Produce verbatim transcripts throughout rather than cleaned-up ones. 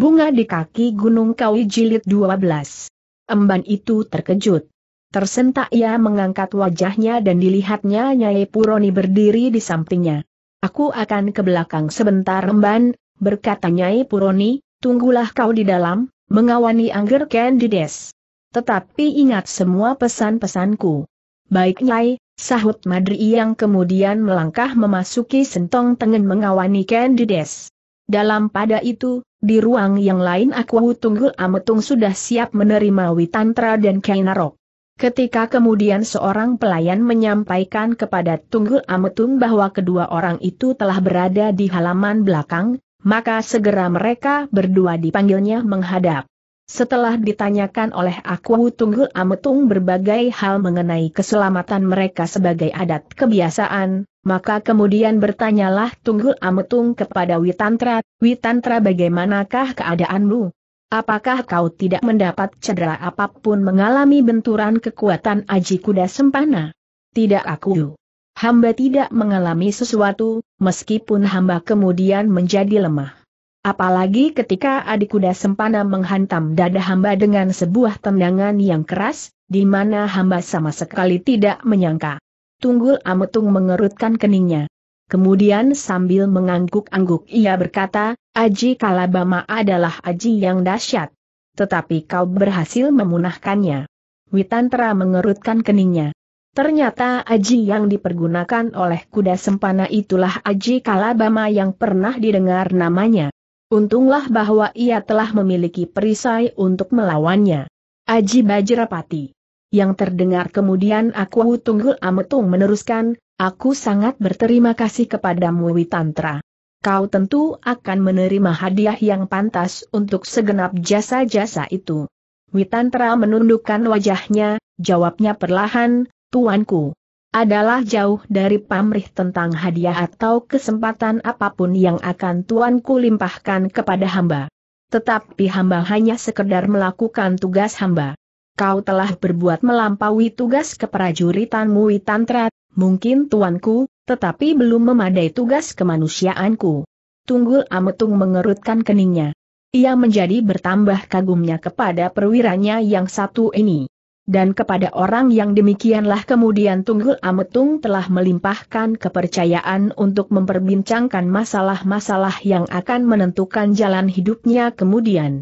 Bunga di Kaki Gunung Kawi Jilid dua belas. Emban itu terkejut. Tersentak ia mengangkat wajahnya dan dilihatnya Nyai Puroni berdiri di sampingnya. "Aku akan ke belakang sebentar, Emban," berkata Nyai Puroni, "tunggulah kau di dalam, mengawani Angger Ken Dedes. Tetapi ingat semua pesan-pesanku." "Baik, Nyai," sahut Madri yang kemudian melangkah memasuki sentong tengen mengawani Ken Dedes. Dalam pada itu, di ruang yang lain aku Tunggul Ametung sudah siap menerima Witantra dan Ken Arok. Ketika kemudian seorang pelayan menyampaikan kepada Tunggul Ametung bahwa kedua orang itu telah berada di halaman belakang, maka segera mereka berdua dipanggilnya menghadap. Setelah ditanyakan oleh aku Tunggul Ametung berbagai hal mengenai keselamatan mereka sebagai adat kebiasaan, maka kemudian bertanyalah Tunggul Ametung kepada Witantra, "Witantra, bagaimanakah keadaanmu? Apakah kau tidak mendapat cedera apapun, mengalami benturan kekuatan Aji Kuda Sempana?" "Tidak, aku. Hamba tidak mengalami sesuatu, meskipun hamba kemudian menjadi lemah. Apalagi ketika adik Kuda Sempana menghantam dada hamba dengan sebuah tendangan yang keras, di mana hamba sama sekali tidak menyangka." Tunggul Ametung mengerutkan keningnya. Kemudian sambil mengangguk-angguk ia berkata, "Aji Kala Bama adalah aji yang dahsyat. Tetapi kau berhasil memunahkannya." Witantra mengerutkan keningnya. "Ternyata aji yang dipergunakan oleh Kuda Sempana itulah Aji Kala Bama yang pernah didengar namanya. Untunglah bahwa ia telah memiliki perisai untuk melawannya." "Aji Bajrapati." Yang terdengar kemudian aku Tunggul Ametung meneruskan, "Aku sangat berterima kasih kepadamu, Witantra. Kau tentu akan menerima hadiah yang pantas untuk segenap jasa-jasa itu." Witantra menundukkan wajahnya, jawabnya perlahan, "Tuanku, adalah jauh dari pamrih tentang hadiah atau kesempatan apapun yang akan tuanku limpahkan kepada hamba. Tetapi hamba hanya sekedar melakukan tugas hamba. Kau telah berbuat melampaui tugas keprajuritanmu, Witantra, mungkin tuanku, tetapi belum memadai tugas kemanusiaanku." Tunggul Ametung mengerutkan keningnya. Ia menjadi bertambah kagumnya kepada perwiranya yang satu ini. Dan kepada orang yang demikianlah kemudian Tunggul Ametung telah melimpahkan kepercayaan untuk memperbincangkan masalah-masalah yang akan menentukan jalan hidupnya kemudian.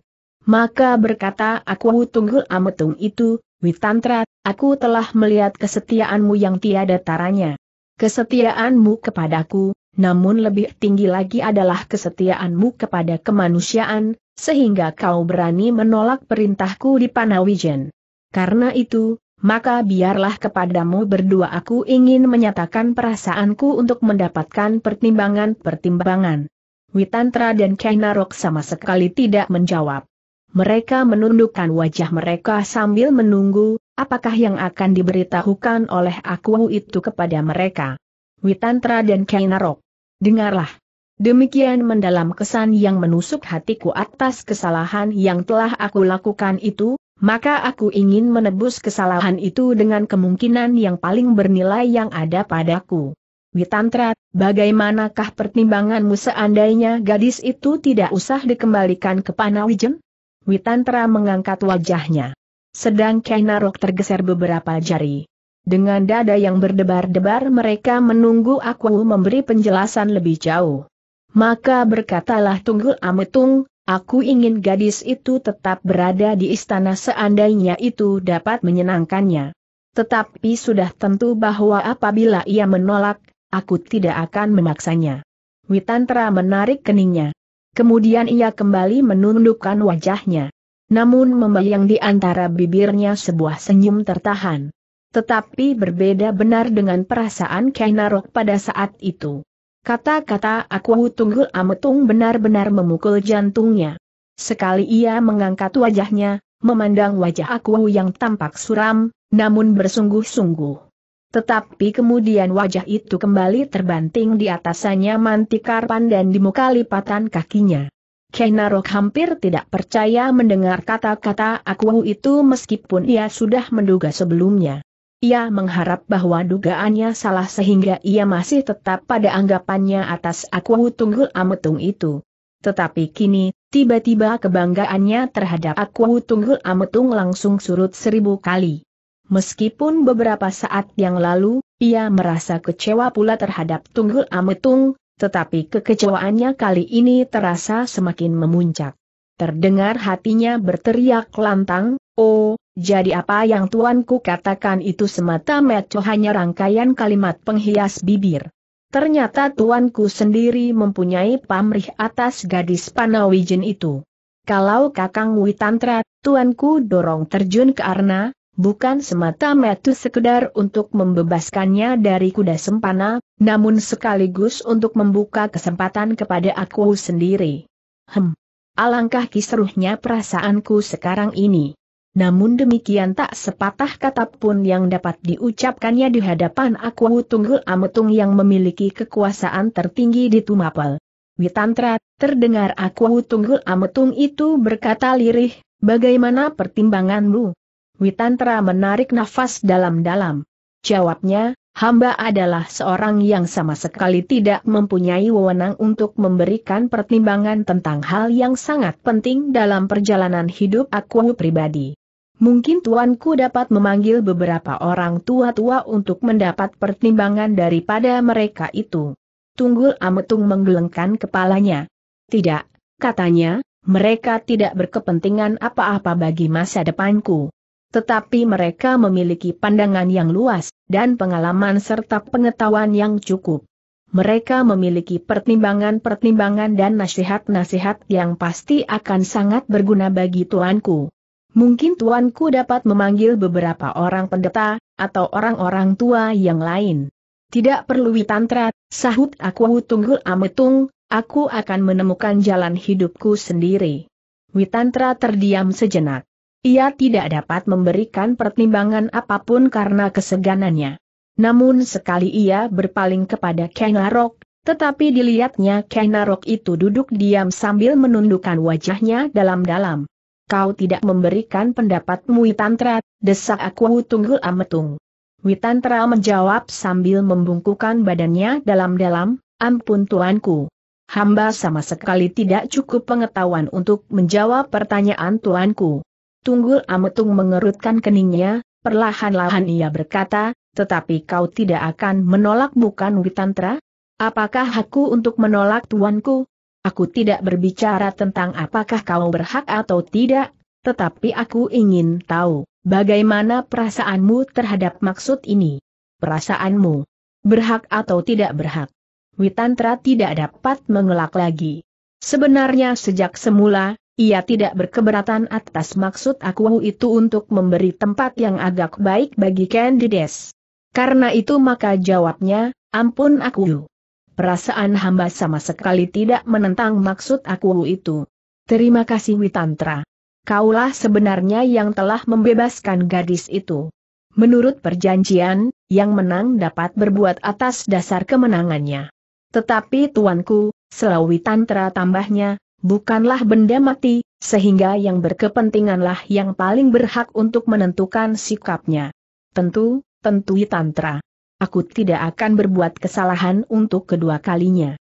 Maka berkata aku Tunggul Ametung itu, "Witantra, aku telah melihat kesetiaanmu yang tiada taranya. Kesetiaanmu kepadaku, namun lebih tinggi lagi adalah kesetiaanmu kepada kemanusiaan, sehingga kau berani menolak perintahku di Panawijen. Karena itu, maka biarlah kepadamu berdua aku ingin menyatakan perasaanku untuk mendapatkan pertimbangan-pertimbangan." Witantra dan Ken Arok sama sekali tidak menjawab. Mereka menundukkan wajah mereka sambil menunggu apakah yang akan diberitahukan oleh aku itu kepada mereka. Witantra dan Ken Arok, "Dengarlah. Demikian mendalam kesan yang menusuk hatiku atas kesalahan yang telah aku lakukan itu, maka aku ingin menebus kesalahan itu dengan kemungkinan yang paling bernilai yang ada padaku. Witantra, bagaimanakah pertimbanganmu seandainya gadis itu tidak usah dikembalikan ke Panawijen?" Witantra mengangkat wajahnya. Sedang Ken Arok tergeser beberapa jari. Dengan dada yang berdebar-debar mereka menunggu aku memberi penjelasan lebih jauh. Maka berkatalah Tunggul Ametung, "Aku ingin gadis itu tetap berada di istana seandainya itu dapat menyenangkannya. Tetapi sudah tentu bahwa apabila ia menolak, aku tidak akan memaksanya." Witantra menarik keningnya. Kemudian ia kembali menundukkan wajahnya. Namun membayang di antara bibirnya sebuah senyum tertahan. Tetapi berbeda benar dengan perasaan Ken Arok pada saat itu. Kata-kata aku Tunggul Ametung benar-benar memukul jantungnya. Sekali ia mengangkat wajahnya, memandang wajah aku yang tampak suram, namun bersungguh-sungguh. Tetapi kemudian wajah itu kembali terbanting di atasannya mantikar pandan di muka lipatan kakinya. Ken Arok hampir tidak percaya mendengar kata-kata aku itu meskipun ia sudah menduga sebelumnya. Ia mengharap bahwa dugaannya salah sehingga ia masih tetap pada anggapannya atas aku Tunggul Ametung itu. Tetapi kini, Tiba-tiba kebanggaannya terhadap aku Tunggul Ametung langsung surut seribu kali. Meskipun beberapa saat yang lalu, ia merasa kecewa pula terhadap Tunggul Ametung, tetapi kekecewaannya kali ini terasa semakin memuncak. Terdengar hatinya berteriak lantang, "Oh, jadi apa yang tuanku katakan itu semata-mata hanya rangkaian kalimat penghias bibir. Ternyata tuanku sendiri mempunyai pamrih atas gadis Panawijen itu. Kalau Kakang Witantra, tuanku dorong terjun ke arena, bukan semata-mata sekedar untuk membebaskannya dari kuda Sempana, namun sekaligus untuk membuka kesempatan kepada aku sendiri. Hem, alangkah kisruhnya perasaanku sekarang ini." Namun demikian tak sepatah kata pun yang dapat diucapkannya di hadapan aku Tunggul Ametung yang memiliki kekuasaan tertinggi di Tumapel. "Witantra," terdengar aku Tunggul Ametung itu berkata lirih, "bagaimana pertimbanganmu?" Witantra menarik nafas dalam-dalam. Jawabnya, "Hamba adalah seorang yang sama sekali tidak mempunyai wewenang untuk memberikan pertimbangan tentang hal yang sangat penting dalam perjalanan hidup aku pribadi. Mungkin tuanku dapat memanggil beberapa orang tua-tua untuk mendapat pertimbangan daripada mereka itu." Tunggul Ametung menggelengkan kepalanya. "Tidak," katanya, "mereka tidak berkepentingan apa-apa bagi masa depanku. Tetapi mereka memiliki pandangan yang luas, dan pengalaman serta pengetahuan yang cukup. Mereka memiliki pertimbangan-pertimbangan dan nasihat-nasihat yang pasti akan sangat berguna bagi tuanku. Mungkin tuanku dapat memanggil beberapa orang pendeta, atau orang-orang tua yang lain." "Tidak perlu Witantra," sahut aku Tunggul Ametung, "aku akan menemukan jalan hidupku sendiri." Witantra terdiam sejenak. Ia tidak dapat memberikan pertimbangan apapun karena keseganannya. Namun sekali ia berpaling kepada Ken Arok, tetapi dilihatnya Ken Arok itu duduk diam sambil menundukkan wajahnya dalam-dalam. "Kau tidak memberikan pendapatmu Witantra," desak aku Tunggul Ametung. Witantra menjawab sambil membungkukkan badannya dalam-dalam, "Ampun tuanku. Hamba sama sekali tidak cukup pengetahuan untuk menjawab pertanyaan tuanku." Tunggul Ametung mengerutkan keningnya, perlahan-lahan ia berkata, "Tetapi kau tidak akan menolak bukan Witantra?" "Apakah aku untuk menolak tuanku? Aku tidak berbicara tentang apakah kau berhak atau tidak, tetapi aku ingin tahu, bagaimana perasaanmu terhadap maksud ini. Perasaanmu, berhak atau tidak berhak?" Witantra tidak dapat mengelak lagi. Sebenarnya sejak semula, ia tidak berkeberatan atas maksud aku itu untuk memberi tempat yang agak baik bagi Ken Dedes. Karena itu maka jawabnya, "Ampun aku. Perasaan hamba sama sekali tidak menentang maksud aku itu. Terima kasih Witantra. Kaulah sebenarnya yang telah membebaskan gadis itu. Menurut perjanjian, yang menang dapat berbuat atas dasar kemenangannya. Tetapi tuanku," selalu Witantra tambahnya, "bukanlah benda mati, sehingga yang berkepentinganlah yang paling berhak untuk menentukan sikapnya." "Tentu, tentu Witantra. Aku tidak akan berbuat kesalahan untuk kedua kalinya."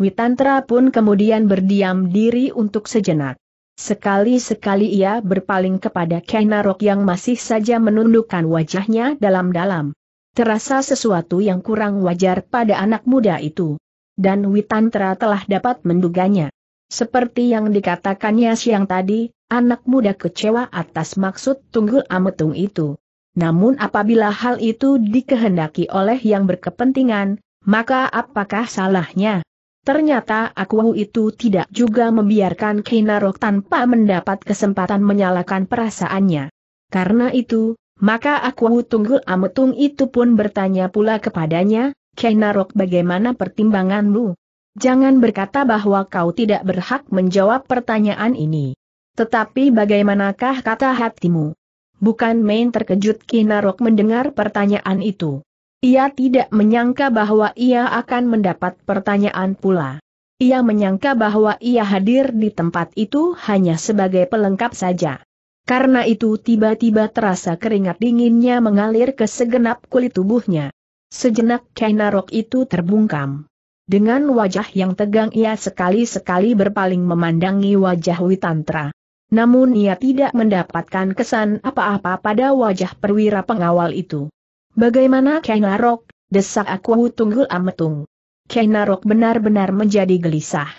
Witantra pun kemudian berdiam diri untuk sejenak. Sekali-sekali ia berpaling kepada Ken Arok yang masih saja menundukkan wajahnya dalam-dalam. Terasa sesuatu yang kurang wajar pada anak muda itu. Dan Witantra telah dapat menduganya. Seperti yang dikatakannya siang tadi, anak muda kecewa atas maksud Tunggul Ametung itu. Namun apabila hal itu dikehendaki oleh yang berkepentingan, maka apakah salahnya? Ternyata aku itu tidak juga membiarkan Ken Arok tanpa mendapat kesempatan menyalakan perasaannya. Karena itu, maka aku Tunggul Ametung itu pun bertanya pula kepadanya, "Ken Arok, bagaimana pertimbanganmu? Jangan berkata bahwa kau tidak berhak menjawab pertanyaan ini. Tetapi bagaimanakah kata hatimu?" Bukan main terkejut Ken Arok mendengar pertanyaan itu. Ia tidak menyangka bahwa ia akan mendapat pertanyaan pula. Ia menyangka bahwa ia hadir di tempat itu hanya sebagai pelengkap saja. Karena itu tiba-tiba terasa keringat dinginnya mengalir ke segenap kulit tubuhnya. Sejenak Ken Arok itu terbungkam. Dengan wajah yang tegang ia sekali-sekali berpaling memandangi wajah Witantra. Namun ia tidak mendapatkan kesan apa-apa pada wajah perwira pengawal itu. "Bagaimana Ken Arok?" desak aku Tunggul Ametung. Ken Arok benar-benar menjadi gelisah.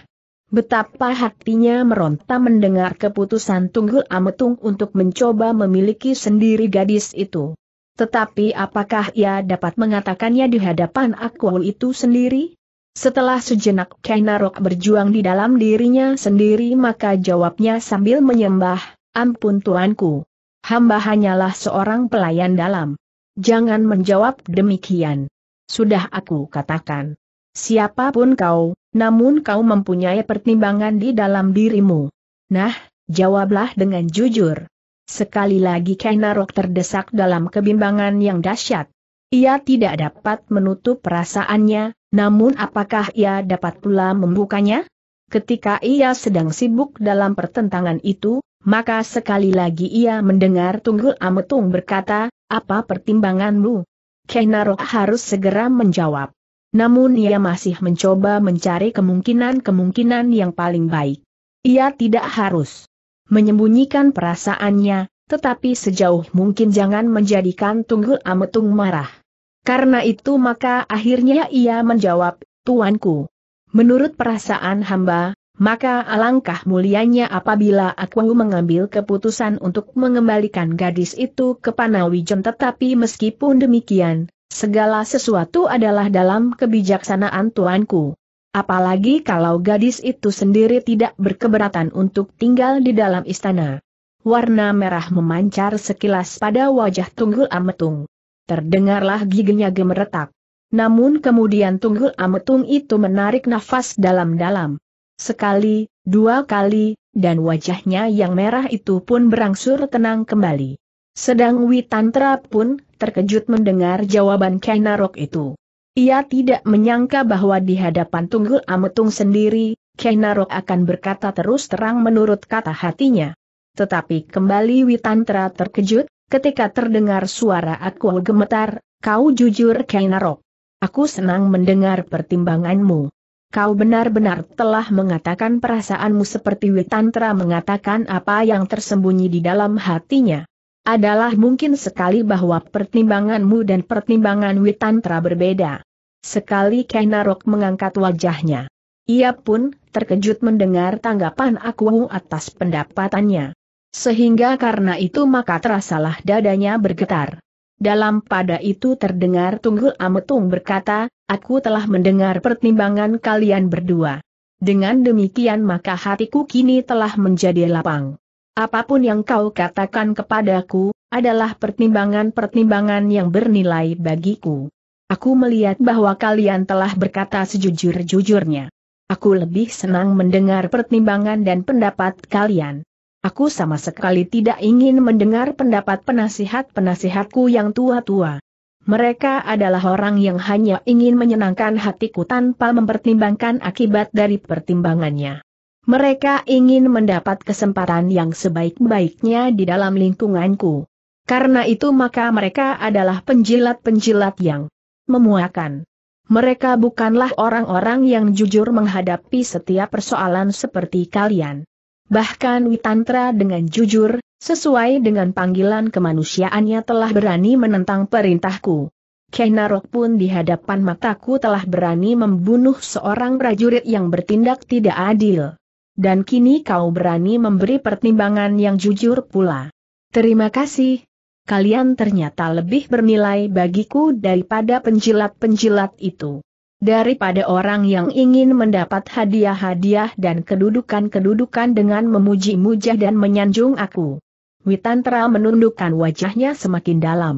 Betapa hatinya meronta mendengar keputusan Tunggul Ametung untuk mencoba memiliki sendiri gadis itu. Tetapi apakah ia dapat mengatakannya di hadapan aku itu sendiri? Setelah sejenak Ken Arok berjuang di dalam dirinya sendiri maka jawabnya sambil menyembah, "Ampun tuanku. Hamba hanyalah seorang pelayan dalam." "Jangan menjawab demikian. Sudah aku katakan. Siapapun kau, namun kau mempunyai pertimbangan di dalam dirimu. Nah, jawablah dengan jujur." Sekali lagi Ken Arok terdesak dalam kebimbangan yang dahsyat. Ia tidak dapat menutup perasaannya. Namun apakah ia dapat pula membukanya? Ketika ia sedang sibuk dalam pertentangan itu, maka sekali lagi ia mendengar Tunggul Ametung berkata, "Apa pertimbanganmu?" Ken Arok harus segera menjawab. Namun ia masih mencoba mencari kemungkinan-kemungkinan yang paling baik. Ia tidak harus menyembunyikan perasaannya, tetapi sejauh mungkin jangan menjadikan Tunggul Ametung marah. Karena itu maka akhirnya ia menjawab, "Tuanku, menurut perasaan hamba, maka alangkah mulianya apabila aku mengambil keputusan untuk mengembalikan gadis itu ke Panawijen, tetapi meskipun demikian, segala sesuatu adalah dalam kebijaksanaan tuanku. Apalagi kalau gadis itu sendiri tidak berkeberatan untuk tinggal di dalam istana." Warna merah memancar sekilas pada wajah Tunggul Ametung. Terdengarlah giginya gemeretak. Namun kemudian Tunggul Ametung itu menarik nafas dalam-dalam. Sekali, dua kali, dan wajahnya yang merah itu pun berangsur tenang kembali. Sedang Witantra pun terkejut mendengar jawaban Ken Arok itu. Ia tidak menyangka bahwa di hadapan Tunggul Ametung sendiri, Ken Arok akan berkata terus terang menurut kata hatinya. Tetapi kembali Witantra terkejut. Ketika terdengar suara aku gemetar, "Kau jujur Ken Arok. Aku senang mendengar pertimbanganmu. Kau benar-benar telah mengatakan perasaanmu seperti Witantra mengatakan apa yang tersembunyi di dalam hatinya. Adalah mungkin sekali bahwa pertimbanganmu dan pertimbangan Witantra berbeda." Sekali Ken Arok mengangkat wajahnya. Ia pun terkejut mendengar tanggapan aku atas pendapatannya. Sehingga karena itu maka terasalah dadanya bergetar. Dalam pada itu terdengar Tunggul Ametung berkata, "Aku telah mendengar pertimbangan kalian berdua. Dengan demikian maka hatiku kini telah menjadi lapang. Apapun yang kau katakan kepadaku, adalah pertimbangan-pertimbangan yang bernilai bagiku. Aku melihat bahwa kalian telah berkata sejujur-jujurnya. Aku lebih senang mendengar pertimbangan dan pendapat kalian. Aku sama sekali tidak ingin mendengar pendapat penasihat-penasihatku yang tua-tua. Mereka adalah orang yang hanya ingin menyenangkan hatiku tanpa mempertimbangkan akibat dari pertimbangannya. Mereka ingin mendapat kesempatan yang sebaik-baiknya di dalam lingkunganku. Karena itu maka mereka adalah penjilat-penjilat yang memuakan. Mereka bukanlah orang-orang yang jujur menghadapi setiap persoalan seperti kalian." Bahkan Witantra dengan jujur, sesuai dengan panggilan kemanusiaannya telah berani menentang perintahku. Ken Arok pun di hadapan mataku telah berani membunuh seorang prajurit yang bertindak tidak adil. Dan kini kau berani memberi pertimbangan yang jujur pula. Terima kasih. Kalian ternyata lebih bernilai bagiku daripada penjilat-penjilat itu. Daripada orang yang ingin mendapat hadiah-hadiah dan kedudukan-kedudukan dengan memuji-muja dan menyanjung aku. Witantra menundukkan wajahnya semakin dalam.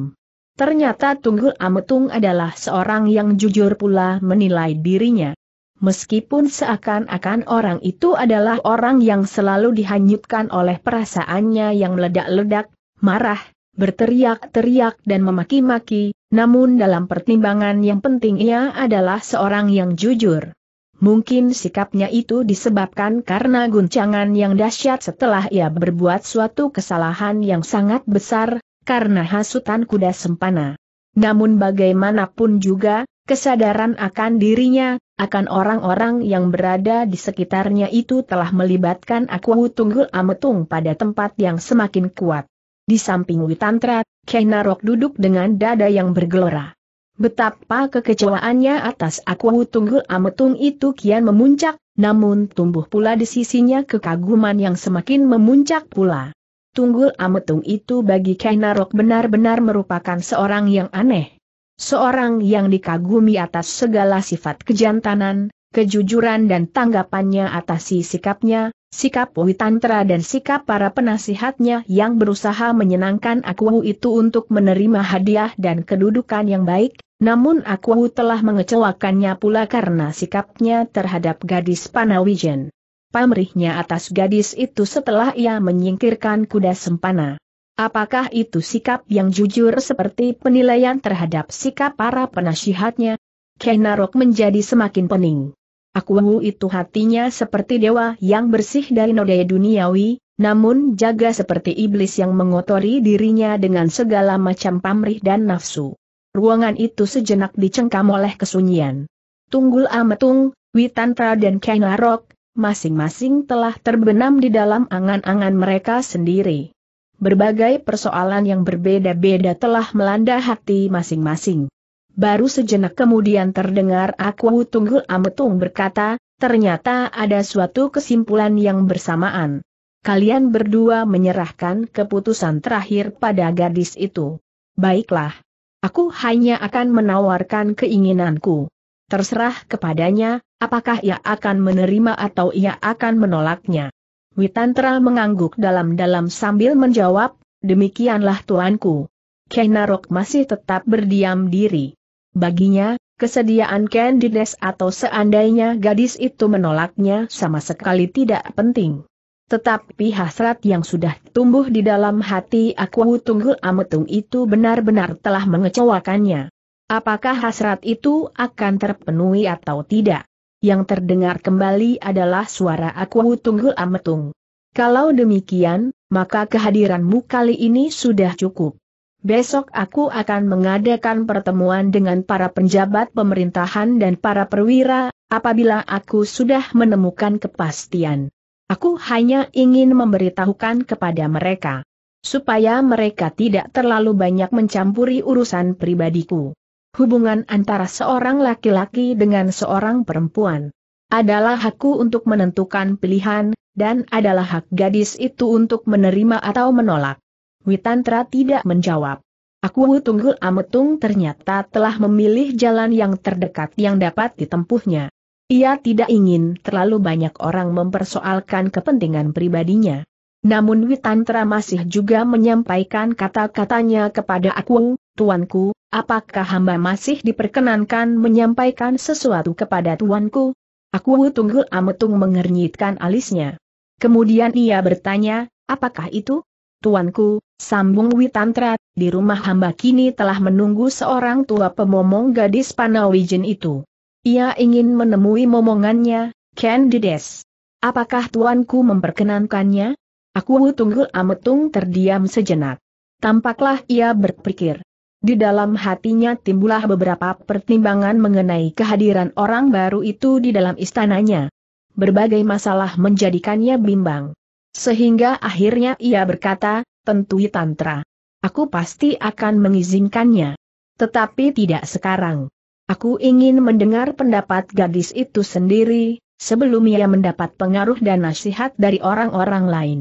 Ternyata Tunggul Ametung adalah seorang yang jujur pula menilai dirinya. Meskipun seakan-akan orang itu adalah orang yang selalu dihanyutkan oleh perasaannya yang meledak-ledak, marah, berteriak-teriak dan memaki-maki, namun dalam pertimbangan yang penting ia adalah seorang yang jujur. Mungkin sikapnya itu disebabkan karena guncangan yang dahsyat setelah ia berbuat suatu kesalahan yang sangat besar, karena hasutan Kuda Sempana. Namun bagaimanapun juga, Kesadaran akan dirinya, akan orang-orang yang berada di sekitarnya itu telah melibatkan aku Tunggul Ametung pada tempat yang semakin kuat. Di samping Witantra, Ken Arok duduk dengan dada yang bergelora. Betapa kekecewaannya atas aku Tunggul Ametung itu kian memuncak, namun tumbuh pula di sisinya kekaguman yang semakin memuncak pula. Tunggul Ametung itu bagi Ken Arok benar-benar merupakan seorang yang aneh. Seorang yang dikagumi atas segala sifat kejantanan, kejujuran dan tanggapannya atas si sikapnya, sikap Witantra dan sikap para penasihatnya yang berusaha menyenangkan aku itu untuk menerima hadiah dan kedudukan yang baik, namun aku telah mengecewakannya pula karena sikapnya terhadap gadis Panawijen. Pamrihnya atas gadis itu setelah ia menyingkirkan Kuda Sempana. Apakah itu sikap yang jujur seperti penilaian terhadap sikap para penasihatnya? Ken Arok menjadi semakin pening. Aku itu hatinya seperti dewa yang bersih dari noda duniawi, namun jaga seperti iblis yang mengotori dirinya dengan segala macam pamrih dan nafsu. Ruangan itu sejenak dicengkam oleh kesunyian. Tunggul Ametung, Witantra dan Ken Arok masing-masing telah terbenam di dalam angan-angan mereka sendiri. Berbagai persoalan yang berbeda-beda telah melanda hati masing-masing. Baru sejenak kemudian terdengar aku Tunggul Ametung berkata, ternyata ada suatu kesimpulan yang bersamaan. Kalian berdua menyerahkan keputusan terakhir pada gadis itu. Baiklah. Aku hanya akan menawarkan keinginanku. Terserah kepadanya, apakah ia akan menerima atau ia akan menolaknya. Witantra mengangguk dalam-dalam sambil menjawab, demikianlah tuanku. Ken Arok masih tetap berdiam diri. Baginya, kesediaan Ken Dedes atau seandainya gadis itu menolaknya sama sekali tidak penting. Tetapi hasrat yang sudah tumbuh di dalam hati aku Tunggul Ametung itu benar-benar telah mengecewakannya. Apakah hasrat itu akan terpenuhi atau tidak? Yang terdengar kembali adalah suara aku Tunggul Ametung. Kalau demikian, maka kehadiranmu kali ini sudah cukup. Besok aku akan mengadakan pertemuan dengan para penjabat pemerintahan dan para perwira, apabila aku sudah menemukan kepastian. Aku hanya ingin memberitahukan kepada mereka, supaya mereka tidak terlalu banyak mencampuri urusan pribadiku. Hubungan antara seorang laki-laki dengan seorang perempuan adalah hakku untuk menentukan pilihan, dan adalah hak gadis itu untuk menerima atau menolak. Witantra tidak menjawab. Aku Tunggul Ametung ternyata telah memilih jalan yang terdekat yang dapat ditempuhnya. Ia tidak ingin terlalu banyak orang mempersoalkan kepentingan pribadinya. Namun Witantra masih juga menyampaikan kata-katanya kepada aku, tuanku. Apakah hamba masih diperkenankan menyampaikan sesuatu kepada tuanku? Aku Tunggul Ametung mengernyitkan alisnya. Kemudian ia bertanya, apakah itu? Tuanku, sambung Witantra, di rumah hamba kini telah menunggu seorang tua pemomong gadis Panawijen itu. Ia ingin menemui momongannya, Ken Dedes. Apakah tuanku memperkenankannya? Aku Tunggul Ametung terdiam sejenak. Tampaklah ia berpikir. Di dalam hatinya timbullah beberapa pertimbangan mengenai kehadiran orang baru itu di dalam istananya. Berbagai masalah menjadikannya bimbang. Sehingga akhirnya ia berkata, tentu Witantra. Aku pasti akan mengizinkannya. Tetapi tidak sekarang. Aku ingin mendengar pendapat gadis itu sendiri, sebelum ia mendapat pengaruh dan nasihat dari orang-orang lain.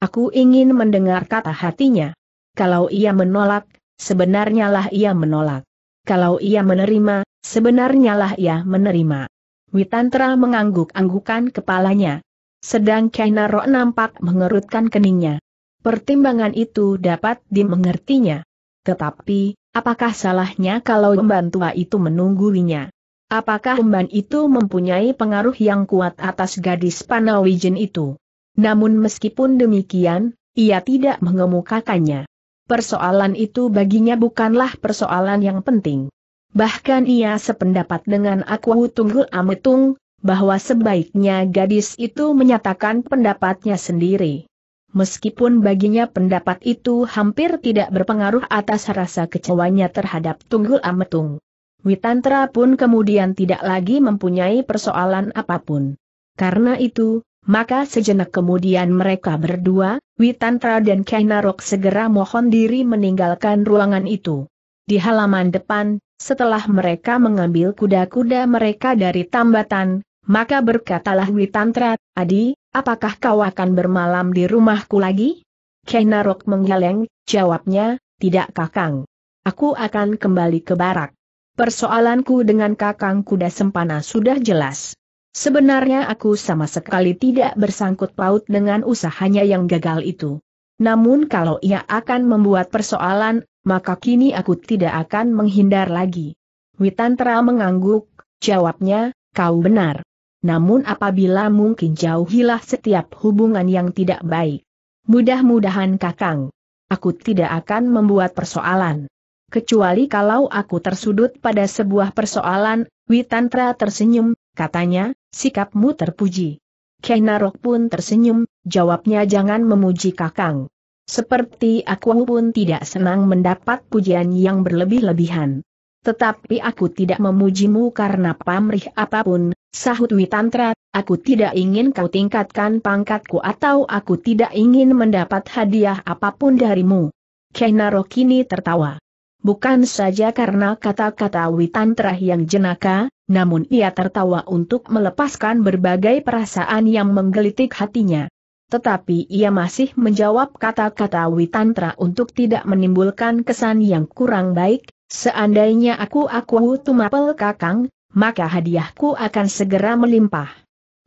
Aku ingin mendengar kata hatinya. Kalau ia menolak, sebenarnya lah ia menolak. Kalau ia menerima, sebenarnya lah ia menerima. Witantra mengangguk-anggukan kepalanya. Sedang Ken Arok nampak mengerutkan keningnya. Pertimbangan itu dapat dimengertinya. Tetapi, apakah salahnya kalau emban tua itu menungguinya? Apakah emban itu mempunyai pengaruh yang kuat atas gadis Panawijen itu? Namun meskipun demikian, ia tidak mengemukakannya. Persoalan itu baginya bukanlah persoalan yang penting. Bahkan ia sependapat dengan aku Tunggul Ametung, bahwa sebaiknya gadis itu menyatakan pendapatnya sendiri. Meskipun baginya pendapat itu hampir tidak berpengaruh atas rasa kecewanya terhadap Tunggul Ametung. Witantra pun kemudian tidak lagi mempunyai persoalan apapun. Karena itu, maka sejenak kemudian mereka berdua, Witantra dan Ken Arok, segera mohon diri meninggalkan ruangan itu. Di halaman depan, setelah mereka mengambil kuda-kuda mereka dari tambatan, maka berkatalah Witantra, "Adi, apakah kau akan bermalam di rumahku lagi?" Ken Arok menggeleng, jawabnya, "Tidak Kakang. Aku akan kembali ke barak. Persoalanku dengan Kakang Kuda Sempana sudah jelas. Sebenarnya aku sama sekali tidak bersangkut paut dengan usahanya yang gagal itu. Namun kalau ia akan membuat persoalan, maka kini aku tidak akan menghindar lagi." Witantra mengangguk, jawabnya, "Kau benar. Namun apabila mungkin jauhilah setiap hubungan yang tidak baik. Mudah-mudahan Kakang, aku tidak akan membuat persoalan. Kecuali kalau aku tersudut pada sebuah persoalan." Witantra tersenyum, katanya, "Sikapmu terpuji." Ken Arok pun tersenyum, jawabnya, "Jangan memuji Kakang. Seperti aku pun tidak senang mendapat pujian yang berlebih-lebihan. Tetapi aku tidak memujimu karena pamrih apapun," sahut Witantra, "aku tidak ingin kau tingkatkan pangkatku atau aku tidak ingin mendapat hadiah apapun darimu." Ken Arok kini tertawa. Bukan saja karena kata-kata Witantra yang jenaka, namun ia tertawa untuk melepaskan berbagai perasaan yang menggelitik hatinya. Tetapi ia masih menjawab kata-kata Witantra untuk tidak menimbulkan kesan yang kurang baik, "Seandainya aku aku Tumapel Kakang, maka hadiahku akan segera melimpah."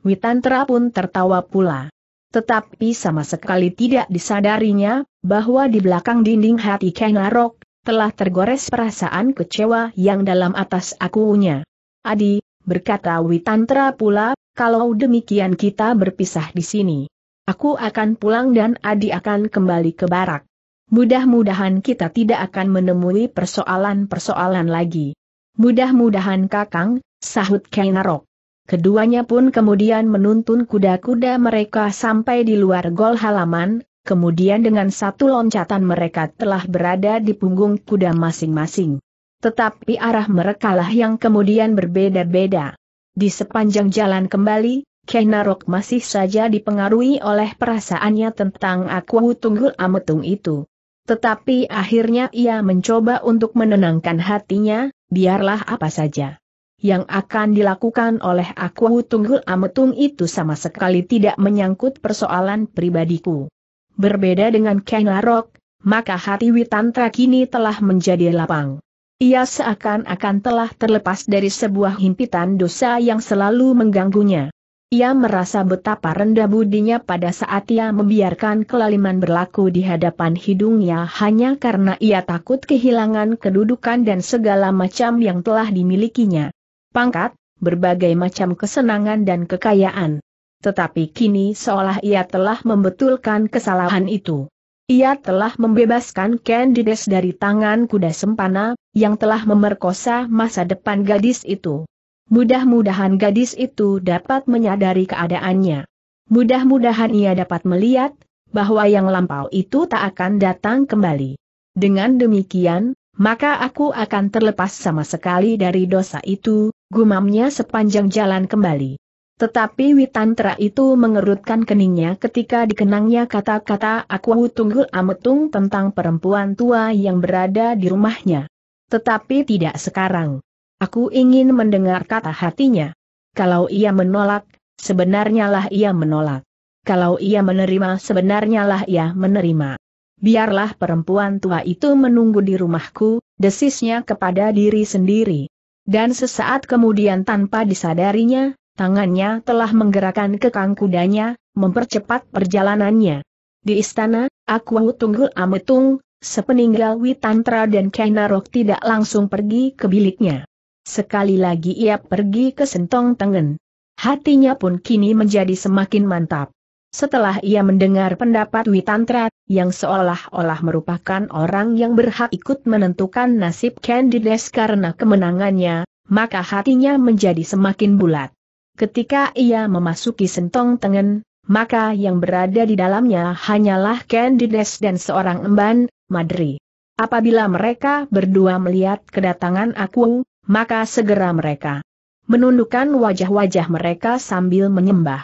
Witantra pun tertawa pula. Tetapi sama sekali tidak disadarinya, bahwa di belakang dinding hati Ken Arok, telah tergores perasaan kecewa yang dalam atas akunya. "Adi," berkata Witantra pula, "kalau demikian kita berpisah di sini. Aku akan pulang dan Adi akan kembali ke barak. Mudah-mudahan kita tidak akan menemui persoalan-persoalan lagi." "Mudah-mudahan Kakang," sahut Ken Arok. Keduanya pun kemudian menuntun kuda-kuda mereka sampai di luar gol halaman, kemudian dengan satu loncatan mereka telah berada di punggung kuda masing-masing. Tetapi arah merekalah yang kemudian berbeda-beda. Di sepanjang jalan kembali, Ken Arok masih saja dipengaruhi oleh perasaannya tentang aku Tunggul Ametung itu. Tetapi akhirnya ia mencoba untuk menenangkan hatinya, biarlah apa saja yang akan dilakukan oleh aku Tunggul Ametung itu sama sekali tidak menyangkut persoalan pribadiku. Berbeda dengan Ken Arok, maka hati Witantra kini telah menjadi lapang. Ia seakan-akan telah terlepas dari sebuah himpitan dosa yang selalu mengganggunya. Ia merasa betapa rendah budinya pada saat ia membiarkan kelaliman berlaku di hadapan hidungnya hanya karena ia takut kehilangan kedudukan dan segala macam yang telah dimilikinya. Pangkat, berbagai macam kesenangan dan kekayaan. Tetapi kini seolah ia telah membetulkan kesalahan itu. Ia telah membebaskan Ken Dedes dari tangan Kuda Sempana, yang telah memerkosa masa depan gadis itu. Mudah-mudahan gadis itu dapat menyadari keadaannya. Mudah-mudahan ia dapat melihat, bahwa yang lampau itu tak akan datang kembali. Dengan demikian, maka aku akan terlepas sama sekali dari dosa itu, gumamnya sepanjang jalan kembali. Tetapi Witantra itu mengerutkan keningnya ketika dikenangnya kata-kata aku Tunggul Ametung tentang perempuan tua yang berada di rumahnya. Tetapi tidak sekarang. Aku ingin mendengar kata hatinya. Kalau ia menolak, sebenarnyalah ia menolak. Kalau ia menerima, sebenarnyalah ia menerima. Biarlah perempuan tua itu menunggu di rumahku, desisnya kepada diri sendiri. Dan sesaat kemudian tanpa disadarinya, tangannya telah menggerakkan kekang kudanya, mempercepat perjalanannya. Di istana, aku Tunggul Ametung, sepeninggal Witantra dan Ken Arok tidak langsung pergi ke biliknya. Sekali lagi ia pergi ke Sentong Tengen. Hatinya pun kini menjadi semakin mantap. Setelah ia mendengar pendapat Witantra, yang seolah-olah merupakan orang yang berhak ikut menentukan nasib Ken Dedes karena kemenangannya, maka hatinya menjadi semakin bulat. Ketika ia memasuki Sentong Tengen, maka yang berada di dalamnya hanyalah Ken Dedes dan seorang emban, Madri. Apabila mereka berdua melihat kedatangan aku, maka segera mereka menundukkan wajah-wajah mereka sambil menyembah.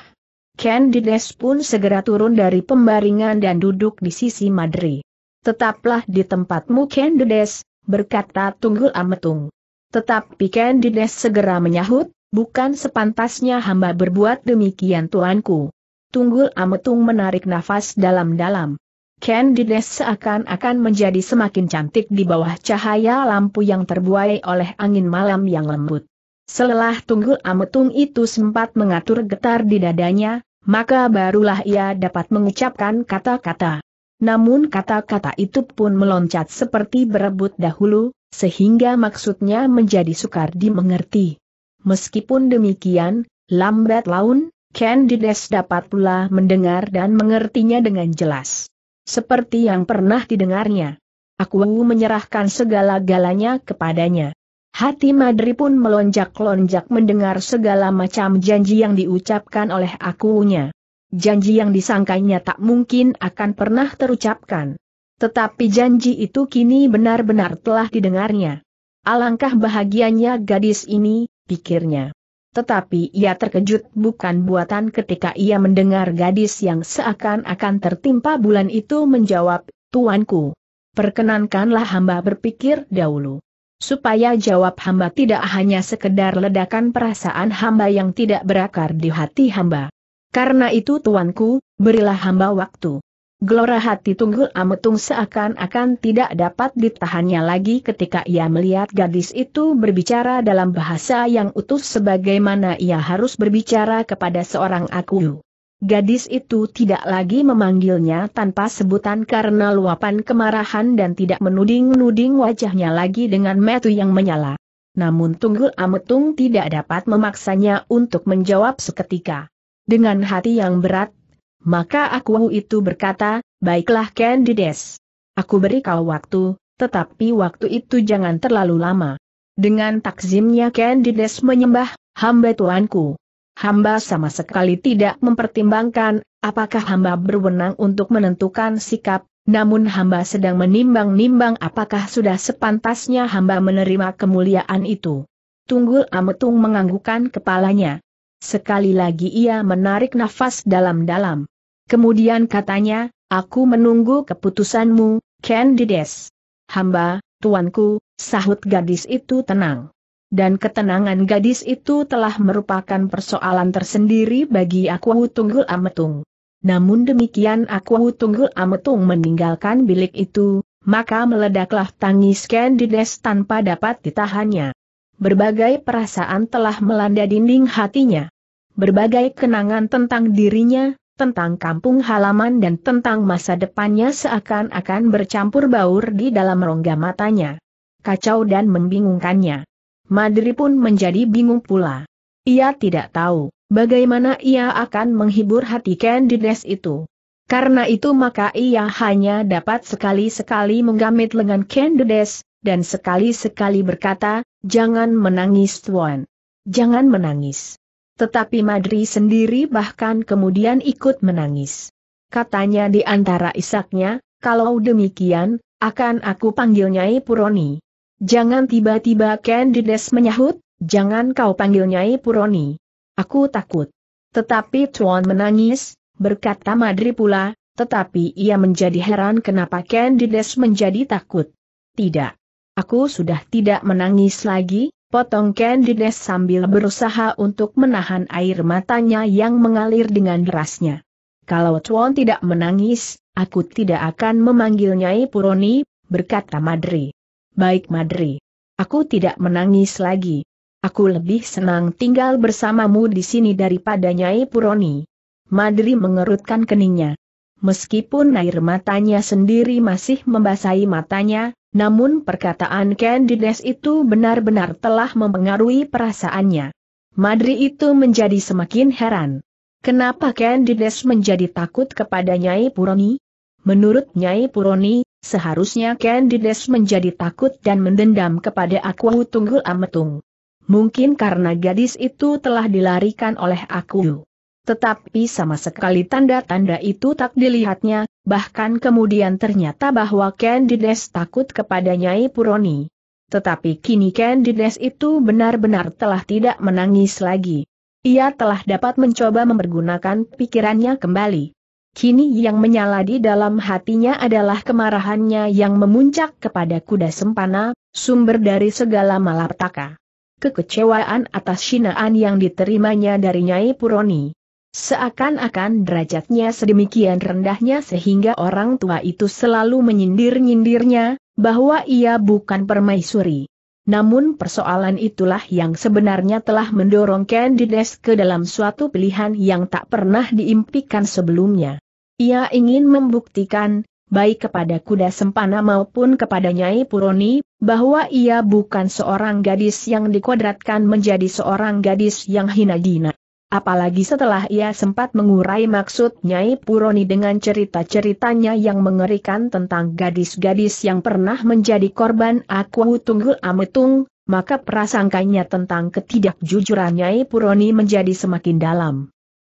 Ken Dedes pun segera turun dari pembaringan dan duduk di sisi Madri. "Tetaplah di tempatmu Ken Dedes," berkata Tunggul Ametung. Tetapi Ken Dedes segera menyahut, "Bukan sepantasnya hamba berbuat demikian tuanku." Tunggul Ametung menarik nafas dalam-dalam. Ken Dedes seakan-akan menjadi semakin cantik di bawah cahaya lampu yang terbuai oleh angin malam yang lembut. Setelah Tunggul Ametung itu sempat mengatur getar di dadanya, maka barulah ia dapat mengucapkan kata-kata. Namun kata-kata itu pun meloncat seperti berebut dahulu, sehingga maksudnya menjadi sukar dimengerti. Meskipun demikian, lambat laun, Ken Dedes dapat pula mendengar dan mengertinya dengan jelas. Seperti yang pernah didengarnya. "Aku menyerahkan segala-galanya kepadanya." Hati Madri pun melonjak-lonjak mendengar segala macam janji yang diucapkan oleh akunya. Janji yang disangkanya tak mungkin akan pernah terucapkan. Tetapi janji itu kini benar-benar telah didengarnya. Alangkah bahagianya gadis ini, pikirnya. Tetapi ia terkejut bukan buatan ketika ia mendengar gadis yang seakan-akan tertimpa bulan itu menjawab, "Tuanku, perkenankanlah hamba berpikir dahulu." Supaya jawab hamba tidak hanya sekedar ledakan perasaan hamba yang tidak berakar di hati hamba. "Karena itu tuanku, berilah hamba waktu." Gelora hati Tunggul Ametung seakan-akan tidak dapat ditahannya lagi ketika ia melihat gadis itu berbicara dalam bahasa yang utuh sebagaimana ia harus berbicara kepada seorang aku. Gadis itu tidak lagi memanggilnya tanpa sebutan karena luapan kemarahan dan tidak menuding-nuding wajahnya lagi dengan mata yang menyala. Namun Tunggul Ametung tidak dapat memaksanya untuk menjawab seketika. Dengan hati yang berat, maka aku itu berkata, "Baiklah Ken Dedes. Aku beri kau waktu, tetapi waktu itu jangan terlalu lama." Dengan takzimnya Ken Dedes menyembah, "Hamba tuanku. Hamba sama sekali tidak mempertimbangkan apakah hamba berwenang untuk menentukan sikap, namun hamba sedang menimbang-nimbang apakah sudah sepantasnya hamba menerima kemuliaan itu." Tunggul Ametung menganggukkan kepalanya. Sekali lagi ia menarik nafas dalam-dalam. Kemudian katanya, "Aku menunggu keputusanmu, Ken Dedes." "Hamba, tuanku," sahut gadis itu tenang. Dan ketenangan gadis itu telah merupakan persoalan tersendiri bagi aku Tunggul Ametung. Namun demikian aku Tunggul Ametung meninggalkan bilik itu, maka meledaklah tangis Ken Dedes tanpa dapat ditahannya. Berbagai perasaan telah melanda dinding hatinya. Berbagai kenangan tentang dirinya, tentang kampung halaman dan tentang masa depannya seakan-akan bercampur baur di dalam rongga matanya. Kacau dan membingungkannya. Madri pun menjadi bingung pula. Ia tidak tahu bagaimana ia akan menghibur hati Ken Dedes itu. Karena itu maka ia hanya dapat sekali-sekali menggamit lengan Ken Dedes, dan sekali-sekali berkata, "Jangan menangis tuan. Jangan menangis." Tetapi Madri sendiri bahkan kemudian ikut menangis. Katanya di antara isaknya, "Kalau demikian, akan aku panggil Nyai Puroni." "Jangan," tiba-tiba Ken Dedes menyahut, "jangan kau panggil Nyai Puroni. Aku takut." "Tetapi tuan menangis," berkata Madri pula, tetapi ia menjadi heran kenapa Ken Dedes menjadi takut. "Tidak. Aku sudah tidak menangis lagi," potong Ken Dedes sambil berusaha untuk menahan air matanya yang mengalir dengan derasnya. "Kalau tuan tidak menangis, aku tidak akan memanggil Nyai Puroni," berkata Madri. "Baik Madri. Aku tidak menangis lagi. Aku lebih senang tinggal bersamamu di sini daripada Nyai Puroni." Madri mengerutkan keningnya. Meskipun air matanya sendiri masih membasahi matanya, namun perkataan Ken Dedes itu benar-benar telah mempengaruhi perasaannya. Madri itu menjadi semakin heran. Kenapa Ken Dedes menjadi takut kepada Nyai Puroni? Menurut Nyai Puroni, seharusnya Ken Dedes menjadi takut dan mendendam kepada aku Tunggul Ametung. Mungkin karena gadis itu telah dilarikan oleh aku. Tetapi sama sekali tanda-tanda itu tak dilihatnya, bahkan kemudian ternyata bahwa Ken Dedes takut kepada Nyai Puroni. Tetapi kini Ken Dedes itu benar-benar telah tidak menangis lagi. Ia telah dapat mencoba mempergunakan pikirannya kembali. Kini yang menyala di dalam hatinya adalah kemarahannya yang memuncak kepada Kuda Sempana, sumber dari segala malapetaka. Kekecewaan atas hinaan yang diterimanya dari Nyai Puroni. Seakan-akan derajatnya sedemikian rendahnya sehingga orang tua itu selalu menyindir-nyindirnya, bahwa ia bukan permaisuri. Namun persoalan itulah yang sebenarnya telah mendorong Ken Dedes ke dalam suatu pilihan yang tak pernah diimpikan sebelumnya. Ia ingin membuktikan, baik kepada Kuda Sempana maupun kepada Nyai Puroni, bahwa ia bukan seorang gadis yang dikodratkan menjadi seorang gadis yang hina dina. Apalagi setelah ia sempat mengurai maksud Nyai Puroni dengan cerita-ceritanya yang mengerikan tentang gadis-gadis yang pernah menjadi korban aku Tunggul Ametung, maka prasangkanya tentang ketidakjujuran Nyai Puroni menjadi semakin dalam.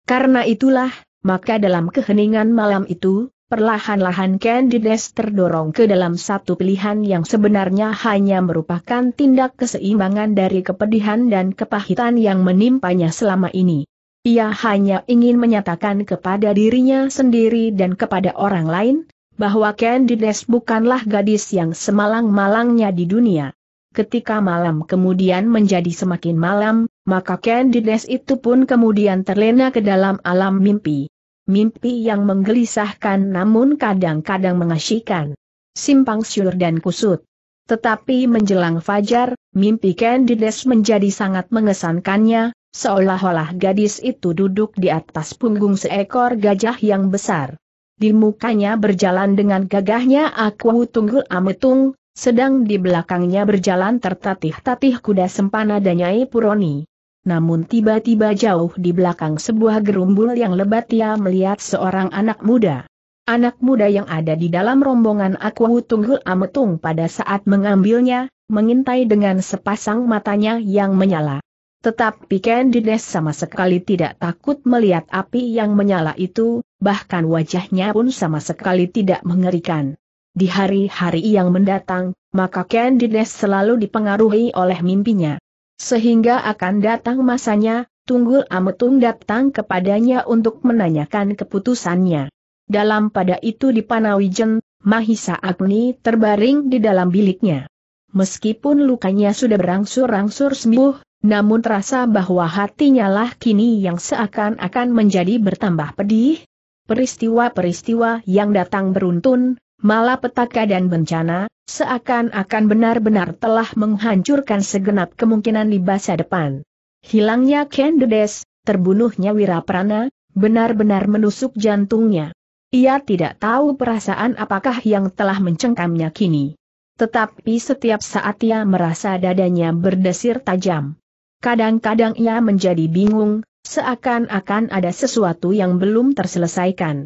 Karena itulah, maka dalam keheningan malam itu, perlahan-lahan Ken Dedes terdorong ke dalam satu pilihan yang sebenarnya hanya merupakan tindak keseimbangan dari kepedihan dan kepahitan yang menimpanya selama ini. Ia hanya ingin menyatakan kepada dirinya sendiri dan kepada orang lain, bahwa Ken Dedes bukanlah gadis yang semalang-malangnya di dunia. Ketika malam kemudian menjadi semakin malam, maka Ken Dedes itu pun kemudian terlena ke dalam alam mimpi. Mimpi yang menggelisahkan namun kadang-kadang mengasyikan, simpang siur dan kusut. Tetapi menjelang fajar, mimpi Ken Dedes menjadi sangat mengesankannya, seolah-olah gadis itu duduk di atas punggung seekor gajah yang besar. Di mukanya berjalan dengan gagahnya aku Tunggul Ametung, sedang di belakangnya berjalan tertatih-tatih Kuda Sempana dan Nyai Puroni. Namun tiba-tiba jauh di belakang sebuah gerumbul yang lebat ia melihat seorang anak muda. Anak muda yang ada di dalam rombongan aku Tunggul Ametung pada saat mengambilnya, mengintai dengan sepasang matanya yang menyala. Tetapi Ken Dedes sama sekali tidak takut melihat api yang menyala itu, bahkan wajahnya pun sama sekali tidak mengerikan. Di hari-hari yang mendatang, maka Ken Dedes selalu dipengaruhi oleh mimpinya. Sehingga akan datang masanya, Tunggul Ametung datang kepadanya untuk menanyakan keputusannya. Dalam pada itu di Panawijen, Mahisa Agni terbaring di dalam biliknya. Meskipun lukanya sudah berangsur-angsur sembuh, namun terasa bahwa hatinya lah kini yang seakan-akan menjadi bertambah pedih. Peristiwa-peristiwa yang datang beruntun, malapetaka dan bencana, seakan-akan benar-benar telah menghancurkan segenap kemungkinan di masa depan. Hilangnya Ken Dedes, terbunuhnya Wiraprana, benar-benar menusuk jantungnya. Ia tidak tahu perasaan apakah yang telah mencengkamnya kini. Tetapi setiap saat ia merasa dadanya berdesir tajam. Kadang-kadang ia menjadi bingung, seakan-akan ada sesuatu yang belum terselesaikan.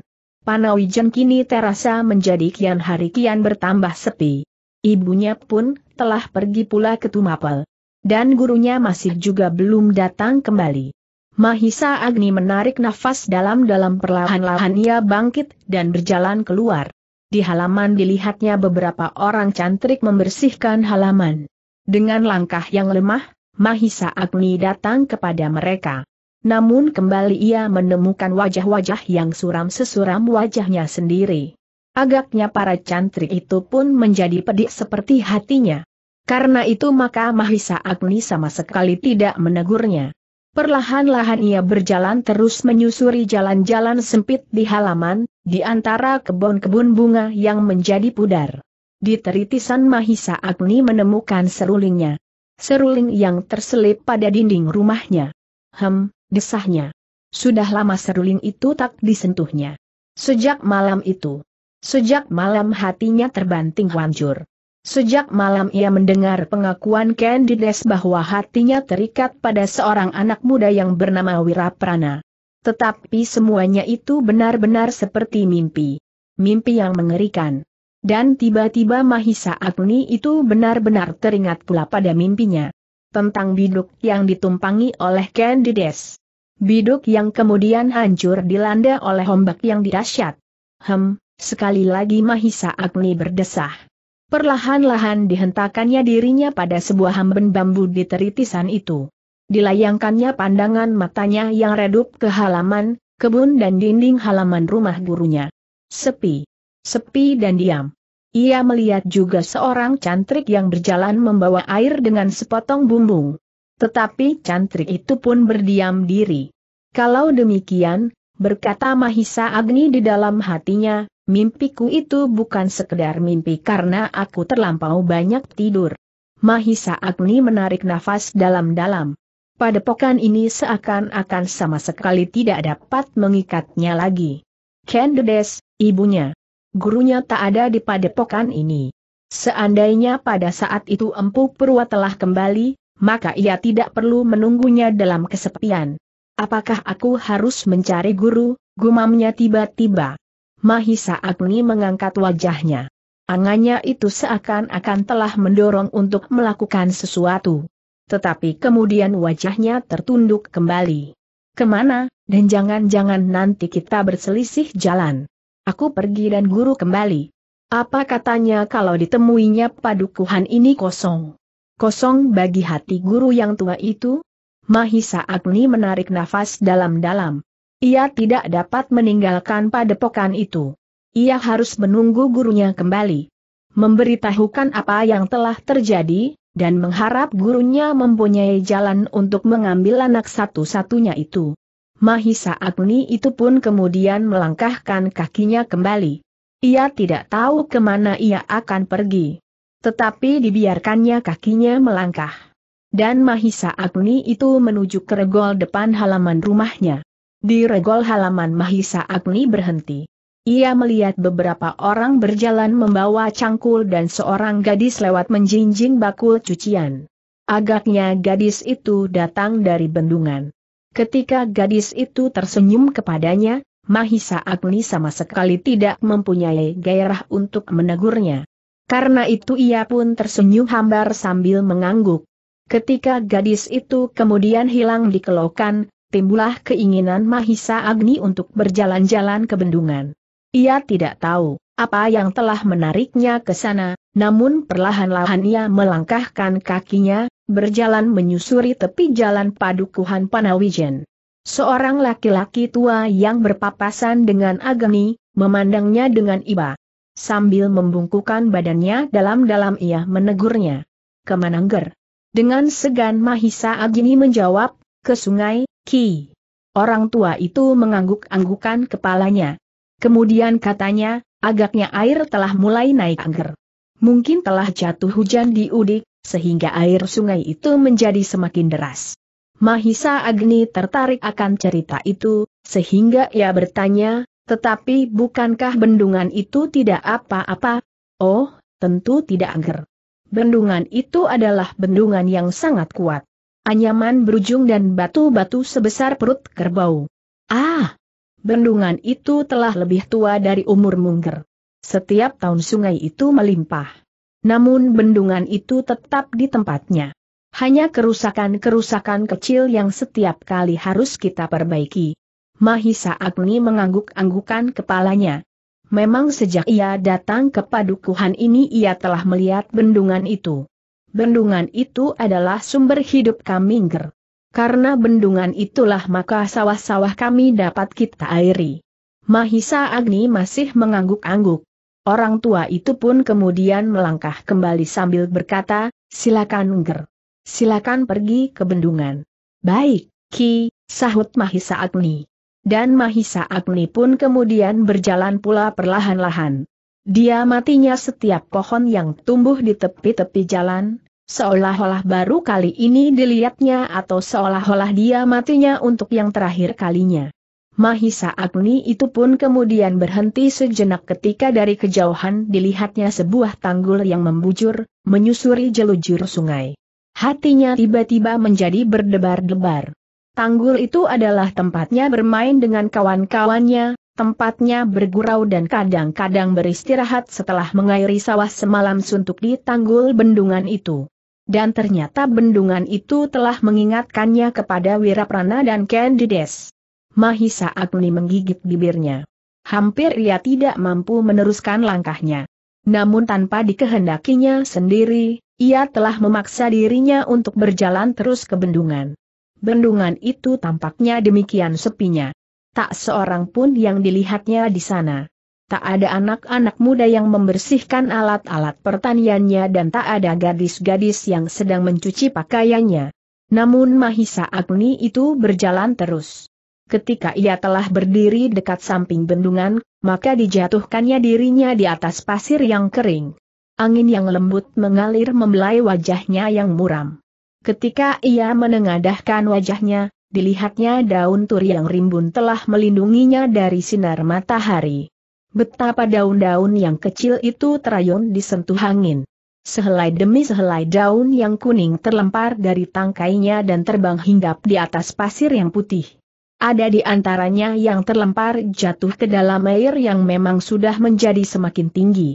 Panawijen kini terasa menjadi kian hari kian bertambah sepi. Ibunya pun telah pergi pula ke Tumapel. Dan gurunya masih juga belum datang kembali. Mahisa Agni menarik nafas dalam-dalam, perlahan-lahan ia bangkit dan berjalan keluar. Di halaman dilihatnya beberapa orang cantrik membersihkan halaman. Dengan langkah yang lemah, Mahisa Agni datang kepada mereka. Namun kembali ia menemukan wajah-wajah yang suram sesuram wajahnya sendiri. Agaknya para cantrik itu pun menjadi pedih seperti hatinya. Karena itu maka Mahisa Agni sama sekali tidak menegurnya. Perlahan-lahan ia berjalan terus menyusuri jalan-jalan sempit di halaman, di antara kebun-kebun bunga yang menjadi pudar. Di teritisan Mahisa Agni menemukan serulingnya. Seruling yang terselip pada dinding rumahnya. Hem, desahnya. Sudah lama seruling itu tak disentuhnya. Sejak malam itu. Sejak malam hatinya terbanting hancur. Sejak malam ia mendengar pengakuan Ken Dedes bahwa hatinya terikat pada seorang anak muda yang bernama Wiraprana. Tetapi semuanya itu benar-benar seperti mimpi. Mimpi yang mengerikan. Dan tiba-tiba Mahisa Agni itu benar-benar teringat pula pada mimpinya. Tentang biduk yang ditumpangi oleh Ken Dedes. Biduk yang kemudian hancur dilanda oleh ombak yang dahsyat. Hem, sekali lagi Mahisa Agni berdesah. Perlahan-lahan dihentakkannya dirinya pada sebuah hamben bambu di teritisan itu. Dilayangkannya pandangan matanya yang redup ke halaman, kebun dan dinding halaman rumah gurunya. Sepi. Sepi dan diam. Ia melihat juga seorang cantrik yang berjalan membawa air dengan sepotong bumbung. Tetapi cantrik itu pun berdiam diri. Kalau demikian, berkata Mahisa Agni di dalam hatinya, mimpiku itu bukan sekedar mimpi karena aku terlampau banyak tidur. Mahisa Agni menarik nafas dalam-dalam. Padepokan ini seakan-akan sama sekali tidak dapat mengikatnya lagi. Ken Dedes, ibunya, gurunya tak ada di padepokan ini. Seandainya pada saat itu Empu Purwa telah kembali, maka ia tidak perlu menunggunya dalam kesepian. Apakah aku harus mencari guru? Gumamnya tiba-tiba. Mahisa Agni mengangkat wajahnya. Angannya itu seakan-akan telah mendorong untuk melakukan sesuatu. Tetapi kemudian wajahnya tertunduk kembali. Kemana, dan jangan-jangan nanti kita berselisih jalan. Aku pergi dan guru kembali. Apa katanya kalau ditemuinya padukuhan ini kosong? Kosong bagi hati guru yang tua itu? Mahisa Agni menarik nafas dalam-dalam. Ia tidak dapat meninggalkan padepokan itu. Ia harus menunggu gurunya kembali. Memberitahukan apa yang telah terjadi, dan mengharap gurunya mempunyai jalan untuk mengambil anak satu-satunya itu. Mahisa Agni itu pun kemudian melangkahkan kakinya kembali. Ia tidak tahu kemana ia akan pergi. Tetapi dibiarkannya kakinya melangkah. Dan Mahisa Agni itu menuju ke regol depan halaman rumahnya. Di regol halaman Mahisa Agni berhenti. Ia melihat beberapa orang berjalan membawa cangkul dan seorang gadis lewat menjinjing bakul cucian. Agaknya gadis itu datang dari bendungan. Ketika gadis itu tersenyum kepadanya, Mahisa Agni sama sekali tidak mempunyai gairah untuk menegurnya. Karena itu ia pun tersenyum hambar sambil mengangguk. Ketika gadis itu kemudian hilang di kelokan, timbullah keinginan Mahisa Agni untuk berjalan-jalan ke bendungan. Ia tidak tahu apa yang telah menariknya ke sana, namun perlahan-lahan ia melangkahkan kakinya, berjalan menyusuri tepi jalan padukuhan Panawijen. Seorang laki-laki tua yang berpapasan dengan Agni, memandangnya dengan iba. Sambil membungkukkan badannya dalam-dalam ia menegurnya. Kemana, Ger? Dengan segan Mahisa Agni menjawab, ke sungai. Ki. Orang tua itu mengangguk-anggukan kepalanya. Kemudian katanya, agaknya air telah mulai naik angker. Mungkin telah jatuh hujan di Udik, sehingga air sungai itu menjadi semakin deras. Mahisa Agni tertarik akan cerita itu, sehingga ia bertanya, tetapi bukankah bendungan itu tidak apa-apa? Oh, tentu tidak angker. Bendungan itu adalah bendungan yang sangat kuat. Anyaman berujung dan batu-batu sebesar perut kerbau. Ah, bendungan itu telah lebih tua dari umur Mungger. Setiap tahun sungai itu melimpah. Namun bendungan itu tetap di tempatnya. Hanya kerusakan-kerusakan kecil yang setiap kali harus kita perbaiki. Mahisa Agni mengangguk-anggukan kepalanya. Memang sejak ia datang ke padukuhan ini ia telah melihat bendungan itu. Bendungan itu adalah sumber hidup kami, Mingger. Karena bendungan itulah maka sawah-sawah kami dapat kita airi. Mahisa Agni masih mengangguk-angguk. Orang tua itu pun kemudian melangkah kembali sambil berkata, silakan, Mingger. Silakan pergi ke bendungan. Baik, Ki, sahut Mahisa Agni. Dan Mahisa Agni pun kemudian berjalan pula perlahan-lahan. Dia matinya setiap pohon yang tumbuh di tepi-tepi jalan, seolah-olah baru kali ini dilihatnya atau seolah-olah dia matinya untuk yang terakhir kalinya. Mahisa Agni itu pun kemudian berhenti sejenak ketika dari kejauhan dilihatnya sebuah tanggul yang membujur, menyusuri jelujur sungai. Hatinya tiba-tiba menjadi berdebar-debar. Tanggul itu adalah tempatnya bermain dengan kawan-kawannya. Tempatnya bergurau dan kadang-kadang beristirahat setelah mengairi sawah semalam suntuk di tanggul bendungan itu. Dan ternyata bendungan itu telah mengingatkannya kepada Wiraprana dan Ken Dedes. Mahisa Agni menggigit bibirnya. Hampir ia tidak mampu meneruskan langkahnya. Namun tanpa dikehendakinya sendiri, ia telah memaksa dirinya untuk berjalan terus ke bendungan. Bendungan itu tampaknya demikian sepinya. Tak seorang pun yang dilihatnya di sana. Tak ada anak-anak muda yang membersihkan alat-alat pertaniannya dan tak ada gadis-gadis yang sedang mencuci pakaiannya. Namun Mahisa Agni itu berjalan terus. Ketika ia telah berdiri dekat samping bendungan, maka dijatuhkannya dirinya di atas pasir yang kering. Angin yang lembut mengalir membelai wajahnya yang muram. Ketika ia menengadahkan wajahnya, dilihatnya daun turi yang rimbun telah melindunginya dari sinar matahari. Betapa daun-daun yang kecil itu terayun disentuh angin. Sehelai demi sehelai daun yang kuning terlempar dari tangkainya dan terbang hinggap di atas pasir yang putih. Ada di antaranya yang terlempar jatuh ke dalam air yang memang sudah menjadi semakin tinggi.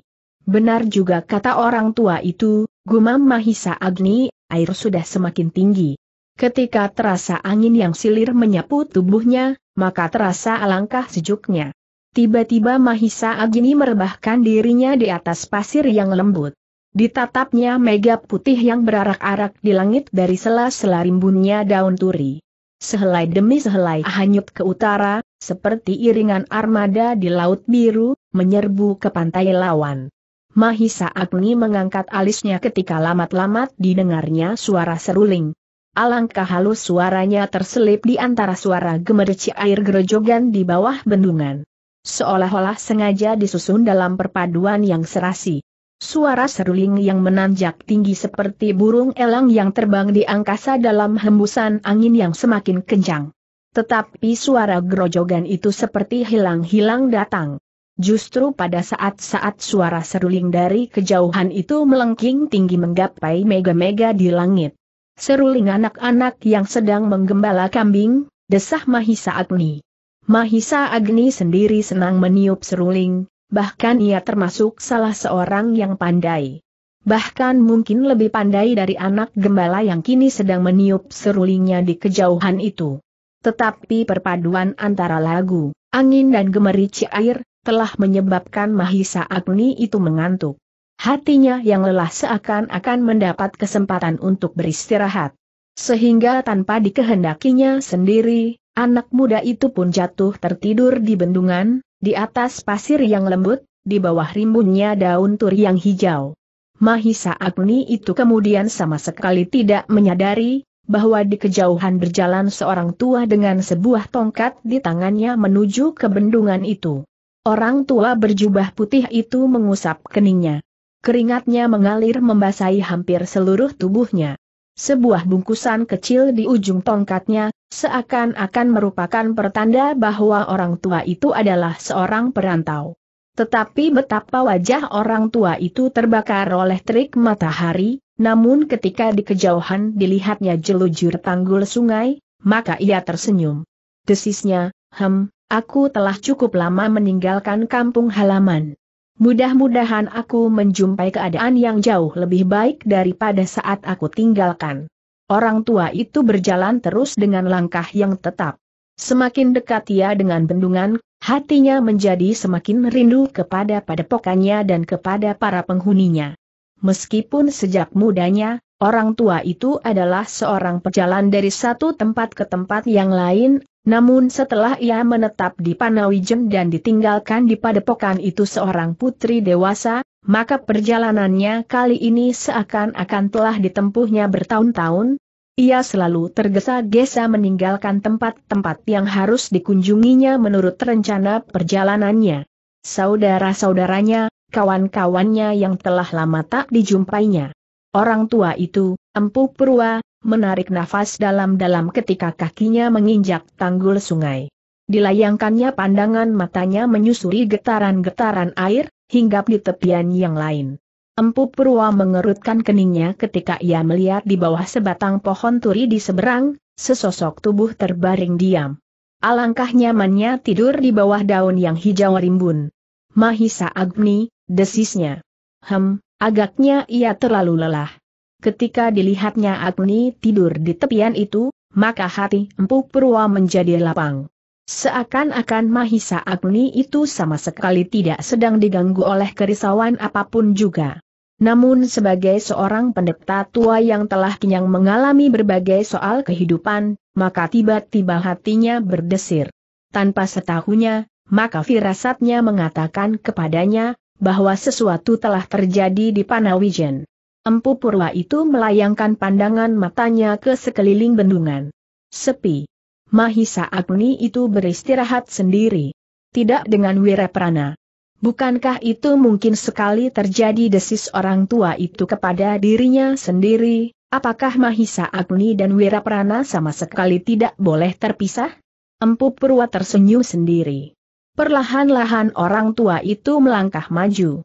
Benar juga kata orang tua itu, gumam Mahisa Agni, air sudah semakin tinggi. Ketika terasa angin yang silir menyapu tubuhnya, maka terasa alangkah sejuknya. Tiba-tiba Mahisa Agni merebahkan dirinya di atas pasir yang lembut. Ditatapnya mega putih yang berarak-arak di langit dari sela-sela rimbunnya daun turi. Sehelai demi sehelai hanyut ke utara, seperti iringan armada di laut biru, menyerbu ke pantai lawan. Mahisa Agni mengangkat alisnya ketika lamat-lamat didengarnya suara seruling. Alangkah halus suaranya terselip di antara suara gemericik air gerojogan di bawah bendungan. Seolah-olah sengaja disusun dalam perpaduan yang serasi. Suara seruling yang menanjak tinggi seperti burung elang yang terbang di angkasa dalam hembusan angin yang semakin kencang. Tetapi suara gerojogan itu seperti hilang-hilang datang. Justru pada saat-saat suara seruling dari kejauhan itu melengking tinggi menggapai mega-mega di langit. Seruling anak-anak yang sedang menggembala kambing, desah Mahisa Agni. Mahisa Agni sendiri senang meniup seruling, bahkan ia termasuk salah seorang yang pandai. Bahkan mungkin lebih pandai dari anak gembala yang kini sedang meniup serulingnya di kejauhan itu. Tetapi perpaduan antara lagu, angin dan gemericik air, telah menyebabkan Mahisa Agni itu mengantuk. Hatinya yang lelah seakan-akan mendapat kesempatan untuk beristirahat. Sehingga tanpa dikehendakinya sendiri, anak muda itu pun jatuh tertidur di bendungan, di atas pasir yang lembut, di bawah rimbunnya daun turi yang hijau. Mahisa Agni itu kemudian sama sekali tidak menyadari, bahwa di kejauhan berjalan seorang tua dengan sebuah tongkat di tangannya menuju ke bendungan itu. Orang tua berjubah putih itu mengusap keningnya. Keringatnya mengalir membasahi hampir seluruh tubuhnya. Sebuah bungkusan kecil di ujung tongkatnya, seakan-akan merupakan pertanda bahwa orang tua itu adalah seorang perantau. Tetapi betapa wajah orang tua itu terbakar oleh terik matahari, namun ketika di kejauhan dilihatnya jelujur tanggul sungai, maka ia tersenyum. Desisnya, "Hem, aku telah cukup lama meninggalkan kampung halaman. Mudah-mudahan aku menjumpai keadaan yang jauh lebih baik daripada saat aku tinggalkan." Orang tua itu berjalan terus dengan langkah yang tetap. Semakin dekat ia dengan bendungan, hatinya menjadi semakin rindu kepada padepokannya dan kepada para penghuninya. Meskipun sejak mudanya, orang tua itu adalah seorang pejalan dari satu tempat ke tempat yang lain, namun setelah ia menetap di Panawijen dan ditinggalkan di padepokan itu seorang putri dewasa, maka perjalanannya kali ini seakan-akan telah ditempuhnya bertahun-tahun. Ia selalu tergesa-gesa meninggalkan tempat-tempat yang harus dikunjunginya menurut rencana perjalanannya. Saudara-saudaranya, kawan-kawannya yang telah lama tak dijumpainya. Orang tua itu, Empu Purwa, menarik nafas dalam-dalam ketika kakinya menginjak tanggul sungai. Dilayangkannya pandangan matanya menyusuri getaran-getaran air, hinggap di tepian yang lain. Empu Purwa mengerutkan keningnya ketika ia melihat di bawah sebatang pohon turi di seberang, sesosok tubuh terbaring diam. Alangkah nyamannya tidur di bawah daun yang hijau rimbun. "Mahisa Agni," desisnya. "Hem, agaknya ia terlalu lelah." Ketika dilihatnya Agni tidur di tepian itu, maka hati Empu Purwa menjadi lapang. Seakan-akan Mahisa Agni itu sama sekali tidak sedang diganggu oleh kerisauan apapun juga. Namun sebagai seorang pendeta tua yang telah kenyang mengalami berbagai soal kehidupan, maka tiba-tiba hatinya berdesir. Tanpa setahunya, maka firasatnya mengatakan kepadanya bahwa sesuatu telah terjadi di Panawijen. Empu Purwa itu melayangkan pandangan matanya ke sekeliling bendungan. Sepi. Mahisa Agni itu beristirahat sendiri. Tidak dengan Wiraprana. Bukankah itu mungkin sekali terjadi, desis orang tua itu kepada dirinya sendiri? Apakah Mahisa Agni dan Wiraprana sama sekali tidak boleh terpisah? Empu Purwa tersenyum sendiri. Perlahan-lahan orang tua itu melangkah maju.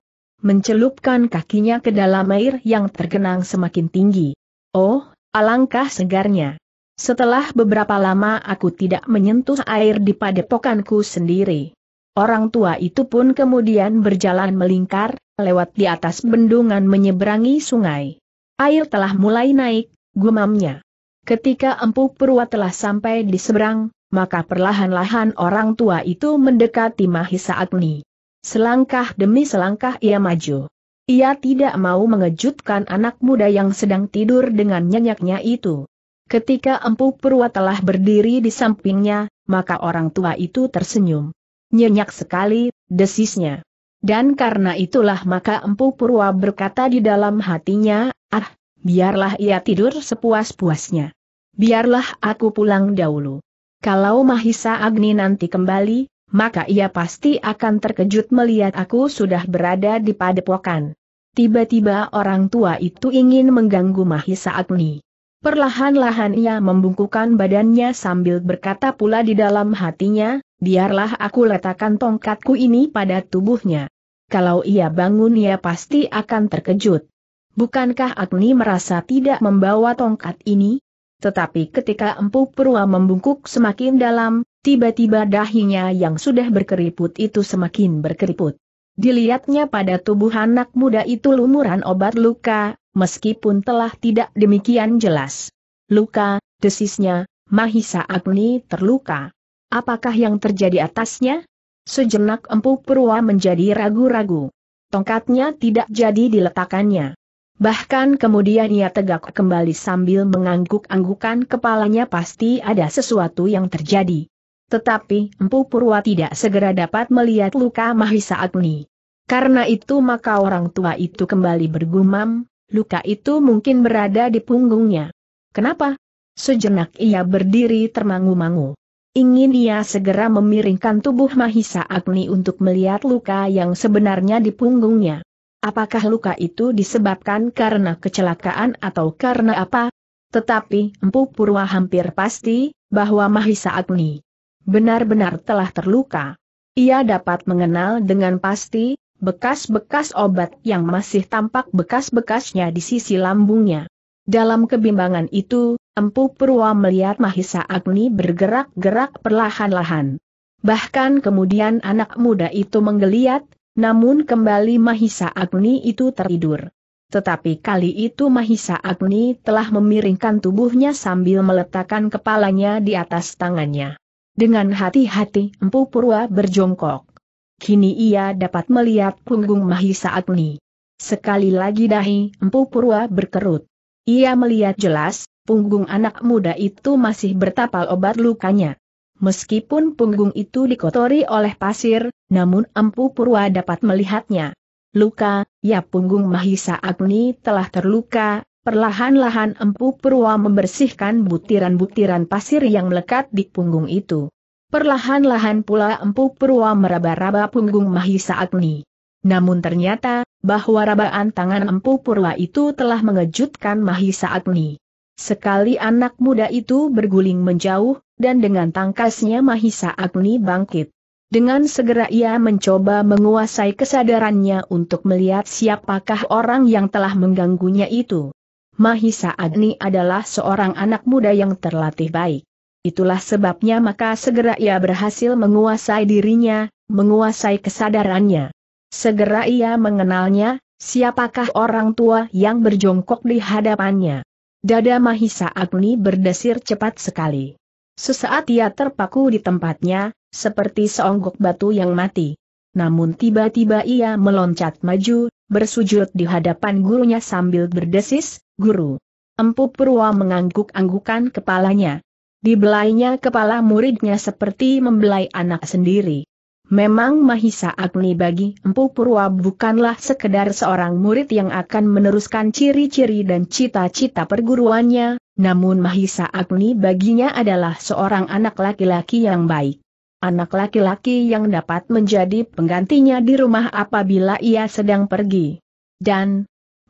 Mencelupkan kakinya ke dalam air yang tergenang semakin tinggi. Oh, alangkah segarnya. Setelah beberapa lama aku tidak menyentuh air di padepokanku sendiri. Orang tua itu pun kemudian berjalan melingkar, lewat di atas bendungan menyeberangi sungai. Air telah mulai naik, gumamnya. Ketika Empu Purwa telah sampai di seberang, maka perlahan-lahan orang tua itu mendekati Mahisa Agni. Selangkah demi selangkah ia maju. Ia tidak mau mengejutkan anak muda yang sedang tidur dengan nyenyaknya itu. Ketika Empu Purwa telah berdiri di sampingnya, maka orang tua itu tersenyum. Nyenyak sekali, desisnya. Dan karena itulah maka Empu Purwa berkata di dalam hatinya, ah, biarlah ia tidur sepuas-puasnya. Biarlah aku pulang dahulu. Kalau Mahisa Agni nanti kembali, maka ia pasti akan terkejut melihat aku sudah berada di padepokan. Tiba-tiba orang tua itu ingin mengganggu Mahisa Agni. Perlahan-lahan ia membungkukkan badannya sambil berkata pula di dalam hatinya, biarlah aku letakkan tongkatku ini pada tubuhnya. Kalau ia bangun ia pasti akan terkejut. Bukankah Agni merasa tidak membawa tongkat ini? Tetapi ketika Empu Purwa membungkuk semakin dalam, tiba-tiba dahinya yang sudah berkeriput itu semakin berkeriput. Dilihatnya pada tubuh anak muda itu lumuran obat luka, meskipun telah tidak demikian jelas. Luka, desisnya, Mahisa Agni terluka. Apakah yang terjadi atasnya? Sejenak Empu Purwa menjadi ragu-ragu. Tongkatnya tidak jadi diletakkannya. Bahkan kemudian ia tegak kembali sambil mengangguk-anggukan kepalanya, pasti ada sesuatu yang terjadi. Tetapi Empu Purwa tidak segera dapat melihat luka Mahisa Agni. Karena itu maka orang tua itu kembali bergumam, luka itu mungkin berada di punggungnya. Kenapa? Sejenak ia berdiri termangu-mangu. Ingin ia segera memiringkan tubuh Mahisa Agni untuk melihat luka yang sebenarnya di punggungnya. Apakah luka itu disebabkan karena kecelakaan atau karena apa? Tetapi Empu Purwa hampir pasti bahwa Mahisa Agni benar-benar telah terluka. Ia dapat mengenal dengan pasti bekas-bekas obat yang masih tampak bekas-bekasnya di sisi lambungnya. Dalam kebimbangan itu, Empu Purwa melihat Mahisa Agni bergerak-gerak perlahan-lahan. Bahkan kemudian anak muda itu menggeliat. Namun kembali Mahisa Agni itu tertidur. Tetapi kali itu Mahisa Agni telah memiringkan tubuhnya sambil meletakkan kepalanya di atas tangannya. Dengan hati-hati Empu Purwa berjongkok. Kini ia dapat melihat punggung Mahisa Agni. Sekali lagi dahi Empu Purwa berkerut. Ia melihat jelas, punggung anak muda itu masih bertapal obat lukanya. Meskipun punggung itu dikotori oleh pasir, namun Empu Purwa dapat melihatnya. Luka, ya, punggung Mahisa Agni telah terluka. Perlahan-lahan Empu Purwa membersihkan butiran-butiran pasir yang melekat di punggung itu. Perlahan-lahan pula Empu Purwa meraba-raba punggung Mahisa Agni. Namun ternyata, bahwa rabaan tangan Empu Purwa itu telah mengejutkan Mahisa Agni. Sekali anak muda itu berguling menjauh, dan dengan tangkasnya Mahisa Agni bangkit. Dengan segera ia mencoba menguasai kesadarannya untuk melihat siapakah orang yang telah mengganggunya itu. Mahisa Agni adalah seorang anak muda yang terlatih baik. Itulah sebabnya maka segera ia berhasil menguasai dirinya, menguasai kesadarannya. Segera ia mengenalnya, siapakah orang tua yang berjongkok di hadapannya. Dada Mahisa Agni berdesir cepat sekali. Sesaat ia terpaku di tempatnya, seperti seonggok batu yang mati. Namun tiba-tiba ia meloncat maju, bersujud di hadapan gurunya sambil berdesis, "Guru." Empu Purwa mengangguk-anggukan kepalanya. Dibelainya kepala muridnya seperti membelai anak sendiri. Memang Mahisa Agni bagi Empu Purwa bukanlah sekedar seorang murid yang akan meneruskan ciri-ciri dan cita-cita perguruannya, namun Mahisa Agni baginya adalah seorang anak laki-laki yang baik. Anak laki-laki yang dapat menjadi penggantinya di rumah apabila ia sedang pergi. Dan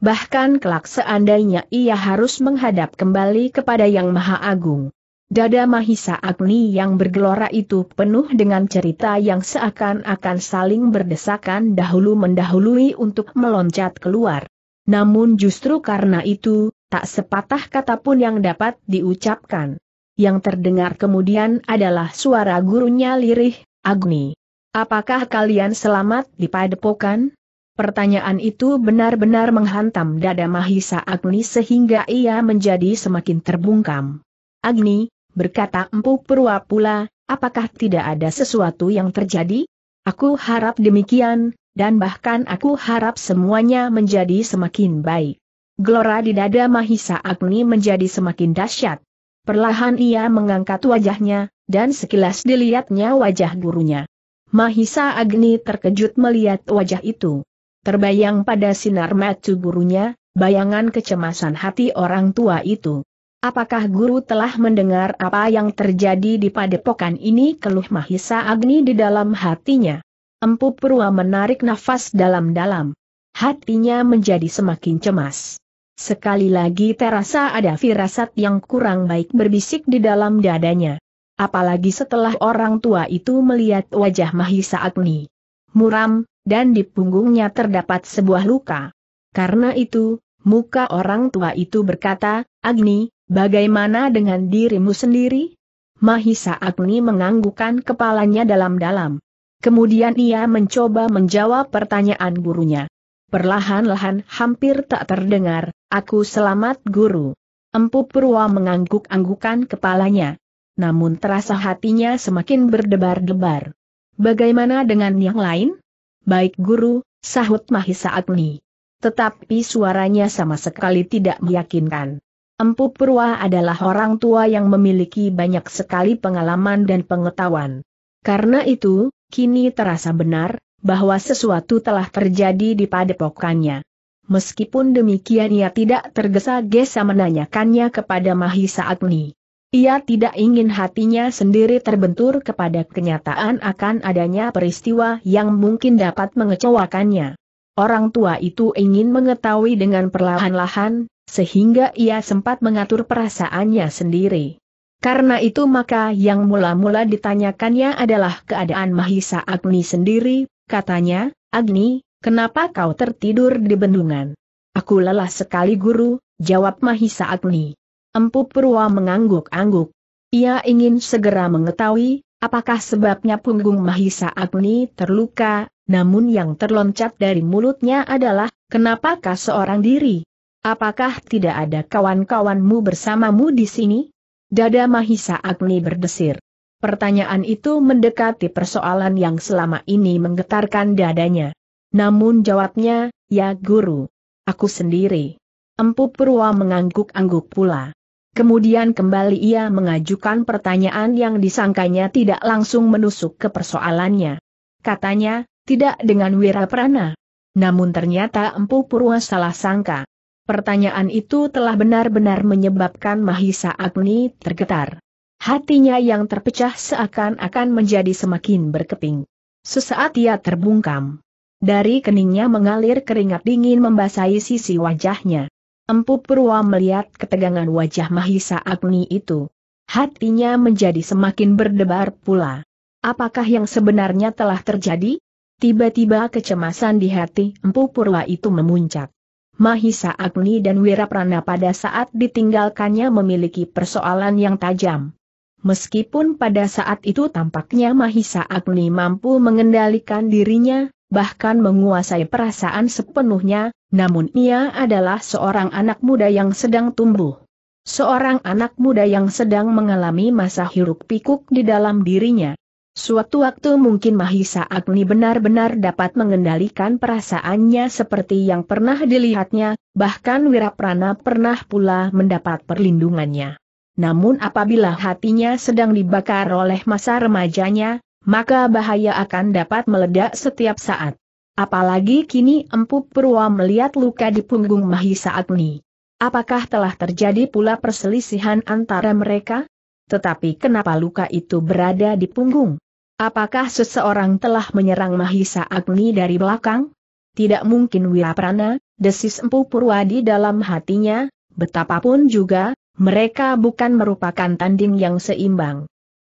bahkan kelak seandainya ia harus menghadap kembali kepada Yang Maha Agung. Dada Mahisa Agni yang bergelora itu penuh dengan cerita yang seakan-akan saling berdesakan dahulu mendahului untuk meloncat keluar. Namun justru karena itu, tak sepatah kata pun yang dapat diucapkan. Yang terdengar kemudian adalah suara gurunya lirih, "Agni, apakah kalian selamat di padepokan?" Pertanyaan itu benar-benar menghantam dada Mahisa Agni sehingga ia menjadi semakin terbungkam. "Agni," berkata Empu Purwa pula, "apakah tidak ada sesuatu yang terjadi? Aku harap demikian, dan bahkan aku harap semuanya menjadi semakin baik." Gelora di dada Mahisa Agni menjadi semakin dahsyat. Perlahan ia mengangkat wajahnya, dan sekilas dilihatnya wajah gurunya. Mahisa Agni terkejut melihat wajah itu. Terbayang pada sinar mata gurunya, bayangan kecemasan hati orang tua itu. "Apakah guru telah mendengar apa yang terjadi di padepokan ini?" keluh Mahisa Agni di dalam hatinya. Empu Purwa menarik nafas dalam-dalam. Hatinya menjadi semakin cemas. Sekali lagi terasa ada firasat yang kurang baik berbisik di dalam dadanya. Apalagi setelah orang tua itu melihat wajah Mahisa Agni. Muram, dan di punggungnya terdapat sebuah luka. Karena itu, muka orang tua itu berkata, "Agni, bagaimana dengan dirimu sendiri?" Mahisa Agni menganggukkan kepalanya dalam-dalam. Kemudian ia mencoba menjawab pertanyaan gurunya. Perlahan-lahan hampir tak terdengar, "Aku selamat, guru." Empu Purwa mengangguk-anggukan kepalanya. Namun terasa hatinya semakin berdebar-debar. "Bagaimana dengan yang lain?" "Baik, guru," sahut Mahisa Agni. Tetapi suaranya sama sekali tidak meyakinkan. Empu Purwa adalah orang tua yang memiliki banyak sekali pengalaman dan pengetahuan. Karena itu, kini terasa benar, bahwa sesuatu telah terjadi di padepokannya. Meskipun demikian ia tidak tergesa-gesa menanyakannya kepada Mahisa Agni. Ia tidak ingin hatinya sendiri terbentur kepada kenyataan akan adanya peristiwa yang mungkin dapat mengecewakannya. Orang tua itu ingin mengetahui dengan perlahan-lahan, sehingga ia sempat mengatur perasaannya sendiri. Karena itu maka yang mula-mula ditanyakannya adalah keadaan Mahisa Agni sendiri. Katanya, "Agni, kenapa kau tertidur di bendungan?" "Aku lelah sekali, guru," jawab Mahisa Agni. Empu Purwa mengangguk-angguk. Ia ingin segera mengetahui, apakah sebabnya punggung Mahisa Agni terluka. Namun yang terloncat dari mulutnya adalah, "Kenapakah seorang diri? Apakah tidak ada kawan-kawanmu bersamamu di sini?" Dada Mahisa Agni berdesir. Pertanyaan itu mendekati persoalan yang selama ini menggetarkan dadanya. Namun jawabnya, "Ya, guru. Aku sendiri." Empu Purwa mengangguk-angguk pula. Kemudian kembali ia mengajukan pertanyaan yang disangkanya tidak langsung menusuk ke persoalannya. Katanya, "Tidak dengan Wiraprana." Namun ternyata Empu Purwa salah sangka. Pertanyaan itu telah benar-benar menyebabkan Mahisa Agni tergetar. Hatinya yang terpecah seakan-akan menjadi semakin berkeping. Sesaat ia terbungkam. Dari keningnya mengalir keringat dingin membasahi sisi wajahnya. Empu Purwa melihat ketegangan wajah Mahisa Agni itu. Hatinya menjadi semakin berdebar pula. Apakah yang sebenarnya telah terjadi? Tiba-tiba kecemasan di hati Empu Purwa itu memuncak. Mahisa Agni dan Wiraprana pada saat ditinggalkannya memiliki persoalan yang tajam. Meskipun pada saat itu tampaknya Mahisa Agni mampu mengendalikan dirinya, bahkan menguasai perasaan sepenuhnya, namun ia adalah seorang anak muda yang sedang tumbuh. Seorang anak muda yang sedang mengalami masa hiruk pikuk di dalam dirinya. Suatu waktu mungkin Mahisa Agni benar-benar dapat mengendalikan perasaannya seperti yang pernah dilihatnya, bahkan Wiraprana pernah pula mendapat perlindungannya. Namun apabila hatinya sedang dibakar oleh masa remajanya, maka bahaya akan dapat meledak setiap saat. Apalagi kini Empu Purwa melihat luka di punggung Mahisa Agni. Apakah telah terjadi pula perselisihan antara mereka? Tetapi kenapa luka itu berada di punggung? Apakah seseorang telah menyerang Mahisa Agni dari belakang? Tidak mungkin Wiraprana, desis Empu Purwa di dalam hatinya, betapapun juga, mereka bukan merupakan tanding yang seimbang.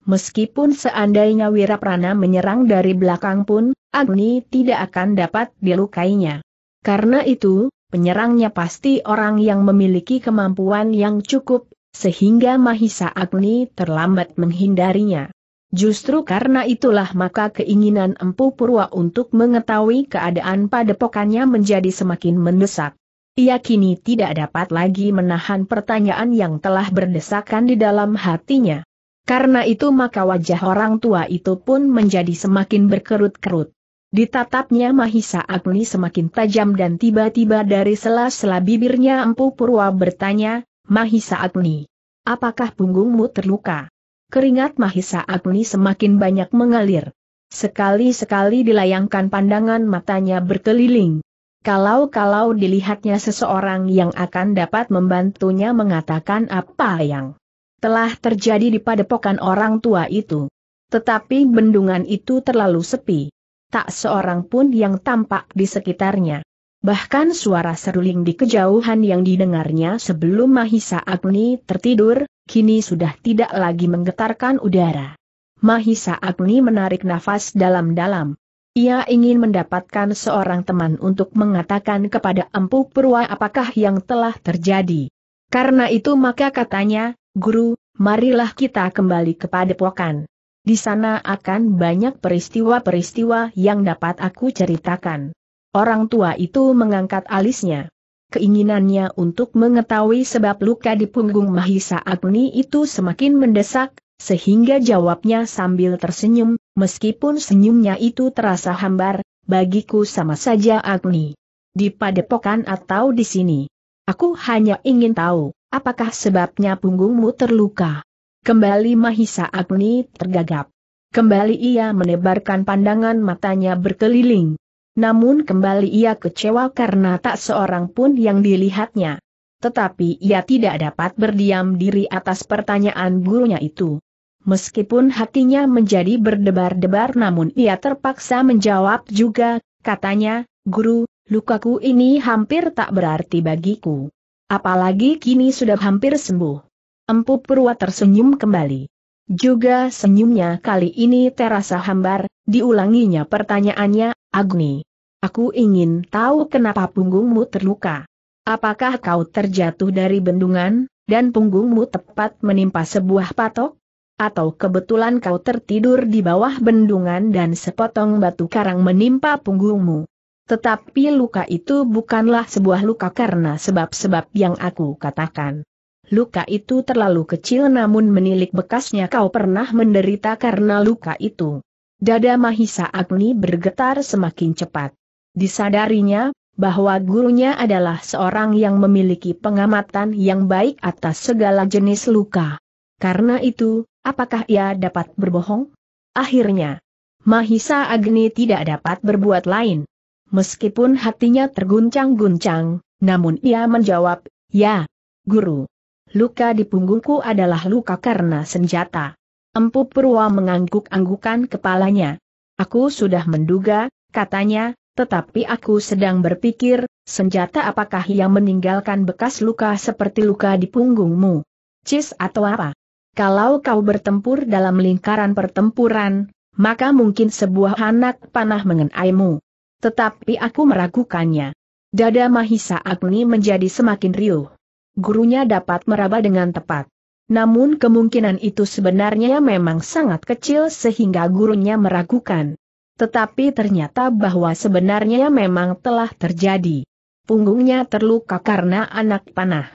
Meskipun seandainya Wiraprana menyerang dari belakang pun, Agni tidak akan dapat dilukainya. Karena itu, penyerangnya pasti orang yang memiliki kemampuan yang cukup, sehingga Mahisa Agni terlambat menghindarinya. Justru karena itulah maka keinginan Empu Purwa untuk mengetahui keadaan padepokannya menjadi semakin mendesak. Ia kini tidak dapat lagi menahan pertanyaan yang telah berdesakan di dalam hatinya. Karena itu maka wajah orang tua itu pun menjadi semakin berkerut-kerut. Ditatapnya Mahisa Agni semakin tajam dan tiba-tiba dari sela-sela bibirnya Empu Purwa bertanya, "Mahisa Agni, apakah punggungmu terluka?" Keringat Mahisa Agni semakin banyak mengalir. Sekali-sekali dilayangkan pandangan matanya berkeliling. Kalau-kalau dilihatnya seseorang yang akan dapat membantunya mengatakan apa yang telah terjadi di padepokan orang tua itu. Tetapi bendungan itu terlalu sepi. Tak seorang pun yang tampak di sekitarnya. Bahkan suara seruling di kejauhan yang didengarnya sebelum Mahisa Agni tertidur, kini sudah tidak lagi menggetarkan udara. Mahisa Agni menarik nafas dalam-dalam. Ia ingin mendapatkan seorang teman untuk mengatakan kepada Empu Purwa apakah yang telah terjadi. Karena itu maka katanya, "Guru, marilah kita kembali ke padepokan. Di sana akan banyak peristiwa-peristiwa yang dapat aku ceritakan." Orang tua itu mengangkat alisnya. Keinginannya untuk mengetahui sebab luka di punggung Mahisa Agni itu semakin mendesak, sehingga jawabnya sambil tersenyum, meskipun senyumnya itu terasa hambar, "Bagiku sama saja Agni. Di padepokan atau di sini. Aku hanya ingin tahu, apakah sebabnya punggungmu terluka?" Kembali Mahisa Agni tergagap. Kembali ia menebarkan pandangan matanya berkeliling. Namun kembali ia kecewa karena tak seorang pun yang dilihatnya. Tetapi ia tidak dapat berdiam diri atas pertanyaan gurunya itu. Meskipun hatinya menjadi berdebar-debar namun ia terpaksa menjawab juga, katanya, "Guru, lukaku ini hampir tak berarti bagiku. Apalagi kini sudah hampir sembuh." Empu Purwa tersenyum kembali. Juga senyumnya kali ini terasa hambar, diulanginya pertanyaannya, "Agni, aku ingin tahu kenapa punggungmu terluka. Apakah kau terjatuh dari bendungan, dan punggungmu tepat menimpa sebuah patok? Atau kebetulan kau tertidur di bawah bendungan dan sepotong batu karang menimpa punggungmu? Tetapi luka itu bukanlah sebuah luka karena sebab-sebab yang aku katakan. Luka itu terlalu kecil namun menilik bekasnya kau pernah menderita karena luka itu." Dada Mahisa Agni bergetar semakin cepat. Disadarinya, bahwa gurunya adalah seorang yang memiliki pengamatan yang baik atas segala jenis luka. Karena itu, apakah ia dapat berbohong? Akhirnya, Mahisa Agni tidak dapat berbuat lain. Meskipun hatinya terguncang-guncang, namun ia menjawab, "Ya, Guru. Luka di punggungku adalah luka karena senjata." Empu Purwa mengangguk-anggukan kepalanya. "Aku sudah menduga," katanya, "tetapi aku sedang berpikir, senjata apakah yang meninggalkan bekas luka seperti luka di punggungmu? Cis atau apa? Kalau kau bertempur dalam lingkaran pertempuran, maka mungkin sebuah anak panah mengenaimu. Tetapi aku meragukannya." Dada Mahisa Agni menjadi semakin riuh. Gurunya dapat meraba dengan tepat. Namun kemungkinan itu sebenarnya memang sangat kecil sehingga gurunya meragukan. Tetapi ternyata bahwa sebenarnya memang telah terjadi. Punggungnya terluka karena anak panah.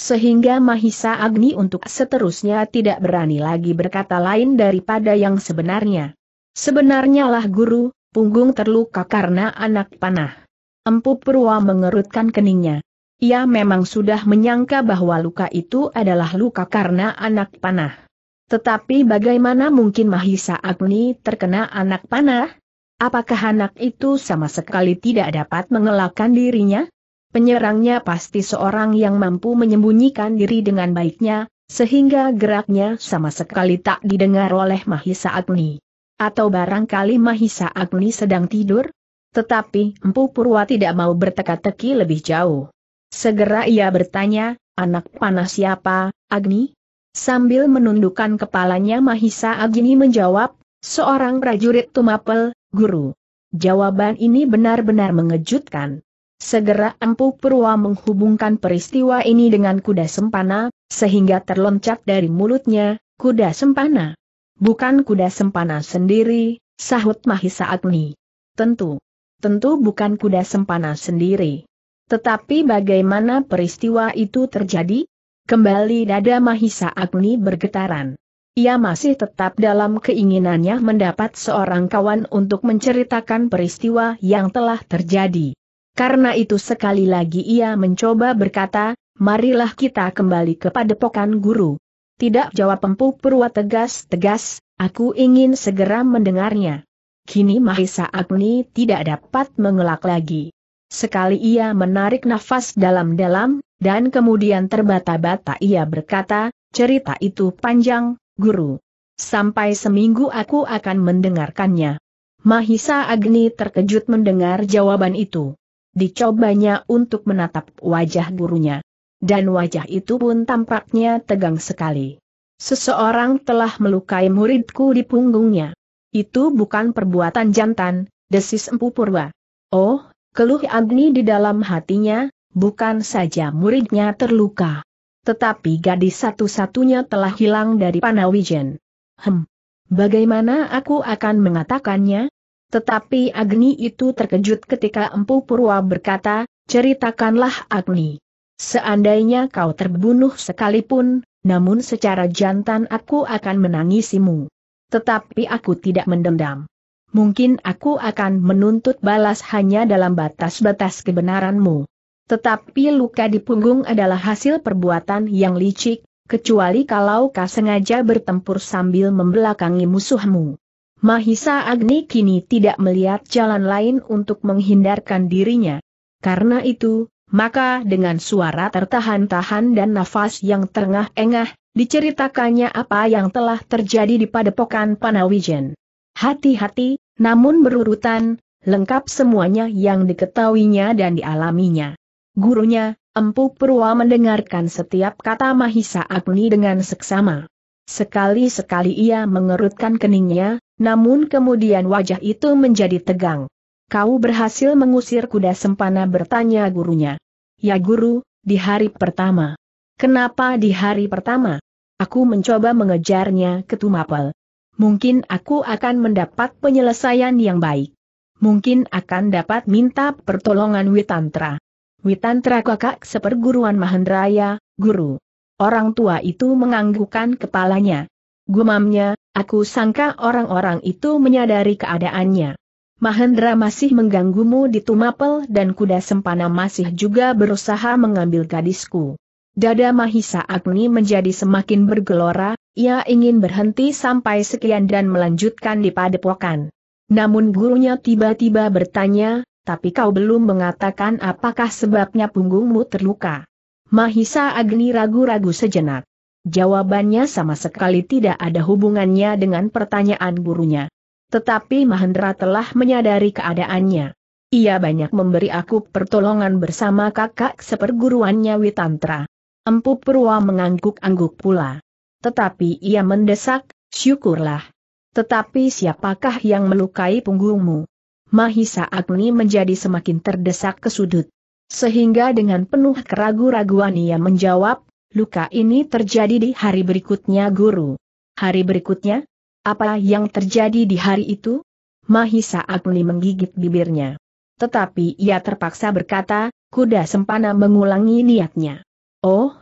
sehingga Mahisa Agni untuk seterusnya tidak berani lagi berkata lain daripada yang sebenarnya. Sebenarnya lah guru, punggung terluka karena anak panah. Empu Purwa mengerutkan keningnya. Ia memang sudah menyangka bahwa luka itu adalah luka karena anak panah. Tetapi bagaimana mungkin Mahisa Agni terkena anak panah? Apakah anak itu sama sekali tidak dapat mengelakkan dirinya? Penyerangnya pasti seorang yang mampu menyembunyikan diri dengan baiknya, sehingga geraknya sama sekali tak didengar oleh Mahisa Agni. Atau barangkali Mahisa Agni sedang tidur? Tetapi Empu Purwa tidak mau berteka-teki lebih jauh. Segera ia bertanya, anak panah siapa, Agni? Sambil menundukkan kepalanya Mahisa Agni menjawab, seorang prajurit Tumapel, guru. Jawaban ini benar-benar mengejutkan. Segera Empu Purwa menghubungkan peristiwa ini dengan kuda sempana, sehingga terloncat dari mulutnya, kuda sempana. Bukan kuda sempana sendiri, sahut Mahisa Agni. Tentu, tentu bukan kuda sempana sendiri. Tetapi bagaimana peristiwa itu terjadi? Kembali dada Mahisa Agni bergetaran. Ia masih tetap dalam keinginannya mendapat seorang kawan untuk menceritakan peristiwa yang telah terjadi. Karena itu sekali lagi ia mencoba berkata, marilah kita kembali ke padepokan guru. Tidak, jawab Empu Purwa tegas-tegas, aku ingin segera mendengarnya. Kini Mahisa Agni tidak dapat mengelak lagi. Sekali ia menarik nafas dalam-dalam, dan kemudian terbata-bata ia berkata, cerita itu panjang, guru. Sampai seminggu aku akan mendengarkannya. Mahisa Agni terkejut mendengar jawaban itu. Dicobanya untuk menatap wajah gurunya. Dan wajah itu pun tampaknya tegang sekali. Seseorang telah melukai muridku di punggungnya. Itu bukan perbuatan jantan, desis Empu Purwa. Oh, keluh Agni di dalam hatinya, bukan saja muridnya terluka. Tetapi gadis satu-satunya telah hilang dari Panawijen. Hem, bagaimana aku akan mengatakannya? Tetapi Agni itu terkejut ketika Empu Purwa berkata, ceritakanlah Agni. Seandainya kau terbunuh sekalipun, namun secara jantan aku akan menangisimu. Tetapi aku tidak mendendam. Mungkin aku akan menuntut balas hanya dalam batas-batas kebenaranmu. Tetapi luka di punggung adalah hasil perbuatan yang licik, kecuali kalau kau sengaja bertempur sambil membelakangi musuhmu. Mahisa Agni kini tidak melihat jalan lain untuk menghindarkan dirinya. Karena itu, maka dengan suara tertahan-tahan dan nafas yang terengah-engah, diceritakannya apa yang telah terjadi di padepokan Panawijen. Hati-hati, namun berurutan, lengkap semuanya yang diketahuinya dan dialaminya. Gurunya, Empu Purwa mendengarkan setiap kata Mahisa Agni dengan seksama. Sekali-sekali ia mengerutkan keningnya, namun kemudian wajah itu menjadi tegang. Kau berhasil mengusir kuda sempana, bertanya gurunya. Ya guru, di hari pertama. Kenapa di hari pertama? Aku mencoba mengejarnya ke Tumapel. Mungkin aku akan mendapat penyelesaian yang baik. Mungkin akan dapat minta pertolongan Witantra. Witantra kakak seperguruan Mahendraya, guru. Orang tua itu menganggukkan kepalanya. Gumamnya, aku sangka orang-orang itu menyadari keadaannya. Mahendra masih mengganggumu di Tumapel dan kuda sempana masih juga berusaha mengambil gadisku. Dada Mahisa Agni menjadi semakin bergelora, ia ingin berhenti sampai sekian dan melanjutkan di padepokan. Namun gurunya tiba-tiba bertanya, tapi kau belum mengatakan apakah sebabnya punggungmu terluka. Mahisa Agni ragu-ragu sejenak. Jawabannya sama sekali tidak ada hubungannya dengan pertanyaan gurunya. Tetapi Mahendra telah menyadari keadaannya. Ia banyak memberi aku pertolongan bersama kakak seperguruannya Witantra. Empu Purwa mengangguk-angguk pula. Tetapi ia mendesak, syukurlah. Tetapi siapakah yang melukai punggungmu? Mahisa Agni menjadi semakin terdesak ke sudut. Sehingga dengan penuh keraguan-raguan ia menjawab, luka ini terjadi di hari berikutnya guru. Hari berikutnya? Apa yang terjadi di hari itu? Mahisa Agni menggigit bibirnya. Tetapi ia terpaksa berkata, kuda sempana mengulangi niatnya. Oh,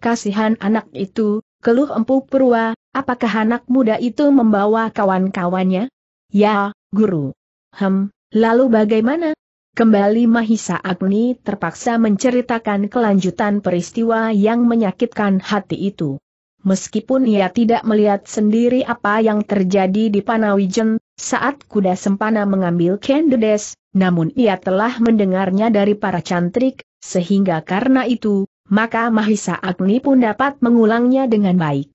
Kasihan anak itu, keluh Empu Purwa, apakah anak muda itu membawa kawan-kawannya? Ya, guru. Hem, lalu bagaimana? Kembali Mahisa Agni terpaksa menceritakan kelanjutan peristiwa yang menyakitkan hati itu. Meskipun ia tidak melihat sendiri apa yang terjadi di Panawijen, saat Kuda Sempana mengambil Ken Dedes, namun ia telah mendengarnya dari para cantrik, sehingga karena itu, maka Mahisa Agni pun dapat mengulangnya dengan baik.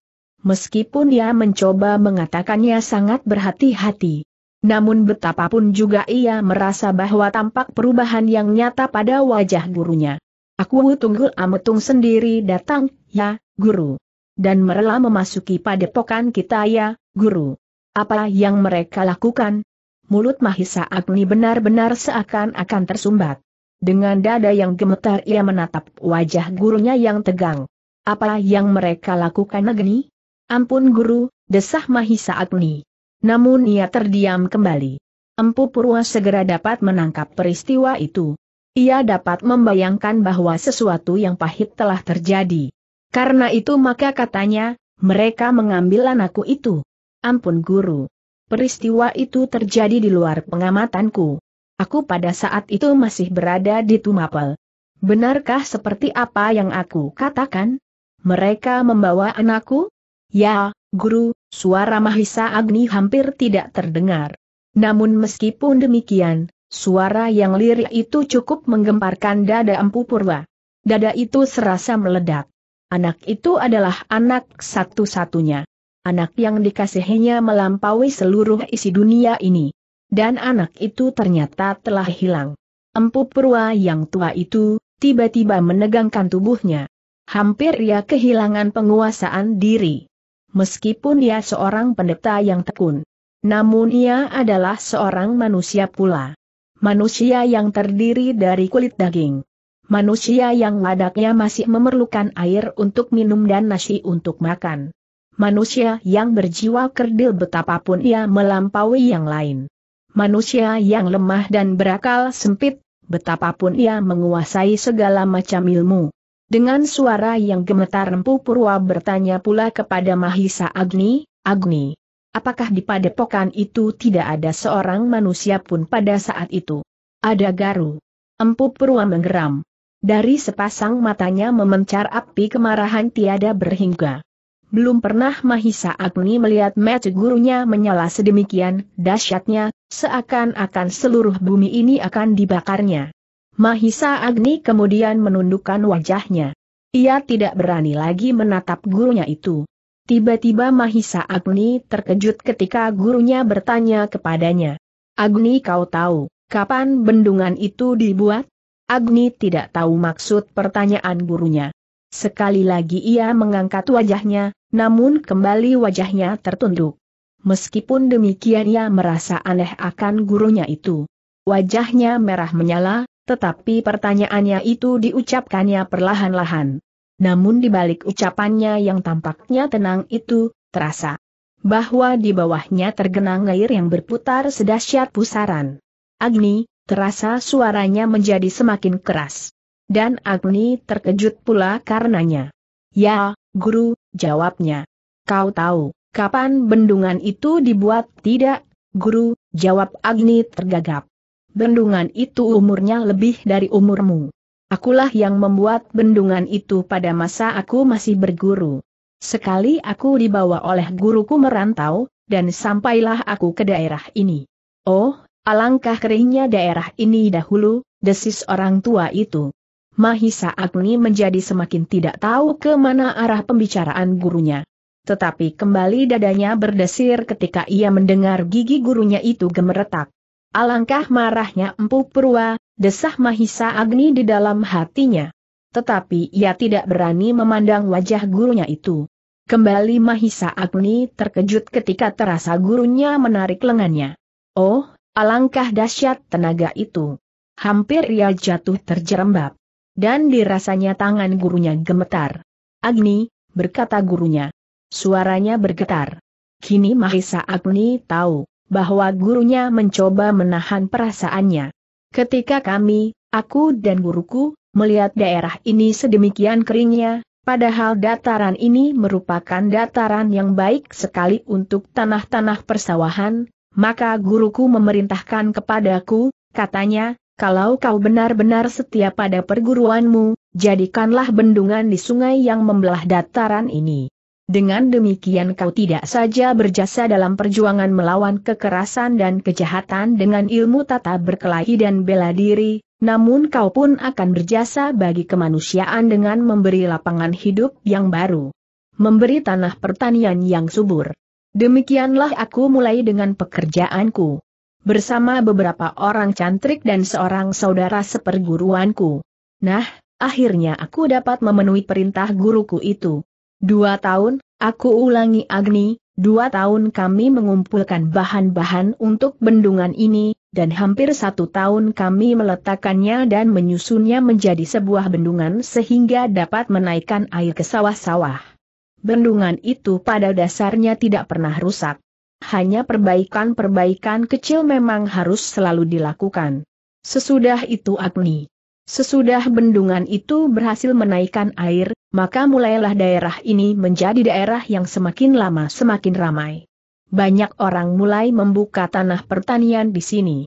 Meskipun ia mencoba mengatakannya sangat berhati-hati. Namun betapapun juga ia merasa bahwa tampak perubahan yang nyata pada wajah gurunya. Aku Tunggul Ametung sendiri datang, ya, guru. Dan merela memasuki padepokan kita ya, guru. Apa yang mereka lakukan? Mulut Mahisa Agni benar-benar seakan-akan tersumbat. Dengan dada yang gemetar ia menatap wajah gurunya yang tegang. Apa yang mereka lakukan Agni? Ampun guru, desah Mahisa Agni. Namun ia terdiam kembali. Empu Purwa segera dapat menangkap peristiwa itu. Ia dapat membayangkan bahwa sesuatu yang pahit telah terjadi. Karena itu maka katanya, mereka mengambil anakku itu. Ampun guru. Peristiwa itu terjadi di luar pengamatanku. Aku pada saat itu masih berada di Tumapel. Benarkah seperti apa yang aku katakan? Mereka membawa anakku? Ya, guru, suara Mahisa Agni hampir tidak terdengar. Namun meskipun demikian, suara yang lirik itu cukup menggemparkan dada Empu Purwa. Dada itu serasa meledak. Anak itu adalah anak satu-satunya. Anak yang dikasihinya melampaui seluruh isi dunia ini. Dan anak itu ternyata telah hilang. Empu Purwa yang tua itu, tiba-tiba menegangkan tubuhnya. Hampir ia kehilangan penguasaan diri. Meskipun dia seorang pendeta yang tekun, namun ia adalah seorang manusia pula. Manusia yang terdiri dari kulit daging. Manusia yang ladaknya masih memerlukan air untuk minum dan nasi untuk makan. Manusia yang berjiwa kerdil betapapun ia melampaui yang lain. Manusia yang lemah dan berakal sempit, betapapun ia menguasai segala macam ilmu. Dengan suara yang gemetar Empu Purwa bertanya pula kepada Mahisa Agni, Agni, apakah di padepokan itu tidak ada seorang manusia pun pada saat itu? Ada garu. Empu Purwa menggeram. Dari sepasang matanya memencar api kemarahan tiada berhingga. Belum pernah Mahisa Agni melihat mata gurunya menyala sedemikian dahsyatnya, seakan-akan seluruh bumi ini akan dibakarnya. Mahisa Agni kemudian menundukkan wajahnya. Ia tidak berani lagi menatap gurunya itu. Tiba-tiba Mahisa Agni terkejut ketika gurunya bertanya kepadanya. Agni kau tahu, kapan bendungan itu dibuat? Agni tidak tahu maksud pertanyaan gurunya. Sekali lagi ia mengangkat wajahnya, namun kembali wajahnya tertunduk. Meskipun demikian ia merasa aneh akan gurunya itu. Wajahnya merah menyala. Tetapi pertanyaannya itu diucapkannya perlahan-lahan. Namun dibalik ucapannya yang tampaknya tenang itu, terasa bahwa di bawahnya tergenang air yang berputar sedahsyat pusaran. Agni, terasa suaranya menjadi semakin keras. Dan Agni terkejut pula karenanya. Ya, guru, jawabnya. Kau tahu, kapan bendungan itu dibuat? Tidak, guru, jawab Agni tergagap. Bendungan itu umurnya lebih dari umurmu. Akulah yang membuat bendungan itu pada masa aku masih berguru. Sekali aku dibawa oleh guruku merantau, dan sampailah aku ke daerah ini. Oh, alangkah keringnya daerah ini dahulu, desis orang tua itu. Mahisa Agni menjadi semakin tidak tahu ke mana arah pembicaraan gurunya. Tetapi kembali dadanya berdesir ketika ia mendengar gigi gurunya itu gemeretak. Alangkah marahnya Empu Purwa, desah Mahisa Agni di dalam hatinya. Tetapi ia tidak berani memandang wajah gurunya itu. Kembali Mahisa Agni terkejut ketika terasa gurunya menarik lengannya. Oh, alangkah dahsyat tenaga itu. Hampir ia jatuh terjerembab. Dan dirasanya tangan gurunya gemetar. Agni, berkata gurunya. Suaranya bergetar. Kini Mahisa Agni tahu bahwa gurunya mencoba menahan perasaannya. Ketika kami, aku dan guruku, melihat daerah ini sedemikian keringnya, Padahal dataran ini merupakan dataran yang baik sekali untuk tanah-tanah persawahan, maka guruku memerintahkan kepadaku, katanya, kalau kau benar-benar setia pada perguruanmu, jadikanlah bendungan di sungai yang membelah dataran ini. Dengan demikian kau tidak saja berjasa dalam perjuangan melawan kekerasan dan kejahatan dengan ilmu tata berkelahi dan bela diri, namun kau pun akan berjasa bagi kemanusiaan dengan memberi lapangan hidup yang baru, memberi tanah pertanian yang subur. Demikianlah aku mulai dengan pekerjaanku. Bersama beberapa orang cantrik dan seorang saudara seperguruanku. Nah, akhirnya aku dapat memenuhi perintah guruku itu. Dua tahun, aku ulangi Agni, dua tahun kami mengumpulkan bahan-bahan untuk bendungan ini, dan hampir satu tahun kami meletakkannya dan menyusunnya menjadi sebuah bendungan sehingga dapat menaikkan air ke sawah-sawah. Bendungan itu pada dasarnya tidak pernah rusak. Hanya perbaikan-perbaikan kecil memang harus selalu dilakukan. Sesudah itu Agni. Sesudah bendungan itu berhasil menaikkan air, maka mulailah daerah ini menjadi daerah yang semakin lama semakin ramai. Banyak orang mulai membuka tanah pertanian di sini.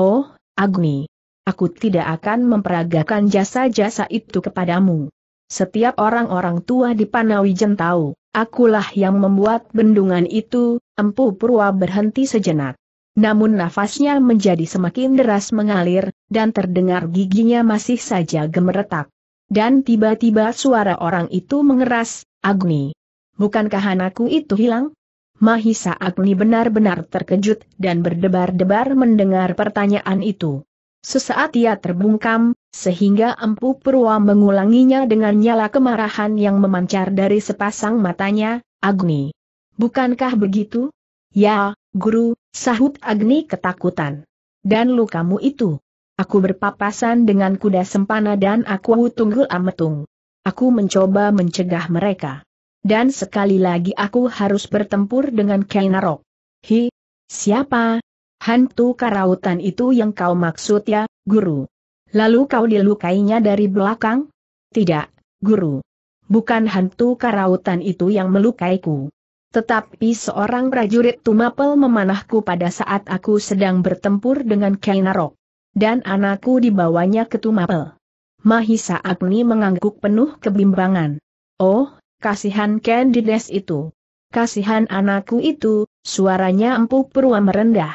Oh, Agni, aku tidak akan memperagakan jasa-jasa itu kepadamu. Setiap orang-orang tua di Panawijen tahu, akulah yang membuat bendungan itu. Empu Purwa berhenti sejenak. Namun nafasnya menjadi semakin deras mengalir, dan terdengar giginya masih saja gemeretak. Dan tiba-tiba suara orang itu mengeras, Agni. Bukankah anakku itu hilang? Mahisa Agni benar-benar terkejut dan berdebar-debar mendengar pertanyaan itu. Sesaat ia terbungkam, sehingga Empu Purwa mengulanginya dengan nyala kemarahan yang memancar dari sepasang matanya, Agni. Bukankah begitu? Ya, guru, sahut Agni ketakutan. Dan lukamu itu. Aku berpapasan dengan kuda sempana dan aku tunggul ametung. Aku mencoba mencegah mereka. Dan sekali lagi aku harus bertempur dengan Ken Arok. Hi, siapa? Hantu karautan itu yang kau maksud ya, guru. Lalu kau dilukainya dari belakang? Tidak, guru. Bukan hantu karautan itu yang melukaiku. Tetapi seorang prajurit Tumapel memanahku pada saat aku sedang bertempur dengan Ken Arok. Dan anakku dibawanya ke Tumapel. Mahisa Agni mengangguk penuh kebimbangan. Oh, kasihan Ken Dedes itu. Kasihan anakku itu, suaranya Empu Purwa merendah.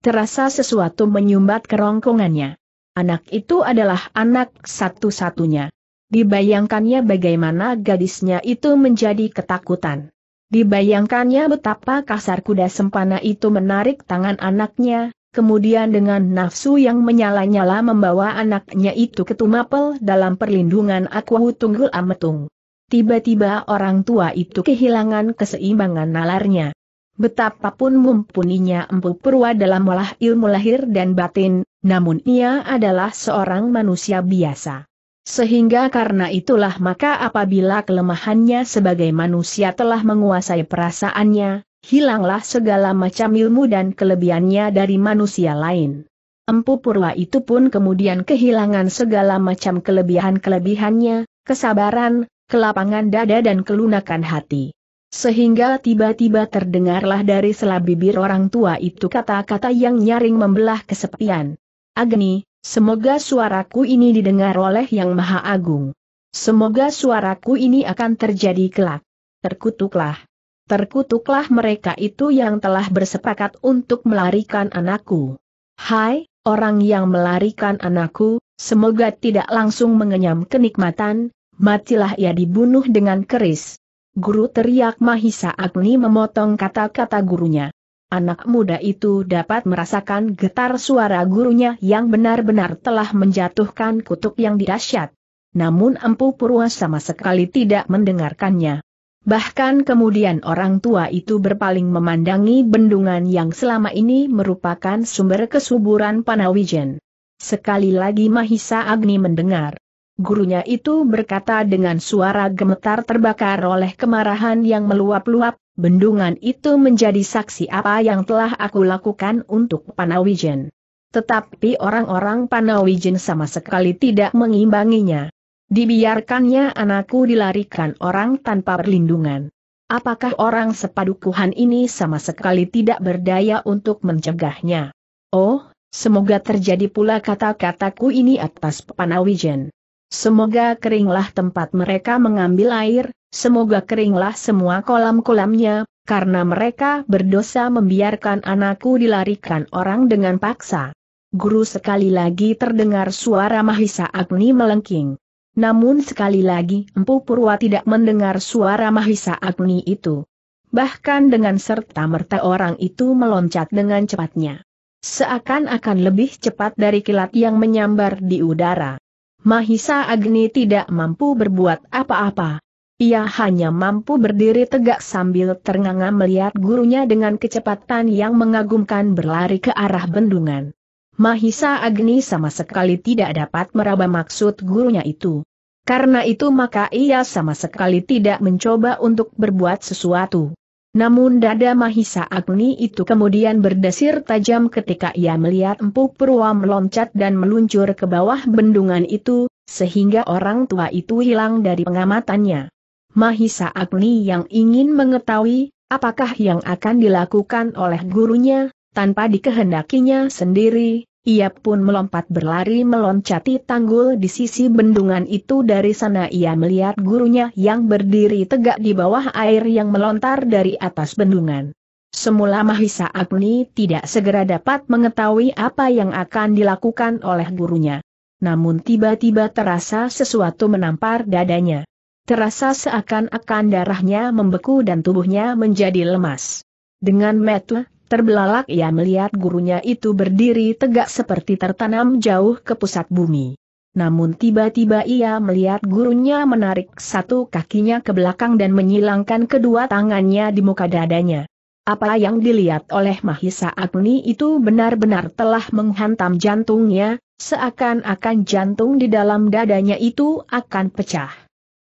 Terasa sesuatu menyumbat kerongkongannya. Anak itu adalah anak satu-satunya. Dibayangkannya bagaimana gadisnya itu menjadi ketakutan. Dibayangkannya betapa kasar kuda sempana itu menarik tangan anaknya, kemudian dengan nafsu yang menyala-nyala membawa anaknya itu ke Tumapel dalam perlindungan aku tunggul ametung. Tiba-tiba orang tua itu kehilangan keseimbangan nalarnya. Betapapun mumpuninya Empu Purwa dalam olah ilmu lahir dan batin, namun ia adalah seorang manusia biasa. Sehingga karena itulah maka apabila kelemahannya sebagai manusia telah menguasai perasaannya, hilanglah segala macam ilmu dan kelebihannya dari manusia lain. Empu Purwa itu pun kemudian kehilangan segala macam kelebihan-kelebihannya, kesabaran, kelapangan dada dan kelunakan hati. Sehingga tiba-tiba terdengarlah dari sela bibir orang tua itu kata-kata yang nyaring membelah kesepian. Agni. Semoga suaraku ini didengar oleh Yang Maha Agung. Semoga suaraku ini akan terjadi kelak. Terkutuklah. Terkutuklah mereka itu yang telah bersepakat untuk melarikan anakku. Hai, orang yang melarikan anakku, semoga tidak langsung mengenyam kenikmatan, matilah ia dibunuh dengan keris. Guru, teriak Mahisa Agni memotong kata-kata gurunya. Anak muda itu dapat merasakan getar suara gurunya yang benar-benar telah menjatuhkan kutuk yang dahsyat. Namun Empu Purwa sama sekali tidak mendengarkannya. Bahkan kemudian orang tua itu berpaling memandangi bendungan yang selama ini merupakan sumber kesuburan Panawijen. Sekali lagi Mahisa Agni mendengar. Gurunya itu berkata dengan suara gemetar terbakar oleh kemarahan yang meluap-luap. Bendungan itu menjadi saksi apa yang telah aku lakukan untuk Panawijen. Tetapi orang-orang Panawijen sama sekali tidak mengimbanginya. dibiarkannya anakku dilarikan orang tanpa perlindungan. Apakah orang sepadukuhan ini sama sekali tidak berdaya untuk mencegahnya? Oh, semoga terjadi pula kata-kataku ini atas Panawijen. Semoga keringlah tempat mereka mengambil air, semoga keringlah semua kolam-kolamnya, karena mereka berdosa membiarkan anakku dilarikan orang dengan paksa. Guru, sekali lagi terdengar suara Mahisa Agni melengking. Namun sekali lagi Empu Purwa tidak mendengar suara Mahisa Agni itu. Bahkan dengan serta-merta orang itu meloncat dengan cepatnya. Seakan-akan lebih cepat dari kilat yang menyambar di udara. Mahisa Agni tidak mampu berbuat apa-apa. Ia hanya mampu berdiri tegak sambil ternganga melihat gurunya dengan kecepatan yang mengagumkan berlari ke arah bendungan. Mahisa Agni sama sekali tidak dapat meraba maksud gurunya itu. Karena itu maka ia sama sekali tidak mencoba untuk berbuat sesuatu. Namun dada Mahisa Agni itu kemudian berdesir tajam ketika ia melihat Empu Purwa meloncat dan meluncur ke bawah bendungan itu, sehingga orang tua itu hilang dari pengamatannya. Mahisa Agni yang ingin mengetahui apakah yang akan dilakukan oleh gurunya, tanpa dikehendakinya sendiri, ia pun melompat berlari meloncati tanggul di sisi bendungan itu. Dari sana ia melihat gurunya yang berdiri tegak di bawah air yang melontar dari atas bendungan. Semula Mahisa Agni tidak segera dapat mengetahui apa yang akan dilakukan oleh gurunya. Namun tiba-tiba terasa sesuatu menampar dadanya. Terasa seakan-akan darahnya membeku dan tubuhnya menjadi lemas. Dengan mata terbelalak ia melihat gurunya itu berdiri tegak seperti tertanam jauh ke pusat bumi. Namun tiba-tiba ia melihat gurunya menarik satu kakinya ke belakang dan menyilangkan kedua tangannya di muka dadanya. Apa yang dilihat oleh Mahisa Agni itu benar-benar telah menghantam jantungnya, seakan-akan jantung di dalam dadanya itu akan pecah.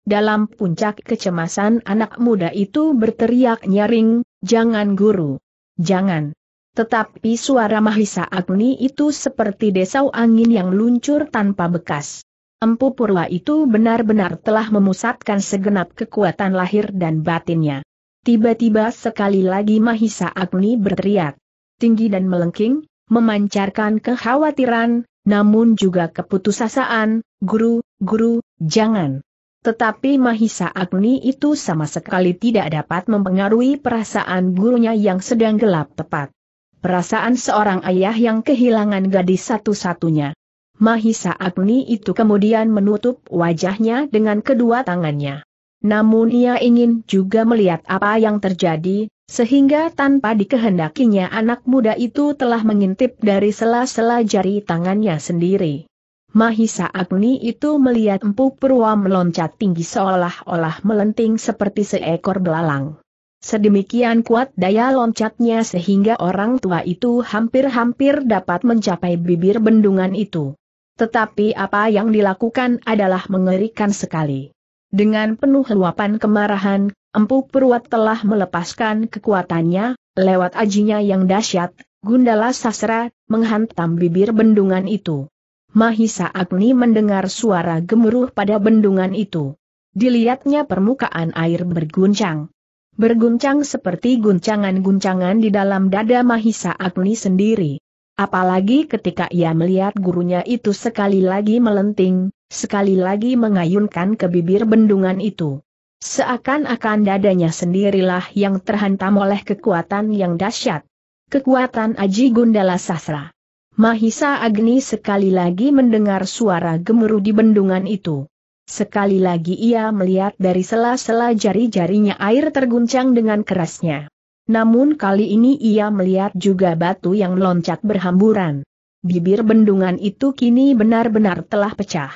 Dalam puncak kecemasan anak muda itu berteriak nyaring, "Jangan guru! Jangan!" Tetapi suara Mahisa Agni itu seperti desau angin yang meluncur tanpa bekas. Empu Purwa itu benar-benar telah memusatkan segenap kekuatan lahir dan batinnya. Tiba-tiba sekali lagi Mahisa Agni berteriak tinggi dan melengking, memancarkan kekhawatiran, namun juga keputusasaan, "Guru, guru, jangan!" Tetapi Mahisa Agni itu sama sekali tidak dapat mempengaruhi perasaan gurunya yang sedang gelap tepat. Perasaan seorang ayah yang kehilangan gadis satu-satunya. Mahisa Agni itu kemudian menutup wajahnya dengan kedua tangannya. Namun ia ingin juga melihat apa yang terjadi, sehingga tanpa dikehendakinya anak muda itu telah mengintip dari sela-sela jari tangannya sendiri. Mahisa Agni itu melihat Empu Purwa meloncat tinggi seolah-olah melenting seperti seekor belalang. Sedemikian kuat daya loncatnya sehingga orang tua itu hampir-hampir dapat mencapai bibir bendungan itu. Tetapi apa yang dilakukan adalah mengerikan sekali. Dengan penuh luapan kemarahan, Empu Purwa telah melepaskan kekuatannya, lewat ajinya yang dahsyat, Gundala Sasra, menghantam bibir bendungan itu. Mahisa Agni mendengar suara gemuruh pada bendungan itu. Dilihatnya permukaan air berguncang. Berguncang seperti guncangan-guncangan di dalam dada Mahisa Agni sendiri. Apalagi ketika ia melihat gurunya itu sekali lagi melenting, sekali lagi mengayunkan ke bibir bendungan itu. Seakan-akan dadanya sendirilah yang terhantam oleh kekuatan yang dahsyat. Kekuatan Aji Gundala Sasra. Mahisa Agni sekali lagi mendengar suara gemuruh di bendungan itu. Sekali lagi ia melihat dari sela-sela jari-jarinya air terguncang dengan kerasnya. Namun kali ini ia melihat juga batu yang meloncat berhamburan. Bibir bendungan itu kini benar-benar telah pecah.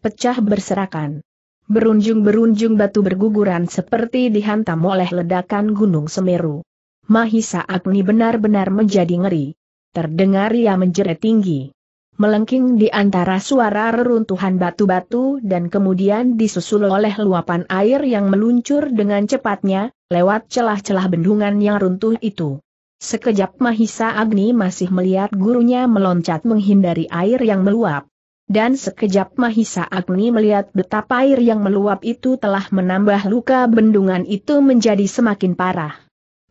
Pecah berserakan. Berunjung-berunjung batu berguguran seperti dihantam oleh ledakan Gunung Semeru. Mahisa Agni benar-benar menjadi ngeri. Terdengar ia menjerit tinggi, melengking di antara suara reruntuhan batu-batu dan kemudian disusul oleh luapan air yang meluncur dengan cepatnya, lewat celah-celah bendungan yang runtuh itu. Sekejap Mahisa Agni masih melihat gurunya meloncat menghindari air yang meluap. Dan sekejap Mahisa Agni melihat betapa air yang meluap itu telah menambah luka bendungan itu menjadi semakin parah.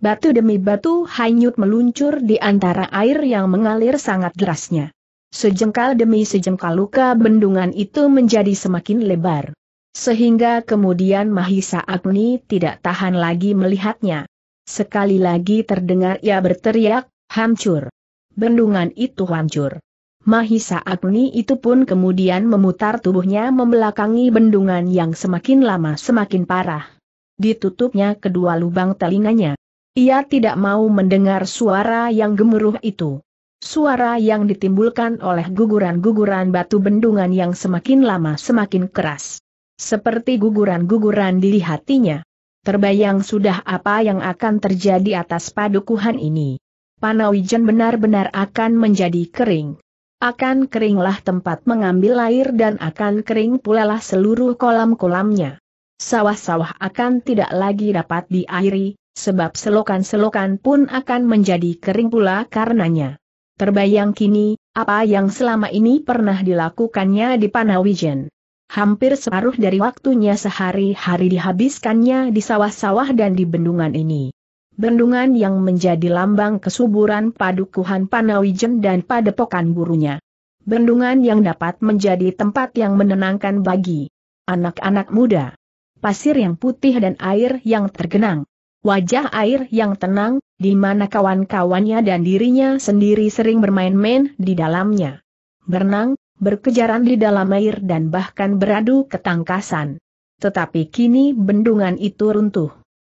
Batu demi batu hanyut meluncur di antara air yang mengalir sangat derasnya. Sejengkal demi sejengkal luka bendungan itu menjadi semakin lebar. Sehingga kemudian Mahisa Agni tidak tahan lagi melihatnya. Sekali lagi terdengar ia berteriak, "Hancur! Bendungan itu hancur!" Mahisa Agni itu pun kemudian memutar tubuhnya membelakangi bendungan yang semakin lama semakin parah. Ditutupnya kedua lubang telinganya. Ia tidak mau mendengar suara yang gemuruh itu. Suara yang ditimbulkan oleh guguran-guguran batu bendungan yang semakin lama semakin keras. Seperti guguran-guguran di hatinya. Terbayang sudah apa yang akan terjadi atas padukuhan ini. Panawijen benar-benar akan menjadi kering. Akan keringlah tempat mengambil air dan akan kering pulalah seluruh kolam-kolamnya. Sawah-sawah akan tidak lagi dapat diairi, sebab selokan-selokan pun akan menjadi kering pula karenanya. Terbayang kini, apa yang selama ini pernah dilakukannya di Panawijen. Hampir separuh dari waktunya sehari-hari dihabiskannya di sawah-sawah dan di bendungan ini. Bendungan yang menjadi lambang kesuburan padukuhan Panawijen dan padepokan gurunya. Bendungan yang dapat menjadi tempat yang menenangkan bagi anak-anak muda. Pasir yang putih dan air yang tergenang. Wajah air yang tenang, di mana kawan-kawannya dan dirinya sendiri sering bermain-main di dalamnya. Berenang, berkejaran di dalam air dan bahkan beradu ketangkasan. Tetapi kini bendungan itu runtuh.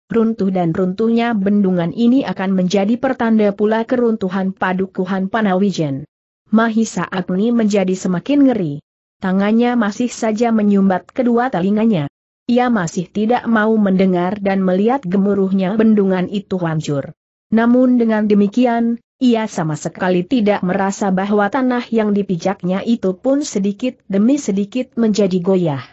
Runtuh dan runtuhnya bendungan ini akan menjadi pertanda pula keruntuhan padukuhan Panawijen. Mahisa Agni menjadi semakin ngeri. Tangannya masih saja menyumbat kedua telinganya. Ia masih tidak mau mendengar dan melihat gemuruhnya bendungan itu hancur. Namun dengan demikian, ia sama sekali tidak merasa bahwa tanah yang dipijaknya itu pun sedikit demi sedikit menjadi goyah.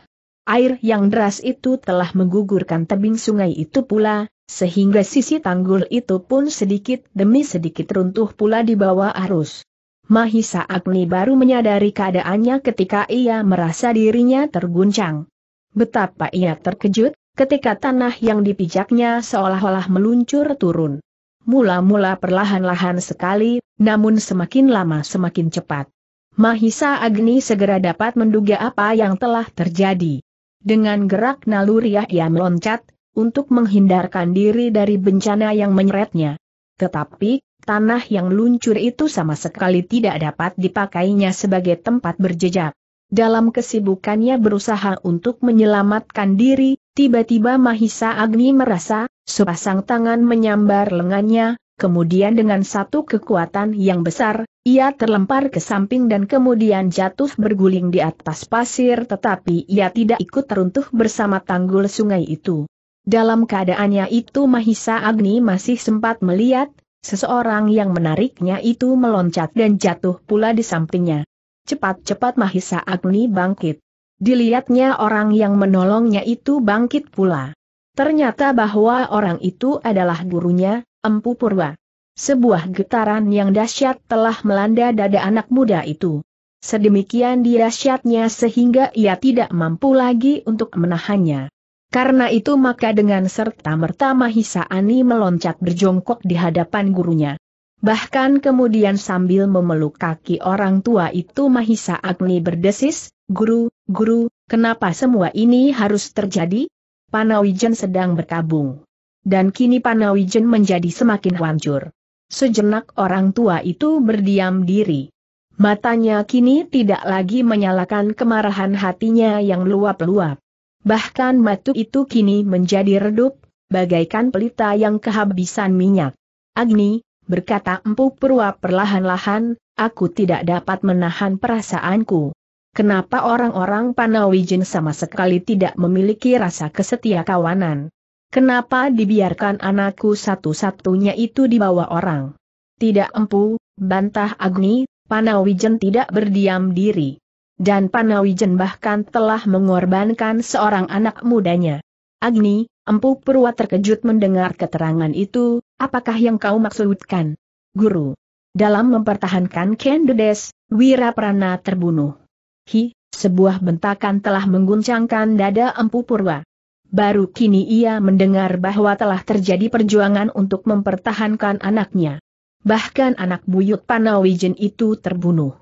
Air yang deras itu telah menggugurkan tebing sungai itu pula, sehingga sisi tanggul itu pun sedikit demi sedikit runtuh pula di bawah arus. Mahisa Agni baru menyadari keadaannya ketika ia merasa dirinya terguncang. Betapa ia terkejut, ketika tanah yang dipijaknya seolah-olah meluncur turun. Mula-mula perlahan-lahan sekali, namun semakin lama semakin cepat. Mahisa Agni segera dapat menduga apa yang telah terjadi. Dengan gerak naluriah ia meloncat, untuk menghindarkan diri dari bencana yang menyeretnya. Tetapi, tanah yang luncur itu sama sekali tidak dapat dipakainya sebagai tempat berjejak. Dalam kesibukannya berusaha untuk menyelamatkan diri, tiba-tiba Mahisa Agni merasa, sepasang tangan menyambar lengannya, kemudian dengan satu kekuatan yang besar, ia terlempar ke samping dan kemudian jatuh berguling di atas pasir, tetapi ia tidak ikut teruntuh bersama tanggul sungai itu. Dalam keadaannya itu Mahisa Agni masih sempat melihat, seseorang yang menariknya itu meloncat dan jatuh pula di sampingnya. Cepat-cepat Mahisa Agni bangkit. Dilihatnya orang yang menolongnya itu bangkit pula. Ternyata bahwa orang itu adalah gurunya, Empu Purwa. Sebuah getaran yang dahsyat telah melanda dada anak muda itu. Sedemikian dahsyatnya sehingga ia tidak mampu lagi untuk menahannya. Karena itu maka dengan serta-merta Mahisa Agni meloncat berjongkok di hadapan gurunya. Bahkan kemudian sambil memeluk kaki orang tua itu Mahisa Agni berdesis, "Guru, guru, kenapa semua ini harus terjadi? Panawijen sedang berkabung. Dan kini Panawijen menjadi semakin hancur." Sejenak orang tua itu berdiam diri. Matanya kini tidak lagi menyalakan kemarahan hatinya yang luap-luap. Bahkan mata itu kini menjadi redup, bagaikan pelita yang kehabisan minyak. "Agni," berkata Empu Purwa perlahan-lahan, "aku tidak dapat menahan perasaanku. Kenapa orang-orang Panawijen sama sekali tidak memiliki rasa kesetia kawanan? Kenapa dibiarkan anakku satu-satunya itu dibawa orang?" "Tidak Empu," bantah Agni, "Panawijen tidak berdiam diri. Dan Panawijen bahkan telah mengorbankan seorang anak mudanya." "Agni," Empu Purwa terkejut mendengar keterangan itu, "apakah yang kau maksudkan?" "Guru. Dalam mempertahankan Ken Dedes, Wiraprana terbunuh. Hi, sebuah bentakan telah mengguncangkan dada Empu Purwa. Baru kini ia mendengar bahwa telah terjadi perjuangan untuk mempertahankan anaknya. Bahkan anak buyut Panawijen itu terbunuh.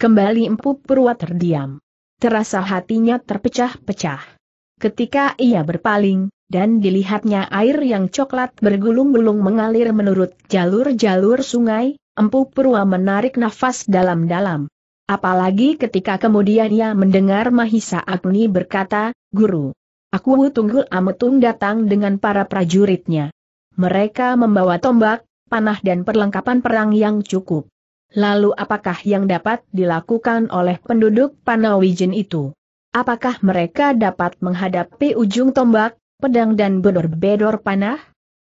Kembali Empu Purwa terdiam. Terasa hatinya terpecah-pecah. Ketika ia berpaling, dan dilihatnya air yang coklat bergulung-gulung mengalir menurut jalur-jalur sungai, Empu Purwa menarik nafas dalam-dalam. Apalagi ketika kemudian ia mendengar Mahisa Agni berkata, "Guru, aku Tunggul Ametung datang dengan para prajuritnya. Mereka membawa tombak, panah dan perlengkapan perang yang cukup. Lalu apakah yang dapat dilakukan oleh penduduk Panawijen itu? Apakah mereka dapat menghadapi ujung tombak, pedang dan bedor-bedor panah?"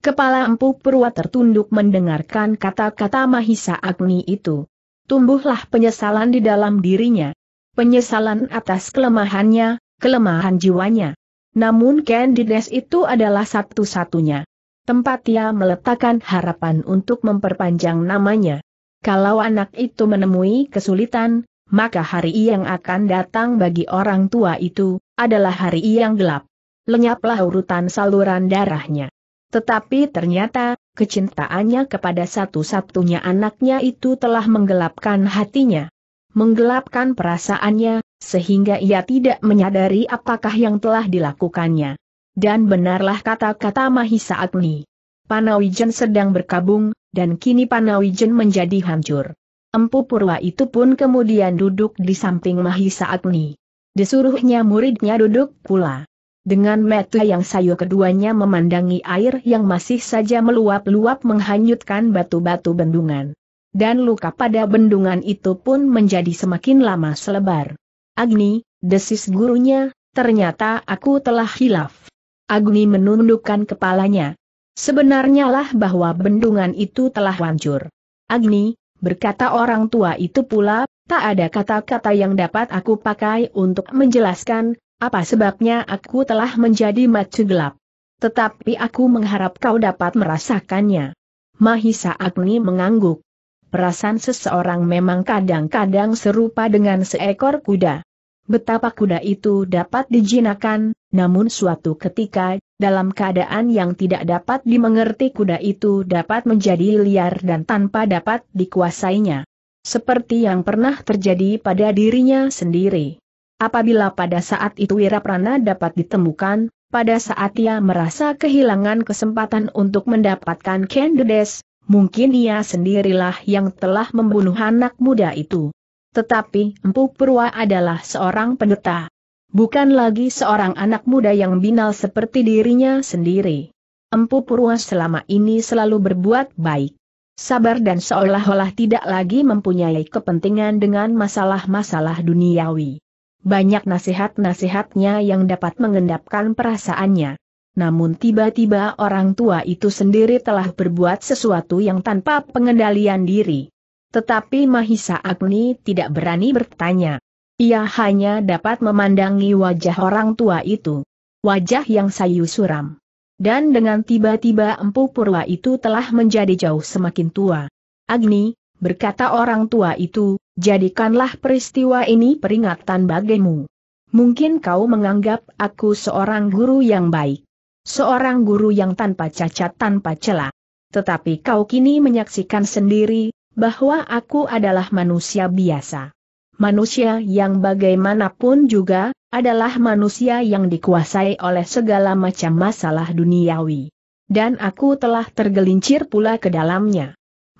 Kepala Empu Purwa tertunduk mendengarkan kata-kata Mahisa Agni itu. Tumbuhlah penyesalan di dalam dirinya. Penyesalan atas kelemahannya, kelemahan jiwanya. Namun Ken Dedes itu adalah satu-satunya tempat ia meletakkan harapan untuk memperpanjang namanya. Kalau anak itu menemui kesulitan, maka hari yang akan datang bagi orang tua itu adalah hari yang gelap. Lenyaplah urutan saluran darahnya. Tetapi ternyata, kecintaannya kepada satu-satunya anaknya itu telah menggelapkan hatinya. Menggelapkan perasaannya, sehingga ia tidak menyadari apakah yang telah dilakukannya. Dan benarlah kata-kata Mahisa Agni. Panawijen sedang berkabung, dan kini Panawijen menjadi hancur. Empu Purwa itu pun kemudian duduk di samping Mahisa Agni. Disuruhnya muridnya duduk pula. Dengan mata yang sayu keduanya memandangi air yang masih saja meluap-luap menghanyutkan batu-batu bendungan. Dan luka pada bendungan itu pun menjadi semakin lama selebar. "Agni," desis gurunya, "ternyata aku telah khilaf." Agni menundukkan kepalanya. "Sebenarnya lah bahwa bendungan itu telah hancur. Agni," berkata orang tua itu pula, "tak ada kata-kata yang dapat aku pakai untuk menjelaskan apa sebabnya aku telah menjadi mata gelap. Tetapi aku mengharap kau dapat merasakannya." Mahisa Agni mengangguk. Perasaan seseorang memang kadang-kadang serupa dengan seekor kuda. Betapa kuda itu dapat dijinakan, namun suatu ketika, dalam keadaan yang tidak dapat dimengerti, kuda itu dapat menjadi liar dan tanpa dapat dikuasainya. Seperti yang pernah terjadi pada dirinya sendiri. Apabila pada saat itu Wiraprana dapat ditemukan, pada saat ia merasa kehilangan kesempatan untuk mendapatkan Ken Dedes, mungkin ia sendirilah yang telah membunuh anak muda itu. Tetapi Empu Purwa adalah seorang pendeta. Bukan lagi seorang anak muda yang binal seperti dirinya sendiri. Empu Purwa selama ini selalu berbuat baik, sabar dan seolah-olah tidak lagi mempunyai kepentingan dengan masalah-masalah duniawi. Banyak nasihat-nasihatnya yang dapat mengendapkan perasaannya. Namun tiba-tiba orang tua itu sendiri telah berbuat sesuatu yang tanpa pengendalian diri. Tetapi Mahisa Agni tidak berani bertanya. Ia hanya dapat memandangi wajah orang tua itu. Wajah yang sayu suram. Dan dengan tiba-tiba Empu Purwa itu telah menjadi jauh semakin tua. "Agni," berkata orang tua itu, "jadikanlah peristiwa ini peringatan bagimu. Mungkin kau menganggap aku seorang guru yang baik, seorang guru yang tanpa cacat tanpa celah. Tetapi kau kini menyaksikan sendiri, bahwa aku adalah manusia biasa. Manusia yang bagaimanapun juga, adalah manusia yang dikuasai oleh segala macam masalah duniawi. Dan aku telah tergelincir pula ke dalamnya.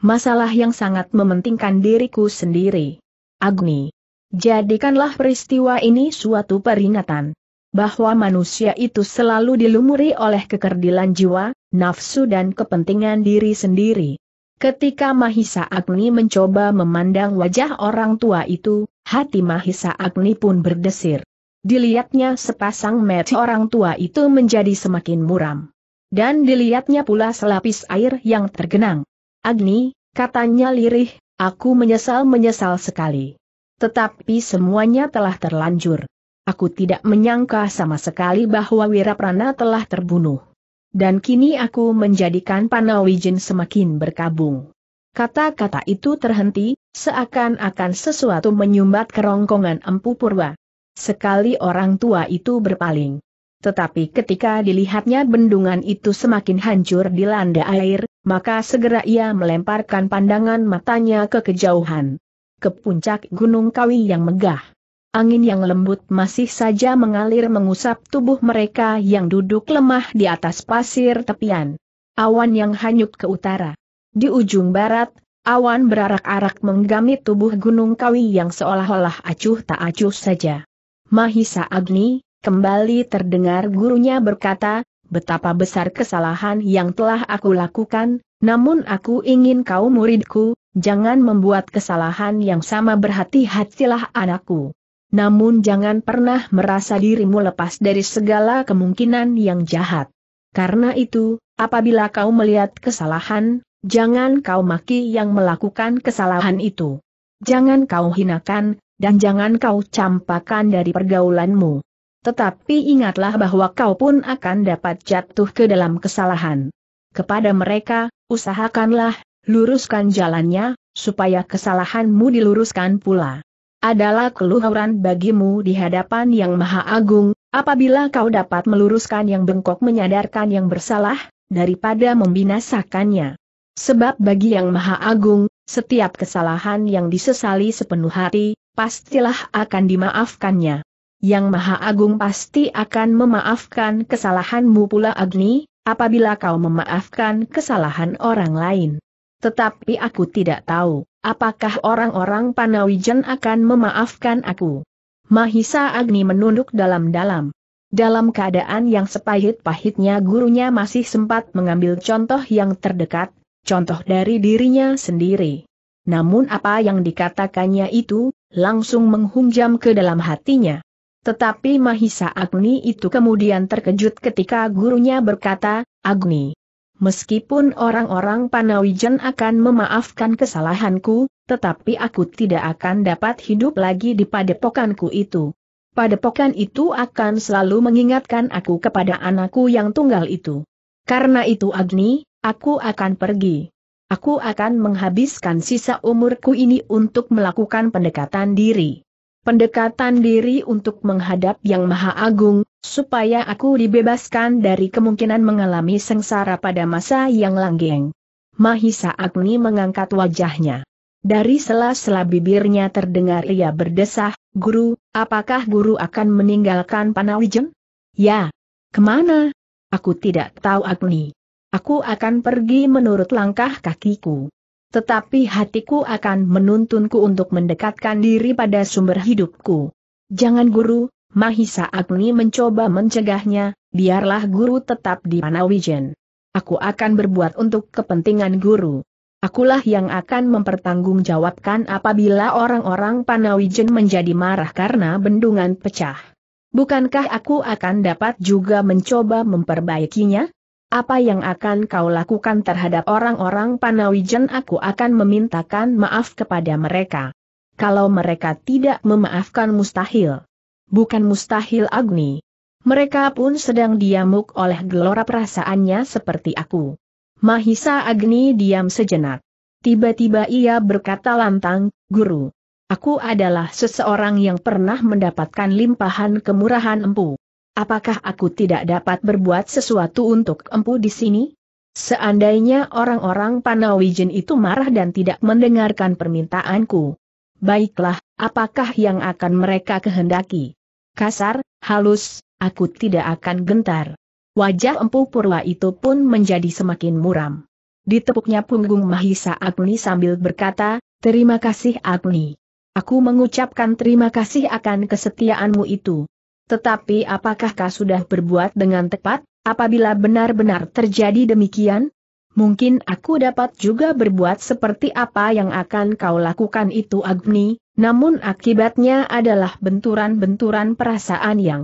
Masalah yang sangat mementingkan diriku sendiri. Agni, jadikanlah peristiwa ini suatu peringatan bahwa manusia itu selalu dilumuri oleh kekerdilan jiwa, nafsu dan kepentingan diri sendiri." Ketika Mahisa Agni mencoba memandang wajah orang tua itu, hati Mahisa Agni pun berdesir. Dilihatnya sepasang mata orang tua itu menjadi semakin muram. Dan dilihatnya pula selapis air yang tergenang. "Agni," katanya lirih, "aku menyesal-menyesal sekali. Tetapi semuanya telah terlanjur. Aku tidak menyangka sama sekali bahwa Wiraprana telah terbunuh. Dan kini aku menjadikan Panawijen semakin berkabung. Kata-kata itu terhenti, seakan-akan sesuatu menyumbat kerongkongan Empu Purwa. Sekali orang tua itu berpaling. Tetapi ketika dilihatnya bendungan itu semakin hancur dilanda air, maka segera ia melemparkan pandangan matanya ke kejauhan. Ke puncak Gunung Kawi yang megah. Angin yang lembut masih saja mengalir mengusap tubuh mereka yang duduk lemah di atas pasir tepian. Awan yang hanyut ke utara. Di ujung barat, awan berarak-arak menggamit tubuh Gunung Kawi yang seolah-olah acuh tak acuh saja. Mahisa Agni, kembali terdengar gurunya berkata, betapa besar kesalahan yang telah aku lakukan, namun aku ingin kau muridku, jangan membuat kesalahan yang sama. Berhati-hatilah anakku. Namun jangan pernah merasa dirimu lepas dari segala kemungkinan yang jahat. Karena itu, apabila kau melihat kesalahan, jangan kau maki yang melakukan kesalahan itu. Jangan kau hinakan, dan jangan kau campakan dari pergaulanmu. Tetapi ingatlah bahwa kau pun akan dapat jatuh ke dalam kesalahan. Kepada mereka, usahakanlah, luruskan jalannya, supaya kesalahanmu diluruskan pula. Adalah keluhuran bagimu di hadapan Yang Maha Agung, apabila kau dapat meluruskan yang bengkok, menyadarkan yang bersalah, daripada membinasakannya. Sebab bagi Yang Maha Agung, setiap kesalahan yang disesali sepenuh hati, pastilah akan dimaafkannya. Yang Maha Agung pasti akan memaafkan kesalahanmu pula Agni, apabila kau memaafkan kesalahan orang lain. Tetapi aku tidak tahu, apakah orang-orang Panawijen akan memaafkan aku. Mahisa Agni menunduk dalam-dalam. Dalam keadaan yang sepahit-pahitnya gurunya masih sempat mengambil contoh yang terdekat. Contoh dari dirinya sendiri. Namun apa yang dikatakannya itu, langsung menghunjam ke dalam hatinya. Tetapi Mahisa Agni itu kemudian terkejut ketika gurunya berkata, Agni, meskipun orang-orang Panawijen akan memaafkan kesalahanku, tetapi aku tidak akan dapat hidup lagi di padepokanku itu. Padepokan itu akan selalu mengingatkan aku kepada anakku yang tunggal itu. Karena itu Agni, aku akan pergi. Aku akan menghabiskan sisa umurku ini untuk melakukan pendekatan diri. Pendekatan diri untuk menghadap Yang Maha Agung, supaya aku dibebaskan dari kemungkinan mengalami sengsara pada masa yang langgeng. Mahisa Agni mengangkat wajahnya. Dari sela-sela bibirnya terdengar ia berdesah, Guru, apakah Guru akan meninggalkan Panawijen? Ya. Kemana? Aku tidak tahu Agni. Aku akan pergi menurut langkah kakiku. Tetapi hatiku akan menuntunku untuk mendekatkan diri pada sumber hidupku. Jangan Guru, Mahisa Agni mencoba mencegahnya, biarlah Guru tetap di Panawijen. Aku akan berbuat untuk kepentingan Guru. Akulah yang akan mempertanggungjawabkan apabila orang-orang Panawijen menjadi marah karena bendungan pecah. Bukankah aku akan dapat juga mencoba memperbaikinya? Apa yang akan kau lakukan terhadap orang-orang Panawijen? Aku akan memintakan maaf kepada mereka. Kalau mereka tidak memaafkan mustahil. Bukan mustahil Agni. Mereka pun sedang diamuk oleh gelora perasaannya seperti aku. Mahisa Agni diam sejenak. Tiba-tiba ia berkata lantang, Guru, aku adalah seseorang yang pernah mendapatkan limpahan kemurahan Empu. Apakah aku tidak dapat berbuat sesuatu untuk Empu di sini? Seandainya orang-orang Panawijen itu marah dan tidak mendengarkan permintaanku. Baiklah, apakah yang akan mereka kehendaki? Kasar, halus, aku tidak akan gentar. Wajah Empu Purwa itu pun menjadi semakin muram. Ditepuknya punggung Mahisa Agni sambil berkata, terima kasih Agni. Aku mengucapkan terima kasih akan kesetiaanmu itu. Tetapi apakah kau sudah berbuat dengan tepat, apabila benar-benar terjadi demikian? Mungkin aku dapat juga berbuat seperti apa yang akan kau lakukan itu Agni, namun akibatnya adalah benturan-benturan perasaan yang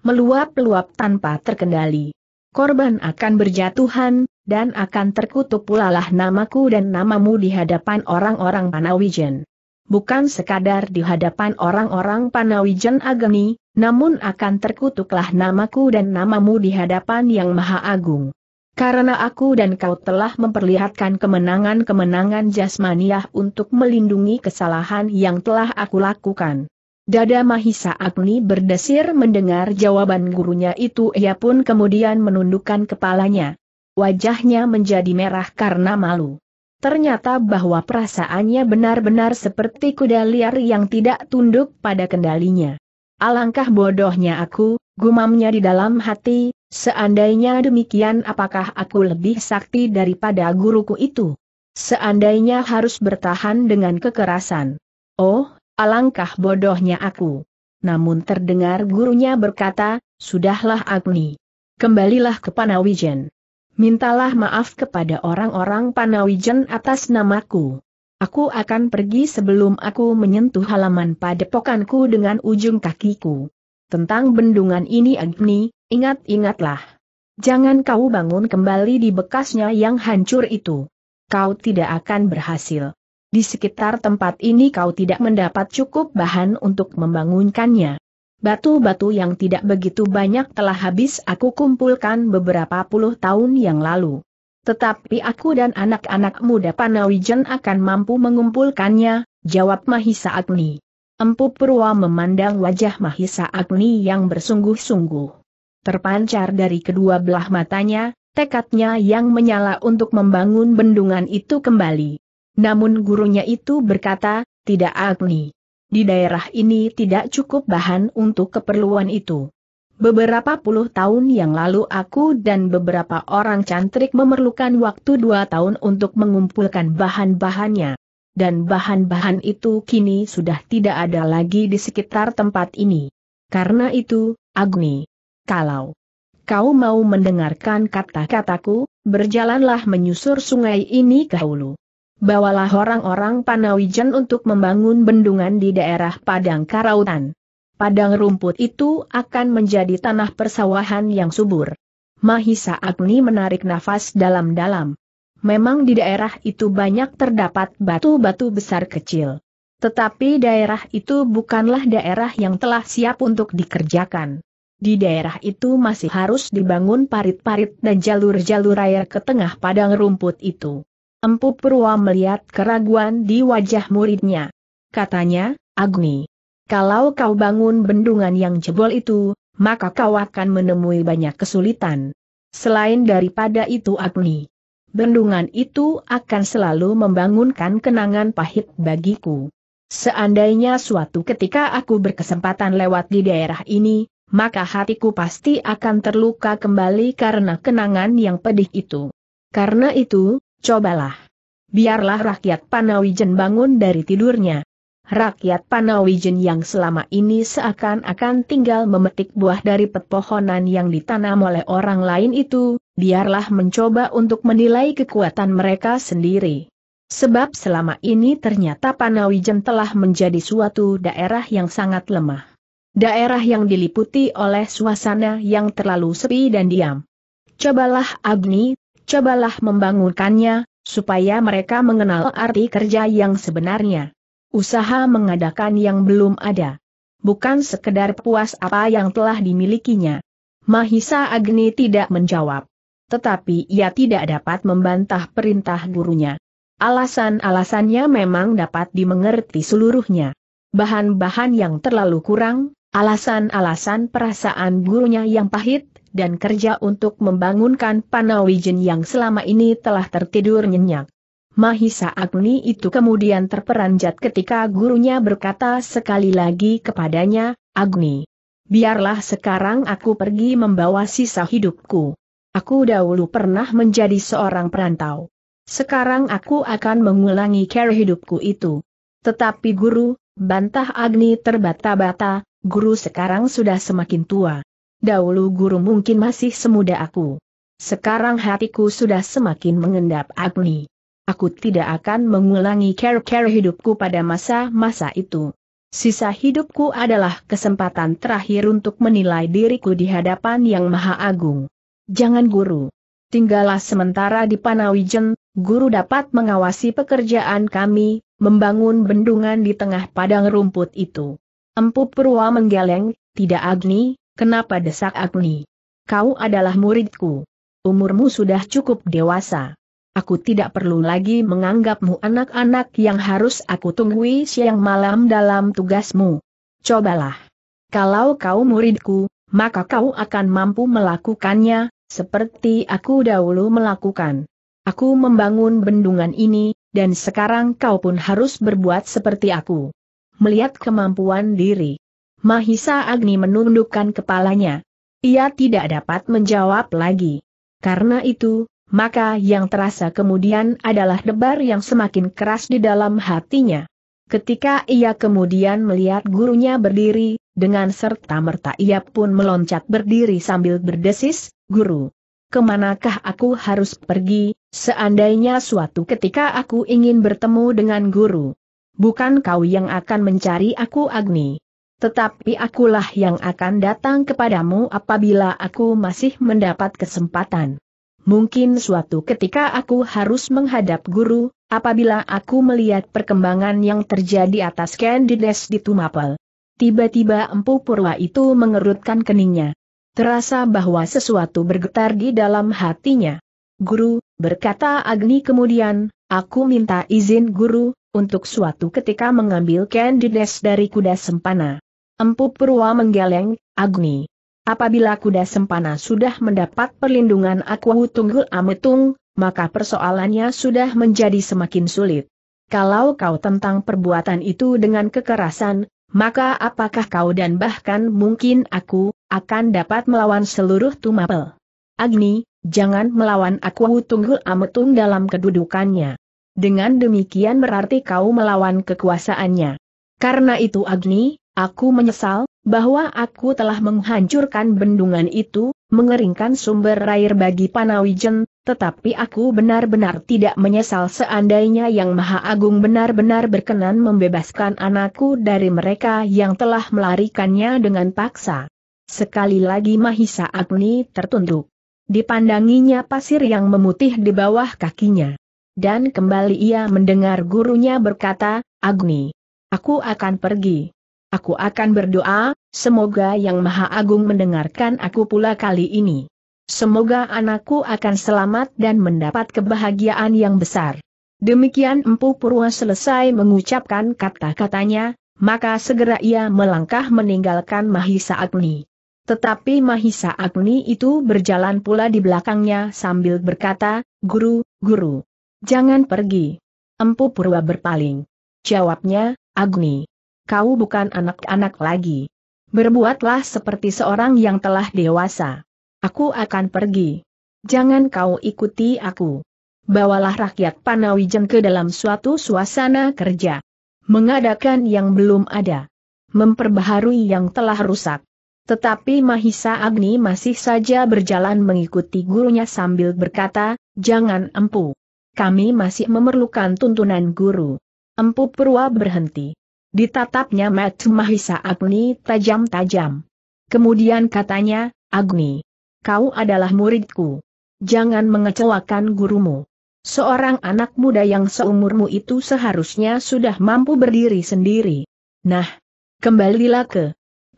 meluap-luap tanpa terkendali. Korban akan berjatuhan, dan akan terkutuk pulalah namaku dan namamu di hadapan orang-orang Panawijen. Bukan sekadar di hadapan orang-orang Panawijen Agni, namun akan terkutuklah namaku dan namamu di hadapan Yang Maha Agung. Karena aku dan kau telah memperlihatkan kemenangan-kemenangan jasmaniah untuk melindungi kesalahan yang telah aku lakukan. Dada Mahisa Agni berdesir mendengar jawaban gurunya itu, ia pun kemudian menundukkan kepalanya. Wajahnya menjadi merah karena malu. Ternyata bahwa perasaannya benar-benar seperti kuda liar yang tidak tunduk pada kendalinya. Alangkah bodohnya aku, gumamnya di dalam hati, seandainya demikian apakah aku lebih sakti daripada guruku itu? Seandainya harus bertahan dengan kekerasan. Oh, alangkah bodohnya aku. Namun terdengar gurunya berkata, "Sudahlah Agni. Kembalilah ke Panawijen. Mintalah maaf kepada orang-orang Panawijen atas namaku. Aku akan pergi sebelum aku menyentuh halaman padepokanku dengan ujung kakiku." Tentang bendungan ini Agni, ingat-ingatlah. Jangan kau bangun kembali di bekasnya yang hancur itu. Kau tidak akan berhasil. Di sekitar tempat ini kau tidak mendapat cukup bahan untuk membangunkannya. Batu-batu yang tidak begitu banyak telah habis aku kumpulkan beberapa puluh tahun yang lalu. Tetapi aku dan anak-anak muda Panawijen akan mampu mengumpulkannya, jawab Mahisa Agni. Empu Purwa memandang wajah Mahisa Agni yang bersungguh-sungguh. Terpancar dari kedua belah matanya, tekadnya yang menyala untuk membangun bendungan itu kembali. Namun gurunya itu berkata, "Tidak Agni. Di daerah ini tidak cukup bahan untuk keperluan itu. Beberapa puluh tahun yang lalu aku dan beberapa orang cantrik memerlukan waktu dua tahun untuk mengumpulkan bahan-bahannya. Dan bahan-bahan itu kini sudah tidak ada lagi di sekitar tempat ini. Karena itu, Agni, kalau kau mau mendengarkan kata-kataku, berjalanlah menyusur sungai ini ke hulu. Bawalah orang-orang Panawijen untuk membangun bendungan di daerah Padang Karautan. Padang rumput itu akan menjadi tanah persawahan yang subur." Mahisa Agni menarik nafas dalam-dalam. Memang di daerah itu banyak terdapat batu-batu besar kecil. Tetapi daerah itu bukanlah daerah yang telah siap untuk dikerjakan. Di daerah itu masih harus dibangun parit-parit dan jalur-jalur air ke tengah padang rumput itu. Empu Purwa melihat keraguan di wajah muridnya. Katanya, "Agni, kalau kau bangun bendungan yang jebol itu, maka kau akan menemui banyak kesulitan. Selain daripada itu Agni, bendungan itu akan selalu membangunkan kenangan pahit bagiku. Seandainya suatu ketika aku berkesempatan lewat di daerah ini, maka hatiku pasti akan terluka kembali karena kenangan yang pedih itu. Karena itu, cobalah. Biarlah rakyat Panawijen bangun dari tidurnya. Rakyat Panawijen yang selama ini seakan-akan tinggal memetik buah dari pepohonan yang ditanam oleh orang lain itu, biarlah mencoba untuk menilai kekuatan mereka sendiri. Sebab selama ini ternyata Panawijen telah menjadi suatu daerah yang sangat lemah. Daerah yang diliputi oleh suasana yang terlalu sepi dan diam. Cobalah Agni, cobalah membangunkannya, supaya mereka mengenal arti kerja yang sebenarnya. Usaha mengadakan yang belum ada. Bukan sekedar puas apa yang telah dimilikinya." Mahisa Agni tidak menjawab. Tetapi ia tidak dapat membantah perintah gurunya. Alasan-alasannya memang dapat dimengerti seluruhnya. Bahan-bahan yang terlalu kurang, alasan-alasan perasaan gurunya yang pahit, dan kerja untuk membangunkan Panawijen yang selama ini telah tertidur nyenyak. Mahisa Agni itu kemudian terperanjat ketika gurunya berkata sekali lagi kepadanya, "Agni, biarlah sekarang aku pergi membawa sisa hidupku. Aku dahulu pernah menjadi seorang perantau. Sekarang aku akan mengulangi cara hidupku itu." "Tetapi guru," bantah Agni terbata-bata, "guru sekarang sudah semakin tua. Dahulu guru mungkin masih semuda aku. Sekarang hatiku sudah semakin mengendap Agni. Aku tidak akan mengulangi care-care hidupku pada masa-masa itu. Sisa hidupku adalah kesempatan terakhir untuk menilai diriku di hadapan Yang Maha Agung. Jangan guru. Tinggallah sementara di Panawijen, guru dapat mengawasi pekerjaan kami, membangun bendungan di tengah padang rumput itu." Empu Purwa menggeleng, "Tidak Agni. Kenapa?" desak Agni. "Kau adalah muridku. umurmu sudah cukup dewasa. Aku tidak perlu lagi menganggapmu anak-anak yang harus aku tunggui siang malam dalam tugasmu. Cobalah. Kalau kau muridku, maka kau akan mampu melakukannya, seperti aku dahulu melakukan. Aku membangun bendungan ini, dan sekarang kau pun harus berbuat seperti aku. Melihat kemampuan diri, Mahisa Agni menundukkan kepalanya. Ia tidak dapat menjawab lagi. Karena itu, maka yang terasa kemudian adalah debar yang semakin keras di dalam hatinya. Ketika ia kemudian melihat gurunya berdiri, dengan serta-merta ia pun meloncat berdiri sambil berdesis, "Guru, kemanakah aku harus pergi, seandainya suatu ketika aku ingin bertemu dengan guru? Bukan kau yang akan mencari aku Agni. Tetapi akulah yang akan datang kepadamu apabila aku masih mendapat kesempatan. Mungkin suatu ketika aku harus menghadap guru, apabila aku melihat perkembangan yang terjadi atas Ken Dedes di Tumapel." Tiba-tiba Empu Purwa itu mengerutkan keningnya. Terasa bahwa sesuatu bergetar di dalam hatinya. "Guru," berkata Agni kemudian, "aku minta izin guru, untuk suatu ketika mengambil Ken Dedes dari Kuda Sempana." Empu Purwa menggeleng, "Agni, apabila Kuda Sempana sudah mendapat perlindungan aku Tunggul Ametung, maka persoalannya sudah menjadi semakin sulit. Kalau kau tentang perbuatan itu dengan kekerasan, maka apakah kau dan bahkan mungkin aku, akan dapat melawan seluruh Tumapel? Agni, jangan melawan aku Tunggul Ametung dalam kedudukannya. Dengan demikian berarti kau melawan kekuasaannya. Karena itu Agni, aku menyesal bahwa aku telah menghancurkan bendungan itu, mengeringkan sumber air bagi Panawijen, tetapi aku benar-benar tidak menyesal seandainya Yang Maha Agung benar-benar berkenan membebaskan anakku dari mereka yang telah melarikannya dengan paksa." Sekali lagi Mahisa Agni tertunduk. Dipandanginya pasir yang memutih di bawah kakinya. Dan kembali ia mendengar gurunya berkata, "Agni, aku akan pergi. Aku akan berdoa, semoga Yang Maha Agung mendengarkan aku pula kali ini. Semoga anakku akan selamat dan mendapat kebahagiaan yang besar." Demikian Empu Purwa selesai mengucapkan kata-katanya, maka segera ia melangkah meninggalkan Mahisa Agni. Tetapi Mahisa Agni itu berjalan pula di belakangnya sambil berkata, "Guru, guru, jangan pergi." Empu Purwa berpaling. Jawabnya, "Agni, kau bukan anak-anak lagi. Berbuatlah seperti seorang yang telah dewasa. Aku akan pergi. Jangan kau ikuti aku. Bawalah rakyat Panawijen ke dalam suatu suasana kerja. Mengadakan yang belum ada. Memperbaharui yang telah rusak." Tetapi Mahisa Agni masih saja berjalan mengikuti gurunya sambil berkata, "Jangan Empu. Kami masih memerlukan tuntunan guru." Empu Purwa berhenti. Ditatapnya mata Mahisa Agni tajam-tajam. Kemudian katanya, "Agni, kau adalah muridku. Jangan mengecewakan gurumu. Seorang anak muda yang seumurmu itu seharusnya sudah mampu berdiri sendiri. Nah, kembalilah ke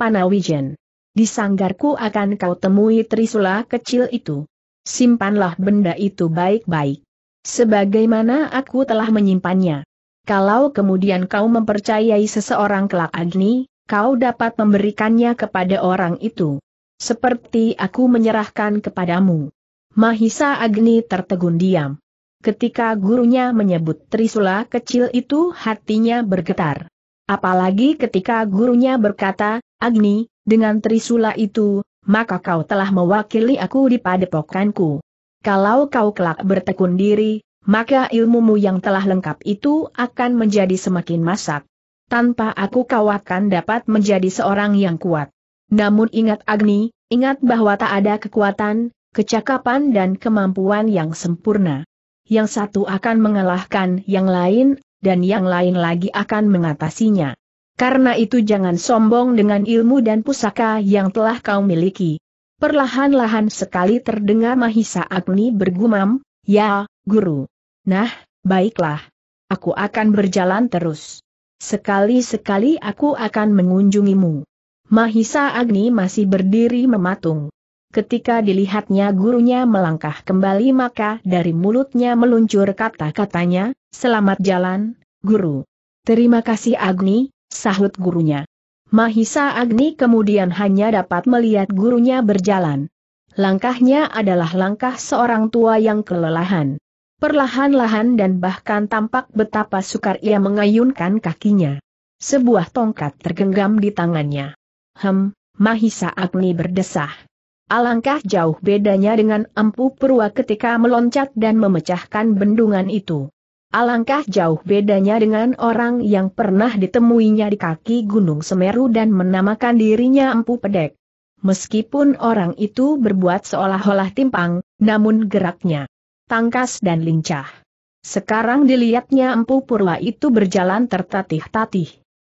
Panawijen. Di sanggarku akan kau temui Trisula kecil itu. Simpanlah benda itu baik-baik. Sebagaimana aku telah menyimpannya. Kalau kemudian kau mempercayai seseorang kelak Agni, kau dapat memberikannya kepada orang itu. Seperti aku menyerahkan kepadamu." Mahisa Agni tertegun diam. Ketika gurunya menyebut Trisula kecil itu hatinya bergetar. Apalagi ketika gurunya berkata, "Agni, dengan Trisula itu, maka kau telah mewakili aku di padepokanku. Kalau kau kelak bertekun diri, maka ilmumu yang telah lengkap itu akan menjadi semakin masak. Tanpa aku kau akan dapat menjadi seorang yang kuat. Namun ingat Agni, ingat bahwa tak ada kekuatan, kecakapan dan kemampuan yang sempurna. Yang satu akan mengalahkan yang lain, dan yang lain lagi akan mengatasinya. Karena itu jangan sombong dengan ilmu dan pusaka yang telah kau miliki." Perlahan-lahan sekali terdengar Mahisa Agni bergumam, "Ya, Guru. Nah, baiklah. Aku akan berjalan terus. Sekali-sekali aku akan mengunjungimu." Mahisa Agni masih berdiri mematung. Ketika dilihatnya gurunya melangkah kembali maka dari mulutnya meluncur kata-katanya, "Selamat jalan, guru." "Terima kasih Agni," sahut gurunya. Mahisa Agni kemudian hanya dapat melihat gurunya berjalan. Langkahnya adalah langkah seorang tua yang kelelahan. Perlahan-lahan dan bahkan tampak betapa sukar ia mengayunkan kakinya. Sebuah tongkat tergenggam di tangannya. "Hem," Mahisa Agni berdesah. Alangkah jauh bedanya dengan Empu Purwa ketika meloncat dan memecahkan bendungan itu. Alangkah jauh bedanya dengan orang yang pernah ditemuinya di kaki Gunung Semeru dan menamakan dirinya Empu Pedek. Meskipun orang itu berbuat seolah-olah timpang, namun geraknya tangkas dan lincah. Sekarang dilihatnya Empu Purwa itu berjalan tertatih-tatih.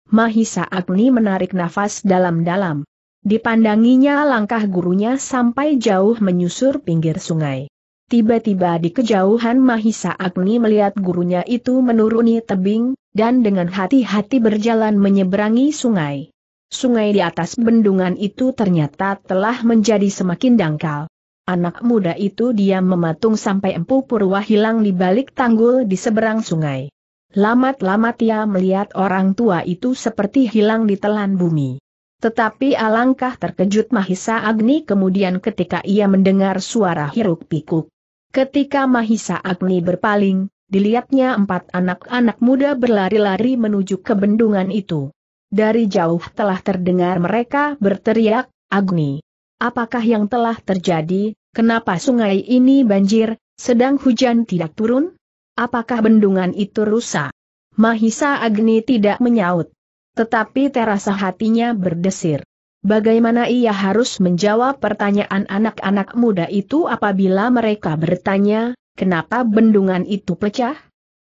Mahisa Agni menarik nafas dalam-dalam. Dipandanginya langkah gurunya sampai jauh menyusur pinggir sungai. Tiba-tiba di kejauhan Mahisa Agni melihat gurunya itu menuruni tebing, dan dengan hati-hati berjalan menyeberangi sungai. Sungai di atas bendungan itu ternyata telah menjadi semakin dangkal. Anak muda itu diam mematung sampai Empu Purwa hilang di balik tanggul di seberang sungai. Lamat-lamat ia melihat orang tua itu seperti hilang ditelan bumi. Tetapi alangkah terkejut Mahisa Agni kemudian ketika ia mendengar suara hiruk-pikuk. Ketika Mahisa Agni berpaling, dilihatnya empat anak-anak muda berlari-lari menuju ke bendungan itu. Dari jauh telah terdengar mereka berteriak, "Agni, apakah yang telah terjadi? Kenapa sungai ini banjir, sedang hujan tidak turun? Apakah bendungan itu rusak?" Mahisa Agni tidak menyaut. Tetapi terasa hatinya berdesir. Bagaimana ia harus menjawab pertanyaan anak-anak muda itu apabila mereka bertanya, "Kenapa bendungan itu pecah?"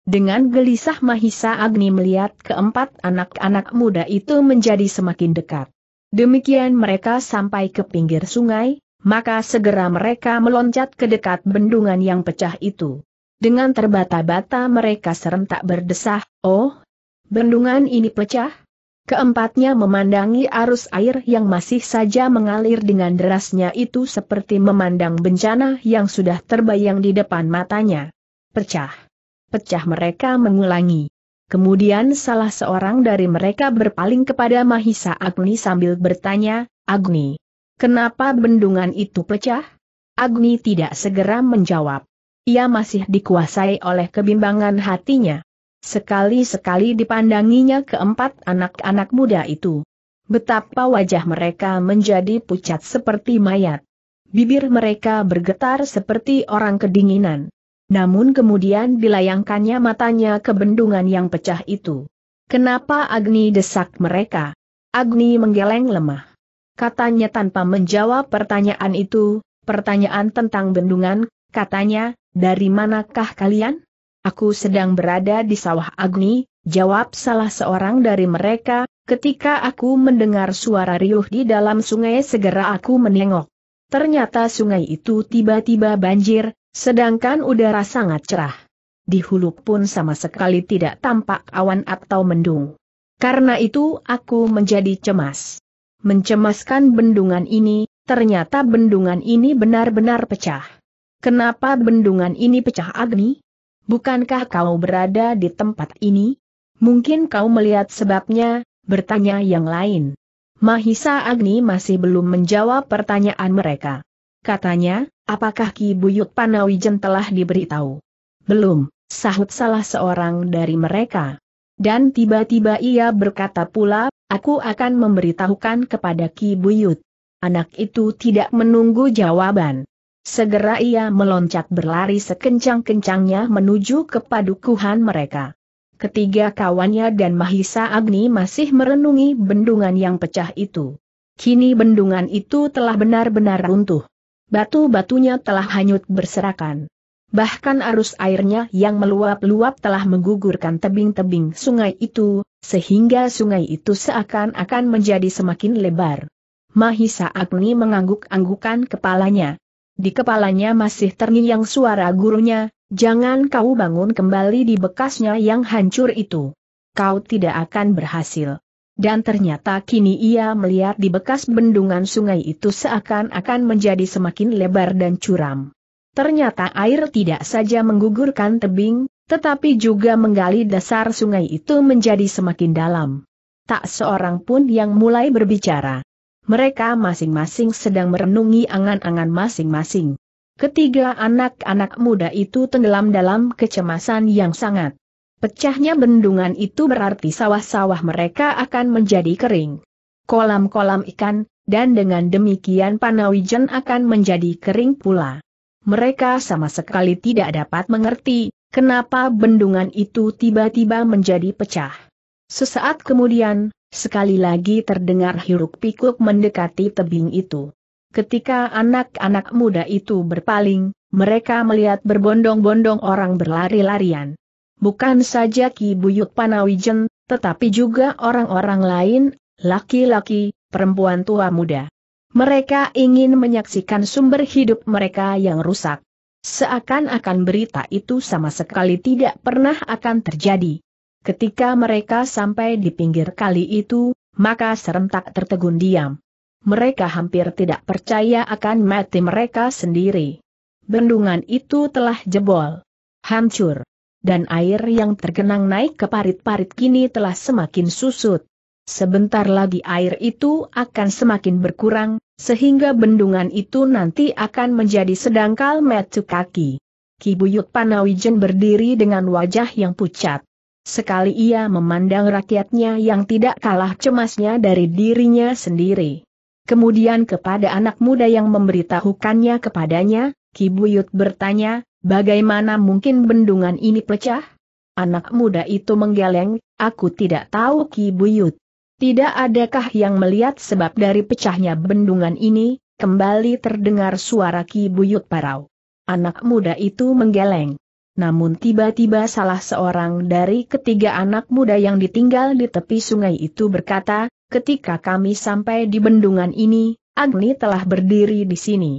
Dengan gelisah Mahisa Agni melihat keempat anak-anak muda itu menjadi semakin dekat. Demikian mereka sampai ke pinggir sungai, maka segera mereka meloncat ke dekat bendungan yang pecah itu. Dengan terbata-bata mereka serentak berdesah, "Oh, bendungan ini pecah?" Keempatnya memandangi arus air yang masih saja mengalir dengan derasnya itu seperti memandang bencana yang sudah terbayang di depan matanya. "Pecah. Pecah," mereka mengulangi. Kemudian salah seorang dari mereka berpaling kepada Mahisa Agni sambil bertanya, "Agni, kenapa bendungan itu pecah?" Agni tidak segera menjawab. Ia masih dikuasai oleh kebimbangan hatinya. Sekali-sekali dipandanginya keempat anak-anak muda itu. Betapa wajah mereka menjadi pucat seperti mayat. Bibir mereka bergetar seperti orang kedinginan. Namun kemudian dilayangkannya matanya ke bendungan yang pecah itu. "Kenapa Agni?" desak mereka. Agni menggeleng lemah. Katanya tanpa menjawab pertanyaan itu, "Pertanyaan tentang bendungan," katanya, "dari manakah kalian?" "Aku sedang berada di sawah Agni," jawab salah seorang dari mereka, "ketika aku mendengar suara riuh di dalam sungai segera aku menengok. Ternyata sungai itu tiba-tiba banjir, sedangkan udara sangat cerah. Di hulu pun sama sekali tidak tampak awan atau mendung. Karena itu aku menjadi cemas. Mencemaskan bendungan ini, ternyata bendungan ini benar-benar pecah." "Kenapa bendungan ini pecah Agni? Bukankah kau berada di tempat ini? Mungkin kau melihat sebabnya," bertanya yang lain. Mahisa Agni masih belum menjawab pertanyaan mereka. Katanya, "Apakah Ki Buyut Panawijen telah diberitahu?" "Belum," sahut salah seorang dari mereka. Dan tiba-tiba ia berkata pula, "Aku akan memberitahukan kepada Ki Buyut." Anak itu tidak menunggu jawaban. Segera ia meloncat berlari sekencang-kencangnya menuju ke padukuhan mereka. Ketiga kawannya dan Mahisa Agni masih merenungi bendungan yang pecah itu. Kini bendungan itu telah benar-benar runtuh. Batu-batunya telah hanyut berserakan. Bahkan arus airnya yang meluap-luap telah menggugurkan tebing-tebing sungai itu, sehingga sungai itu seakan-akan menjadi semakin lebar. Mahisa Agni mengangguk-anggukan kepalanya. Di kepalanya masih terngiang suara gurunya, "Jangan kau bangun kembali di bekasnya yang hancur itu. Kau tidak akan berhasil. Dan ternyata kini ia melihat di bekas bendungan sungai itu seakan-akan menjadi semakin lebar dan curam. Ternyata air tidak saja menggugurkan tebing, tetapi juga menggali dasar sungai itu menjadi semakin dalam. Tak seorang pun yang mulai berbicara. Mereka masing-masing sedang merenungi angan-angan masing-masing. Ketiga anak-anak muda itu tenggelam dalam kecemasan yang sangat. Pecahnya bendungan itu berarti sawah-sawah mereka akan menjadi kering. Kolam-kolam ikan, dan dengan demikian Panawijen akan menjadi kering pula. Mereka sama sekali tidak dapat mengerti, kenapa bendungan itu tiba-tiba menjadi pecah. Sesaat kemudian, sekali lagi terdengar hiruk-pikuk mendekati tebing itu. Ketika anak-anak muda itu berpaling, mereka melihat berbondong-bondong orang berlari-larian. Bukan saja Ki Buyut Panawijen, tetapi juga orang-orang lain, laki-laki, perempuan tua muda. Mereka ingin menyaksikan sumber hidup mereka yang rusak. Seakan-akan berita itu sama sekali tidak pernah akan terjadi. Ketika mereka sampai di pinggir kali itu, maka serentak tertegun diam. Mereka hampir tidak percaya akan mata mereka sendiri. Bendungan itu telah jebol, hancur. Dan air yang tergenang naik ke parit-parit kini telah semakin susut. Sebentar lagi air itu akan semakin berkurang, sehingga bendungan itu nanti akan menjadi sedangkal metu kaki. Ki Buyut Panawijen berdiri dengan wajah yang pucat. Sekali ia memandang rakyatnya yang tidak kalah cemasnya dari dirinya sendiri. Kemudian kepada anak muda yang memberitahukannya kepadanya, Ki Buyut bertanya, "Bagaimana mungkin bendungan ini pecah?" Anak muda itu menggeleng, "Aku tidak tahu Ki Buyut. Tidak adakah yang melihat sebab dari pecahnya bendungan ini?" Kembali terdengar suara Ki Buyut parau. Anak muda itu menggeleng. Namun tiba-tiba salah seorang dari ketiga anak muda yang ditinggal di tepi sungai itu berkata, "Ketika kami sampai di bendungan ini, Agni telah berdiri di sini."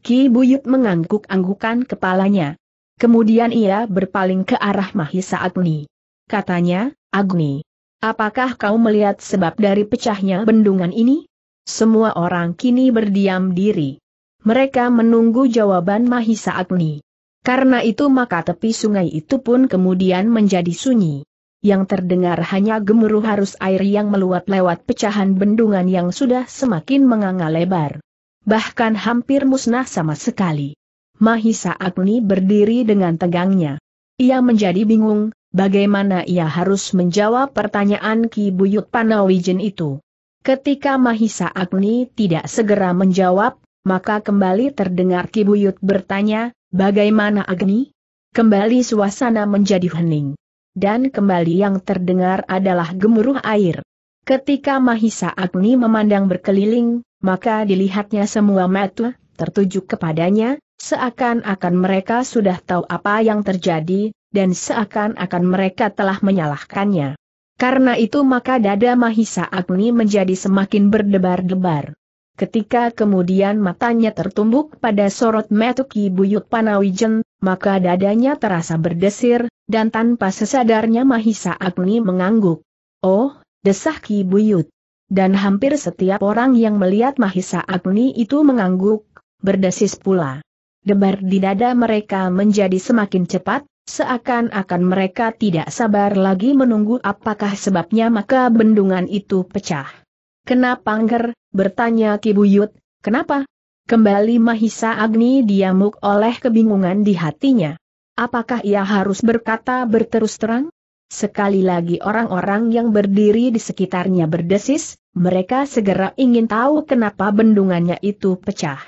Ki Buyut mengangguk-anggukan kepalanya. Kemudian ia berpaling ke arah Mahisa Agni. Katanya, "Agni, apakah kau melihat sebab dari pecahnya bendungan ini?" Semua orang kini berdiam diri. Mereka menunggu jawaban Mahisa Agni. Karena itu maka tepi sungai itu pun kemudian menjadi sunyi. Yang terdengar hanya gemuruh arus air yang meluap lewat pecahan bendungan yang sudah semakin menganga lebar. Bahkan hampir musnah sama sekali. Mahisa Agni berdiri dengan tegangnya. Ia menjadi bingung, bagaimana ia harus menjawab pertanyaan Ki Buyut Panawijen itu. Ketika Mahisa Agni tidak segera menjawab, maka kembali terdengar Ki Buyut bertanya, "Bagaimana Agni?" Kembali suasana menjadi hening. Dan kembali yang terdengar adalah gemuruh air. Ketika Mahisa Agni memandang berkeliling, maka dilihatnya semua mata tertuju kepadanya, seakan-akan mereka sudah tahu apa yang terjadi, dan seakan-akan mereka telah menyalahkannya. Karena itu maka dada Mahisa Agni menjadi semakin berdebar-debar. Ketika kemudian matanya tertumbuk pada sorot mata Ki Buyut Panawijen, maka dadanya terasa berdesir, dan tanpa sesadarnya Mahisa Agni mengangguk. "Oh," desah Ki Buyut. Dan hampir setiap orang yang melihat Mahisa Agni itu mengangguk, berdesis pula. Debar di dada mereka menjadi semakin cepat, seakan-akan mereka tidak sabar lagi menunggu apakah sebabnya maka bendungan itu pecah. "Kenapa Nger?" bertanya Ki Buyut. "Kenapa?" Kembali Mahisa Agni diamuk oleh kebingungan di hatinya. Apakah ia harus berkata berterus terang? Sekali lagi orang-orang yang berdiri di sekitarnya berdesis, mereka segera ingin tahu kenapa bendungannya itu pecah.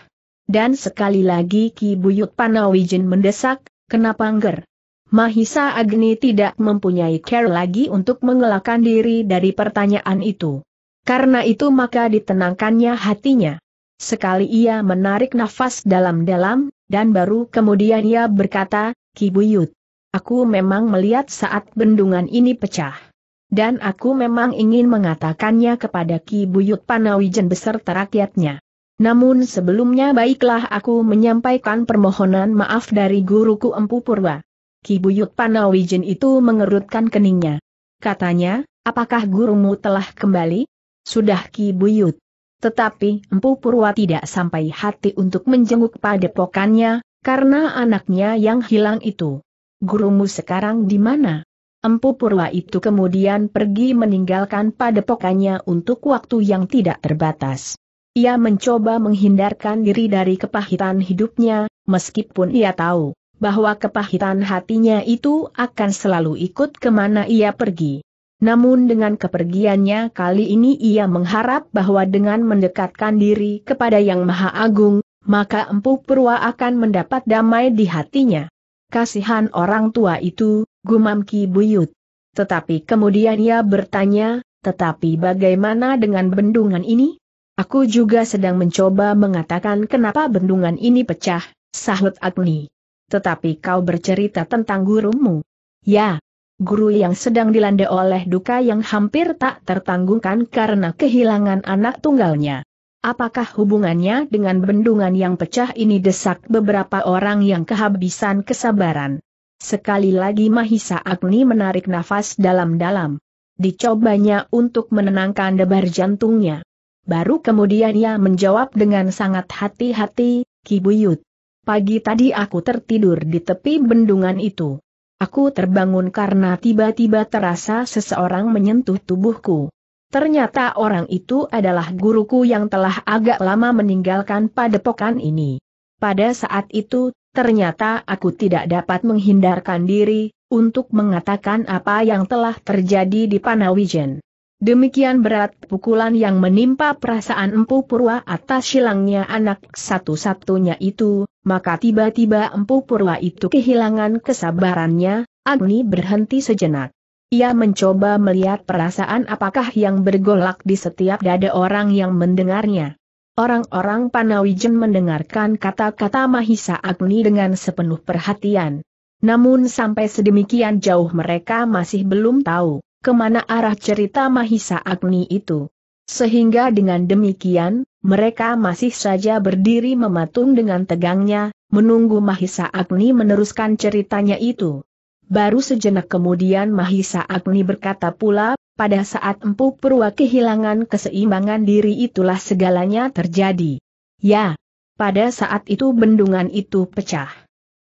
Dan sekali lagi Ki Buyut Panawijen mendesak, "Kenapa Nger?" Mahisa Agni tidak mempunyai care lagi untuk mengelakkan diri dari pertanyaan itu. Karena itu maka ditenangkannya hatinya. Sekali ia menarik nafas dalam-dalam, dan baru kemudian ia berkata, "Ki Buyut, aku memang melihat saat bendungan ini pecah. Dan aku memang ingin mengatakannya kepada Ki Buyut Panawijen beserta rakyatnya. Namun sebelumnya baiklah aku menyampaikan permohonan maaf dari guruku Empu Purwa." Ki Buyut Panawijen itu mengerutkan keningnya. Katanya, Apakah gurumu telah kembali? Sudah Ki Buyut. Tetapi Empu Purwa tidak sampai hati untuk menjenguk padepokannya, karena anaknya yang hilang itu. Gurumu sekarang di mana? Empu Purwa itu kemudian pergi meninggalkan padepokannya untuk waktu yang tidak terbatas. Ia mencoba menghindarkan diri dari kepahitan hidupnya, meskipun ia tahu bahwa kepahitan hatinya itu akan selalu ikut kemana ia pergi. Namun dengan kepergiannya kali ini ia mengharap bahwa dengan mendekatkan diri kepada Yang Maha Agung, maka Empu Purwa akan mendapat damai di hatinya. Kasihan orang tua itu, gumam Ki Buyut. Tetapi kemudian ia bertanya, tetapi bagaimana dengan bendungan ini? Aku juga sedang mencoba mengatakan kenapa bendungan ini pecah, sahut Agni. Tetapi kau bercerita tentang gurumu. Ya. Guru yang sedang dilanda oleh duka yang hampir tak tertanggungkan karena kehilangan anak tunggalnya. Apakah hubungannya dengan bendungan yang pecah ini? Desak beberapa orang yang kehabisan kesabaran. Sekali lagi Mahisa Agni menarik nafas dalam-dalam. Dicobanya untuk menenangkan debar jantungnya. Baru kemudian ia menjawab dengan sangat hati-hati, Ki Buyut. Pagi tadi aku tertidur di tepi bendungan itu. Aku terbangun karena tiba-tiba terasa seseorang menyentuh tubuhku. Ternyata orang itu adalah guruku yang telah agak lama meninggalkan padepokan ini. Pada saat itu, ternyata aku tidak dapat menghindarkan diri untuk mengatakan apa yang telah terjadi di Panawijen. Demikian berat pukulan yang menimpa perasaan Empu Purwa atas hilangnya anak satu-satunya itu. Maka tiba-tiba Empu Purwa itu kehilangan kesabarannya. Agni berhenti sejenak. Ia mencoba melihat perasaan apakah yang bergolak di setiap dada orang yang mendengarnya. Orang-orang Panawijen mendengarkan kata-kata Mahisa Agni dengan sepenuh perhatian. Namun sampai sedemikian jauh mereka masih belum tahu kemana arah cerita Mahisa Agni itu. Sehingga dengan demikian, mereka masih saja berdiri mematung dengan tegangnya, menunggu Mahisa Agni meneruskan ceritanya itu. Baru sejenak kemudian Mahisa Agni berkata pula, pada saat Empu Purwa kehilangan keseimbangan diri itulah segalanya terjadi. Ya, pada saat itu bendungan itu pecah.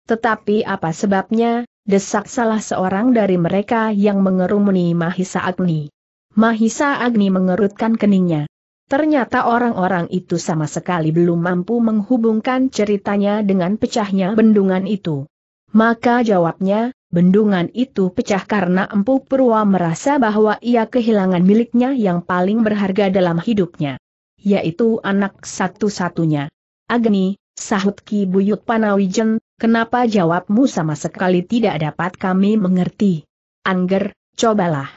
Tetapi apa sebabnya? Desak salah seorang dari mereka yang mengerumuni Mahisa Agni. Mahisa Agni mengerutkan keningnya. Ternyata orang-orang itu sama sekali belum mampu menghubungkan ceritanya dengan pecahnya bendungan itu. Maka jawabnya, bendungan itu pecah karena Empu Purwa merasa bahwa ia kehilangan miliknya yang paling berharga dalam hidupnya, yaitu anak satu-satunya. Agni, sahut Ki Buyut Panawijen, kenapa jawabmu sama sekali tidak dapat kami mengerti? Angger, cobalah.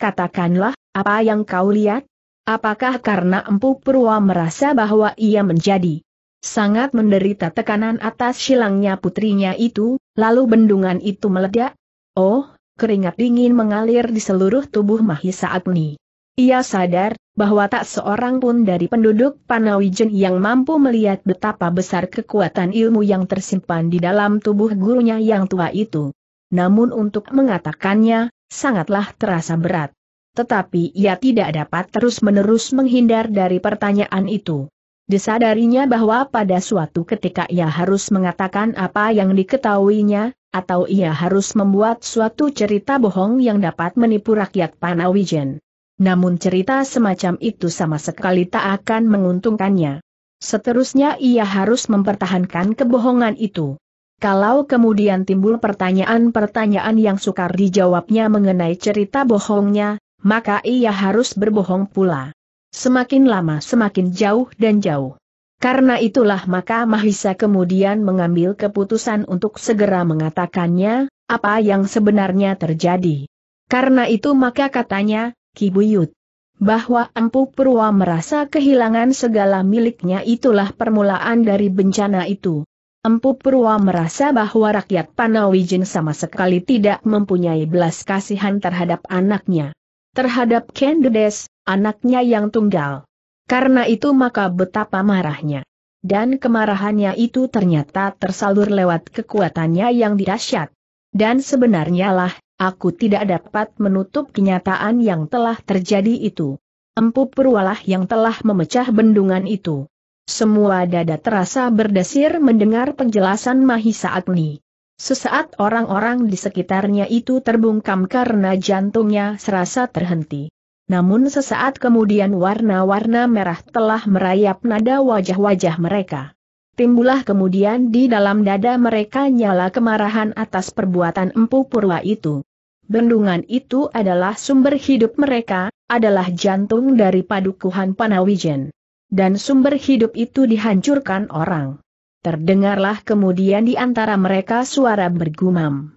Katakanlah, apa yang kau lihat? Apakah karena Empu Purwa merasa bahwa ia menjadi sangat menderita tekanan atas hilangnya putrinya itu, lalu bendungan itu meledak? Oh, keringat dingin mengalir di seluruh tubuh Mahisa Agni. Ia sadar bahwa tak seorang pun dari penduduk Panawijen yang mampu melihat betapa besar kekuatan ilmu yang tersimpan di dalam tubuh gurunya yang tua itu. Namun untuk mengatakannya, sangatlah terasa berat. Tetapi ia tidak dapat terus-menerus menghindar dari pertanyaan itu. Disadarinya bahwa pada suatu ketika ia harus mengatakan apa yang diketahuinya, atau ia harus membuat suatu cerita bohong yang dapat menipu rakyat Panawijen. Namun cerita semacam itu sama sekali tak akan menguntungkannya. Seterusnya ia harus mempertahankan kebohongan itu. Kalau kemudian timbul pertanyaan-pertanyaan yang sukar dijawabnya mengenai cerita bohongnya, maka ia harus berbohong pula. Semakin lama semakin jauh dan jauh. Karena itulah maka Mahisa kemudian mengambil keputusan untuk segera mengatakannya, apa yang sebenarnya terjadi. Karena itu maka katanya, Ki Buyut, bahwa Empu Purwa merasa kehilangan segala miliknya itulah permulaan dari bencana itu. Empu Purwa merasa bahwa rakyat Panawijen sama sekali tidak mempunyai belas kasihan terhadap anaknya. Terhadap Ken Dedes, anaknya yang tunggal. Karena itu maka betapa marahnya. Dan kemarahannya itu ternyata tersalur lewat kekuatannya yang dahsyat. Dan sebenarnya lah, Aku tidak dapat menutup kenyataan yang telah terjadi itu. Empu Purwalah yang telah memecah bendungan itu. Semua dada terasa berdesir mendengar penjelasan Mahisa Agni. Sesaat orang-orang di sekitarnya itu terbungkam karena jantungnya serasa terhenti. Namun sesaat kemudian warna-warna merah telah merayap nada wajah-wajah mereka. Timbullah kemudian di dalam dada mereka nyala kemarahan atas perbuatan Empu Purwa itu. Bendungan itu adalah sumber hidup mereka, adalah jantung dari padukuhan Panawijen. Dan sumber hidup itu dihancurkan orang. Terdengarlah kemudian di antara mereka suara bergumam.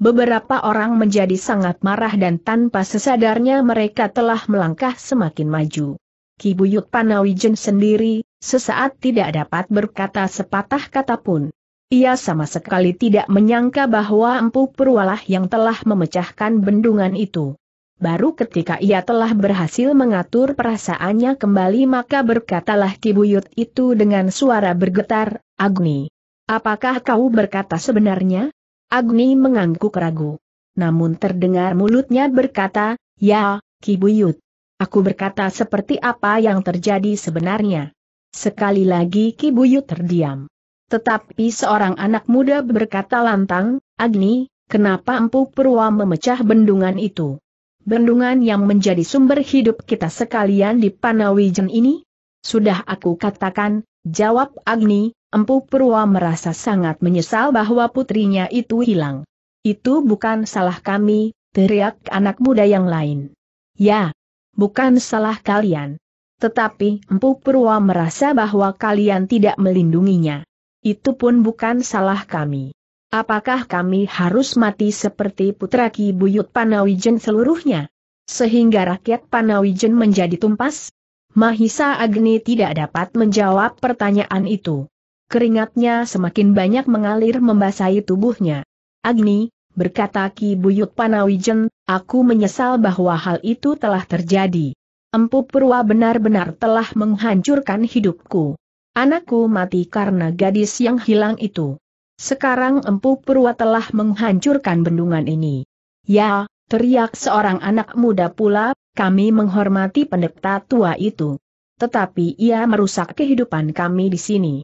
Beberapa orang menjadi sangat marah dan tanpa sesadarnya mereka telah melangkah semakin maju. Ki Buyut Panawijen sendiri, sesaat tidak dapat berkata sepatah kata pun. Ia sama sekali tidak menyangka bahwa Empu Purwalah yang telah memecahkan bendungan itu. Baru ketika ia telah berhasil mengatur perasaannya kembali maka berkatalah Ki Buyut itu dengan suara bergetar, "Agni, apakah kau berkata sebenarnya?" Agni mengangguk ragu. Namun terdengar mulutnya berkata, "Ya, Ki Buyut. Aku berkata seperti apa yang terjadi sebenarnya." Sekali lagi Ki Buyut terdiam. Tetapi seorang anak muda berkata lantang, "Agni, kenapa Empu Purwa memecah bendungan itu? Bendungan yang menjadi sumber hidup kita sekalian di Panawijen ini?" "Sudah aku katakan," jawab Agni, "Empu Purwa merasa sangat menyesal bahwa putrinya itu hilang." "Itu bukan salah kami," teriak anak muda yang lain. "Ya, bukan salah kalian. Tetapi Empu Purwa merasa bahwa kalian tidak melindunginya. Itu pun bukan salah kami. Apakah kami harus mati seperti putra Ki Buyut Panawijen seluruhnya? Sehingga rakyat Panawijen menjadi tumpas?" Mahisa Agni tidak dapat menjawab pertanyaan itu. Keringatnya semakin banyak mengalir membasahi tubuhnya. "Agni," berkata Ki Buyut Panawijen, "aku menyesal bahwa hal itu telah terjadi. Empu Purwa benar-benar telah menghancurkan hidupku. Anakku mati karena gadis yang hilang itu. Sekarang Empu Purwa telah menghancurkan bendungan ini." "Ya," teriak seorang anak muda pula, "kami menghormati pendeta tua itu. Tetapi ia merusak kehidupan kami di sini."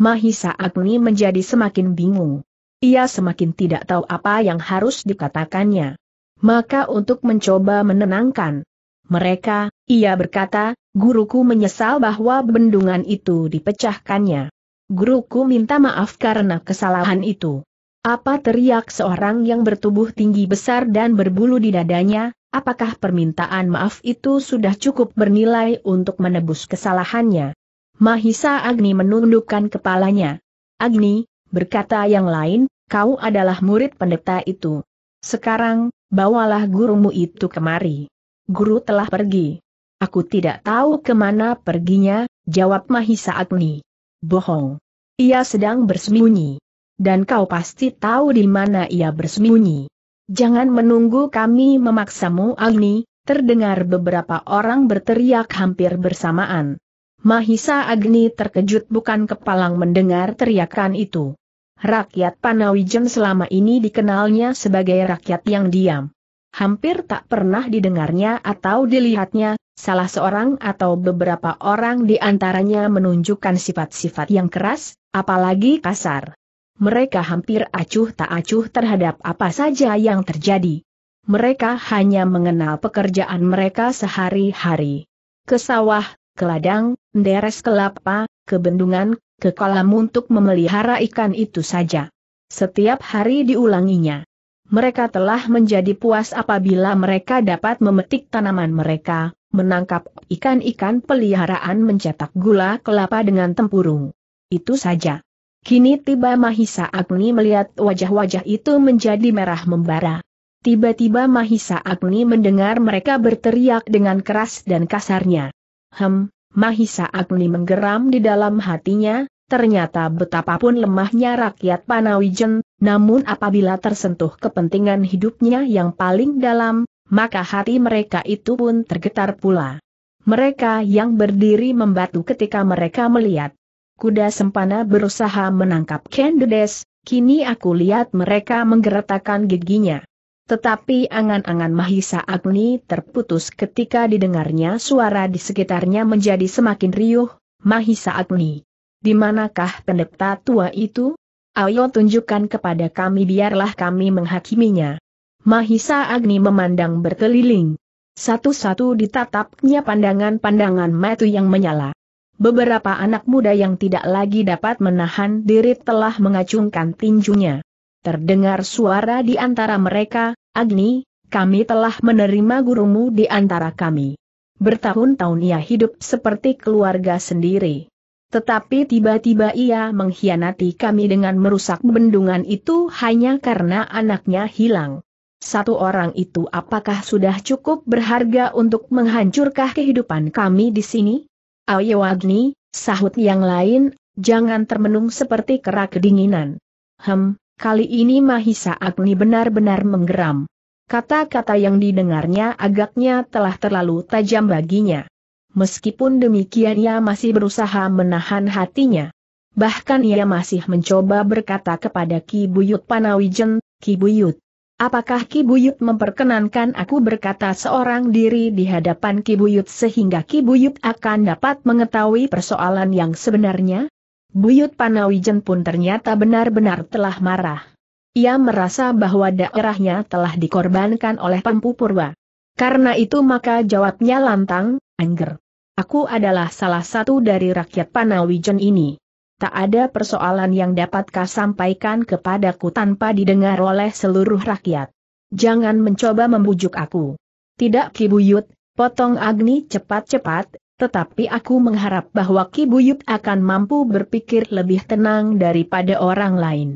Mahisa Agni menjadi semakin bingung. Ia semakin tidak tahu apa yang harus dikatakannya. Maka untuk mencoba menenangkan mereka, ia berkata, "Guruku menyesal bahwa bendungan itu dipecahkannya. Guruku minta maaf karena kesalahan itu." "Apa?" teriak seorang yang bertubuh tinggi besar dan berbulu di dadanya, "apakah permintaan maaf itu sudah cukup bernilai untuk menebus kesalahannya?" Mahisa Agni menundukkan kepalanya. "Agni," berkata yang lain, "kau adalah murid pendeta itu. Sekarang, bawalah gurumu itu kemari." "Guru telah pergi." "Aku tidak tahu kemana perginya," jawab Mahisa Agni. "Bohong. Ia sedang bersembunyi. Dan kau pasti tahu di mana ia bersembunyi." "Jangan menunggu kami memaksamu, Agni," terdengar beberapa orang berteriak hampir bersamaan. Mahisa Agni terkejut bukan kepalang mendengar teriakan itu. Rakyat Panawijen selama ini dikenalnya sebagai rakyat yang diam. Hampir tak pernah didengarnya atau dilihatnya. Salah seorang atau beberapa orang di antaranya menunjukkan sifat-sifat yang keras, apalagi kasar. Mereka hampir acuh tak acuh terhadap apa saja yang terjadi. Mereka hanya mengenal pekerjaan mereka sehari-hari. Ke sawah, ke ladang, nderes kelapa, ke bendungan, ke kolam untuk memelihara ikan itu saja. Setiap hari diulanginya. Mereka telah menjadi puas apabila mereka dapat memetik tanaman mereka, menangkap ikan-ikan peliharaan, mencetak gula kelapa dengan tempurung. Itu saja. Kini tiba Mahisa Agni melihat wajah-wajah itu menjadi merah membara. Tiba-tiba Mahisa Agni mendengar mereka berteriak dengan keras dan kasarnya. Hem, Mahisa Agni menggeram di dalam hatinya, ternyata betapapun lemahnya rakyat Panawijen, namun apabila tersentuh kepentingan hidupnya yang paling dalam, maka hati mereka itu pun tergetar pula. Mereka yang berdiri membatu ketika mereka melihat Kuda Sempana berusaha menangkap Ken Dedes, kini aku lihat mereka menggeretakkan giginya. Tetapi angan-angan Mahisa Agni terputus ketika didengarnya suara di sekitarnya menjadi semakin riuh. Mahisa Agni, di manakah pendeta tua itu? Ayo tunjukkan kepada kami, biarlah kami menghakiminya. Mahisa Agni memandang berkeliling. Satu-satu ditatapnya pandangan-pandangan mata yang menyala. Beberapa anak muda yang tidak lagi dapat menahan diri telah mengacungkan tinjunya. Terdengar suara di antara mereka, "Agni, kami telah menerima gurumu di antara kami. Bertahun-tahun ia hidup seperti keluarga sendiri. Tetapi tiba-tiba ia mengkhianati kami dengan merusak bendungan itu hanya karena anaknya hilang. Satu orang itu apakah sudah cukup berharga untuk menghancurkan kehidupan kami di sini?" "Ayo Agni," sahut yang lain, "jangan termenung seperti kera kedinginan." "Hem." Kali ini Mahisa Agni benar-benar menggeram. Kata-kata yang didengarnya agaknya telah terlalu tajam baginya. Meskipun demikian ia masih berusaha menahan hatinya. Bahkan ia masih mencoba berkata kepada Ki Buyut Panawijen, "Ki Buyut, apakah Ki Buyut memperkenankan aku berkata seorang diri di hadapan Ki Buyut sehingga Ki Buyut akan dapat mengetahui persoalan yang sebenarnya?" Buyut Panawijen pun ternyata benar-benar telah marah. Ia merasa bahwa daerahnya telah dikorbankan oleh Empu Purwa. Karena itu maka jawabnya lantang, "Angger. Aku adalah salah satu dari rakyat Panawijen ini. Tak ada persoalan yang dapat kau sampaikan kepadaku tanpa didengar oleh seluruh rakyat. Jangan mencoba membujuk aku." "Tidak Ki Buyut," potong Agni cepat-cepat, "tetapi aku mengharap bahwa Ki Buyut akan mampu berpikir lebih tenang daripada orang lain."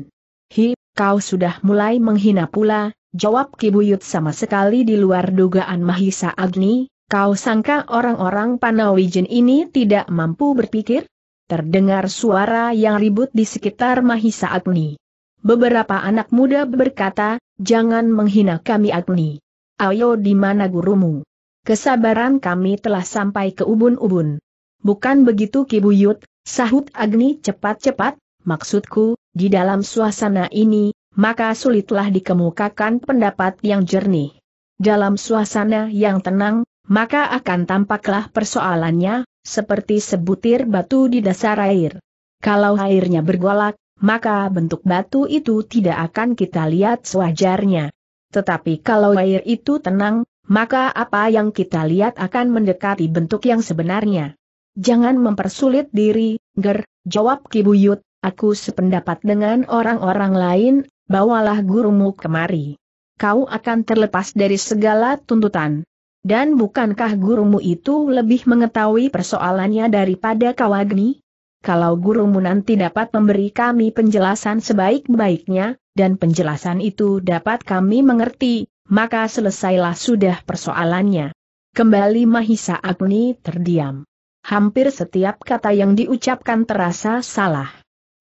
"Hi, kau sudah mulai menghina pula," jawab Ki Buyut sama sekali di luar dugaan Mahisa Agni, "kau sangka orang-orang Panawijen ini tidak mampu berpikir?" Terdengar suara yang ribut di sekitar Mahisa Agni. Beberapa anak muda berkata, "Jangan menghina kami Agni. Ayo, di mana gurumu? Kesabaran kami telah sampai ke ubun-ubun." "Bukan begitu Ki Buyut," sahut Agni cepat-cepat, "maksudku, di dalam suasana ini, maka sulitlah dikemukakan pendapat yang jernih. Dalam suasana yang tenang, maka akan tampaklah persoalannya, seperti sebutir batu di dasar air. Kalau airnya bergolak, maka bentuk batu itu tidak akan kita lihat sewajarnya. Tetapi kalau air itu tenang, maka apa yang kita lihat akan mendekati bentuk yang sebenarnya." "Jangan mempersulit diri, Ger," jawab Ki Buyut, "aku sependapat dengan orang-orang lain, bawalah gurumu kemari. Kau akan terlepas dari segala tuntutan. Dan bukankah gurumu itu lebih mengetahui persoalannya daripada kau Agni? Kalau gurumu nanti dapat memberi kami penjelasan sebaik-baiknya, dan penjelasan itu dapat kami mengerti, maka selesailah sudah persoalannya." Kembali Mahisa Agni terdiam. Hampir setiap kata yang diucapkan terasa salah.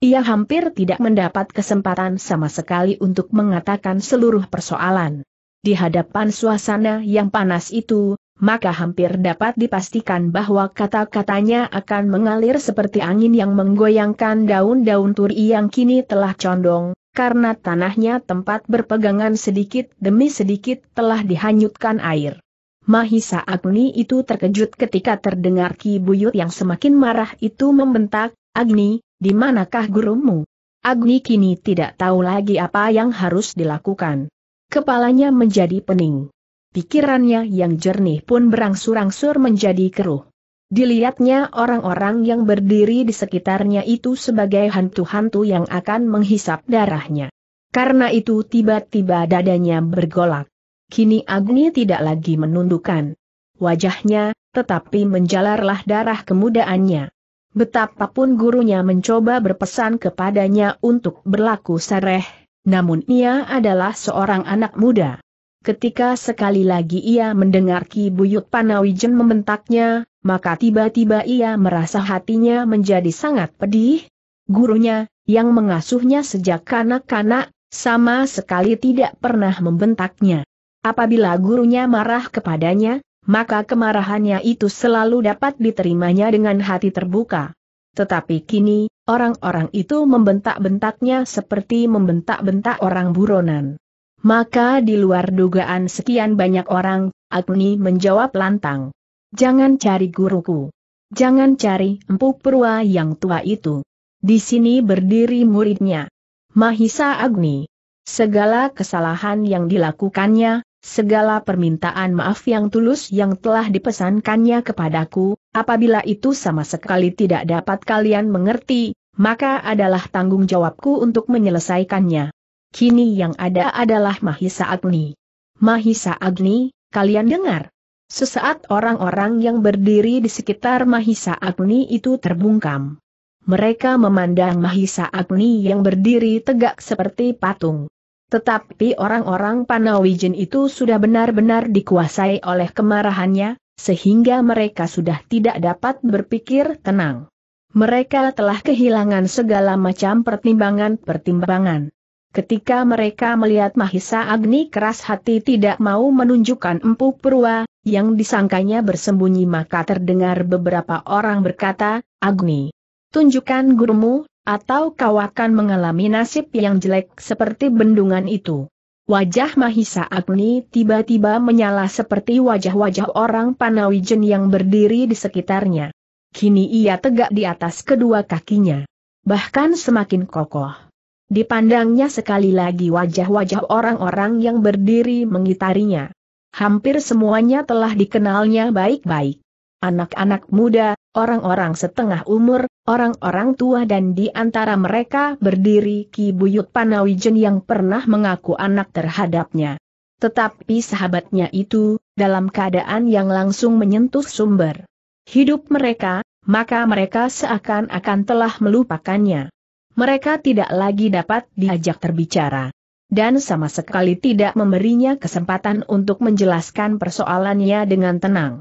Ia hampir tidak mendapat kesempatan sama sekali untuk mengatakan seluruh persoalan. Di hadapan suasana yang panas itu, maka hampir dapat dipastikan bahwa kata-katanya akan mengalir seperti angin yang menggoyangkan daun-daun turi yang kini telah condong. Karena tanahnya tempat berpegangan sedikit demi sedikit telah dihanyutkan air. Mahisa Agni itu terkejut ketika terdengar Ki Buyut yang semakin marah itu membentak, "Agni, di manakah gurumu?" Agni kini tidak tahu lagi apa yang harus dilakukan. Kepalanya menjadi pening. Pikirannya yang jernih pun berangsur-angsur menjadi keruh. Dilihatnya orang-orang yang berdiri di sekitarnya itu sebagai hantu-hantu yang akan menghisap darahnya. Karena itu tiba-tiba dadanya bergolak. Kini Agni tidak lagi menundukkan wajahnya, tetapi menjalarlah darah kemudaannya. Betapapun gurunya mencoba berpesan kepadanya untuk berlaku sareh, namun ia adalah seorang anak muda. Ketika sekali lagi ia mendengar Ki Buyut Panawijen membentaknya, maka tiba-tiba ia merasa hatinya menjadi sangat pedih. Gurunya, yang mengasuhnya sejak kanak-kanak, sama sekali tidak pernah membentaknya. Apabila gurunya marah kepadanya, maka kemarahannya itu selalu dapat diterimanya dengan hati terbuka. Tetapi kini, orang-orang itu membentak-bentaknya seperti membentak-bentak orang buronan. Maka di luar dugaan sekian banyak orang, Agni menjawab lantang. Jangan cari guruku. Jangan cari Empu Purwa yang tua itu. Di sini berdiri muridnya, Mahisa Agni. Segala kesalahan yang dilakukannya, segala permintaan maaf yang tulus yang telah dipesankannya kepadaku, apabila itu sama sekali tidak dapat kalian mengerti, maka adalah tanggung jawabku untuk menyelesaikannya. Kini yang ada adalah Mahisa Agni. Mahisa Agni, kalian dengar? Sesaat orang-orang yang berdiri di sekitar Mahisa Agni itu terbungkam. Mereka memandang Mahisa Agni yang berdiri tegak seperti patung. Tetapi orang-orang Panawijen itu sudah benar-benar dikuasai oleh kemarahannya, sehingga mereka sudah tidak dapat berpikir tenang. Mereka telah kehilangan segala macam pertimbangan-pertimbangan. Ketika mereka melihat Mahisa Agni keras hati tidak mau menunjukkan Empu Purwa, yang disangkanya bersembunyi, maka terdengar beberapa orang berkata, Agni, tunjukkan gurumu, atau kau akan mengalami nasib yang jelek seperti bendungan itu. Wajah Mahisa Agni tiba-tiba menyala seperti wajah-wajah orang Panawijen yang berdiri di sekitarnya. Kini ia tegak di atas kedua kakinya. Bahkan semakin kokoh. Dipandangnya sekali lagi wajah-wajah orang-orang yang berdiri mengitarinya. Hampir semuanya telah dikenalnya baik-baik. Anak-anak muda, orang-orang setengah umur, orang-orang tua, dan di antara mereka berdiri Ki Buyut Panawijen yang pernah mengaku anak terhadapnya. Tetapi sahabatnya itu, dalam keadaan yang langsung menyentuh sumber hidup mereka, maka mereka seakan-akan telah melupakannya. Mereka tidak lagi dapat diajak terbicara, dan sama sekali tidak memberinya kesempatan untuk menjelaskan persoalannya dengan tenang.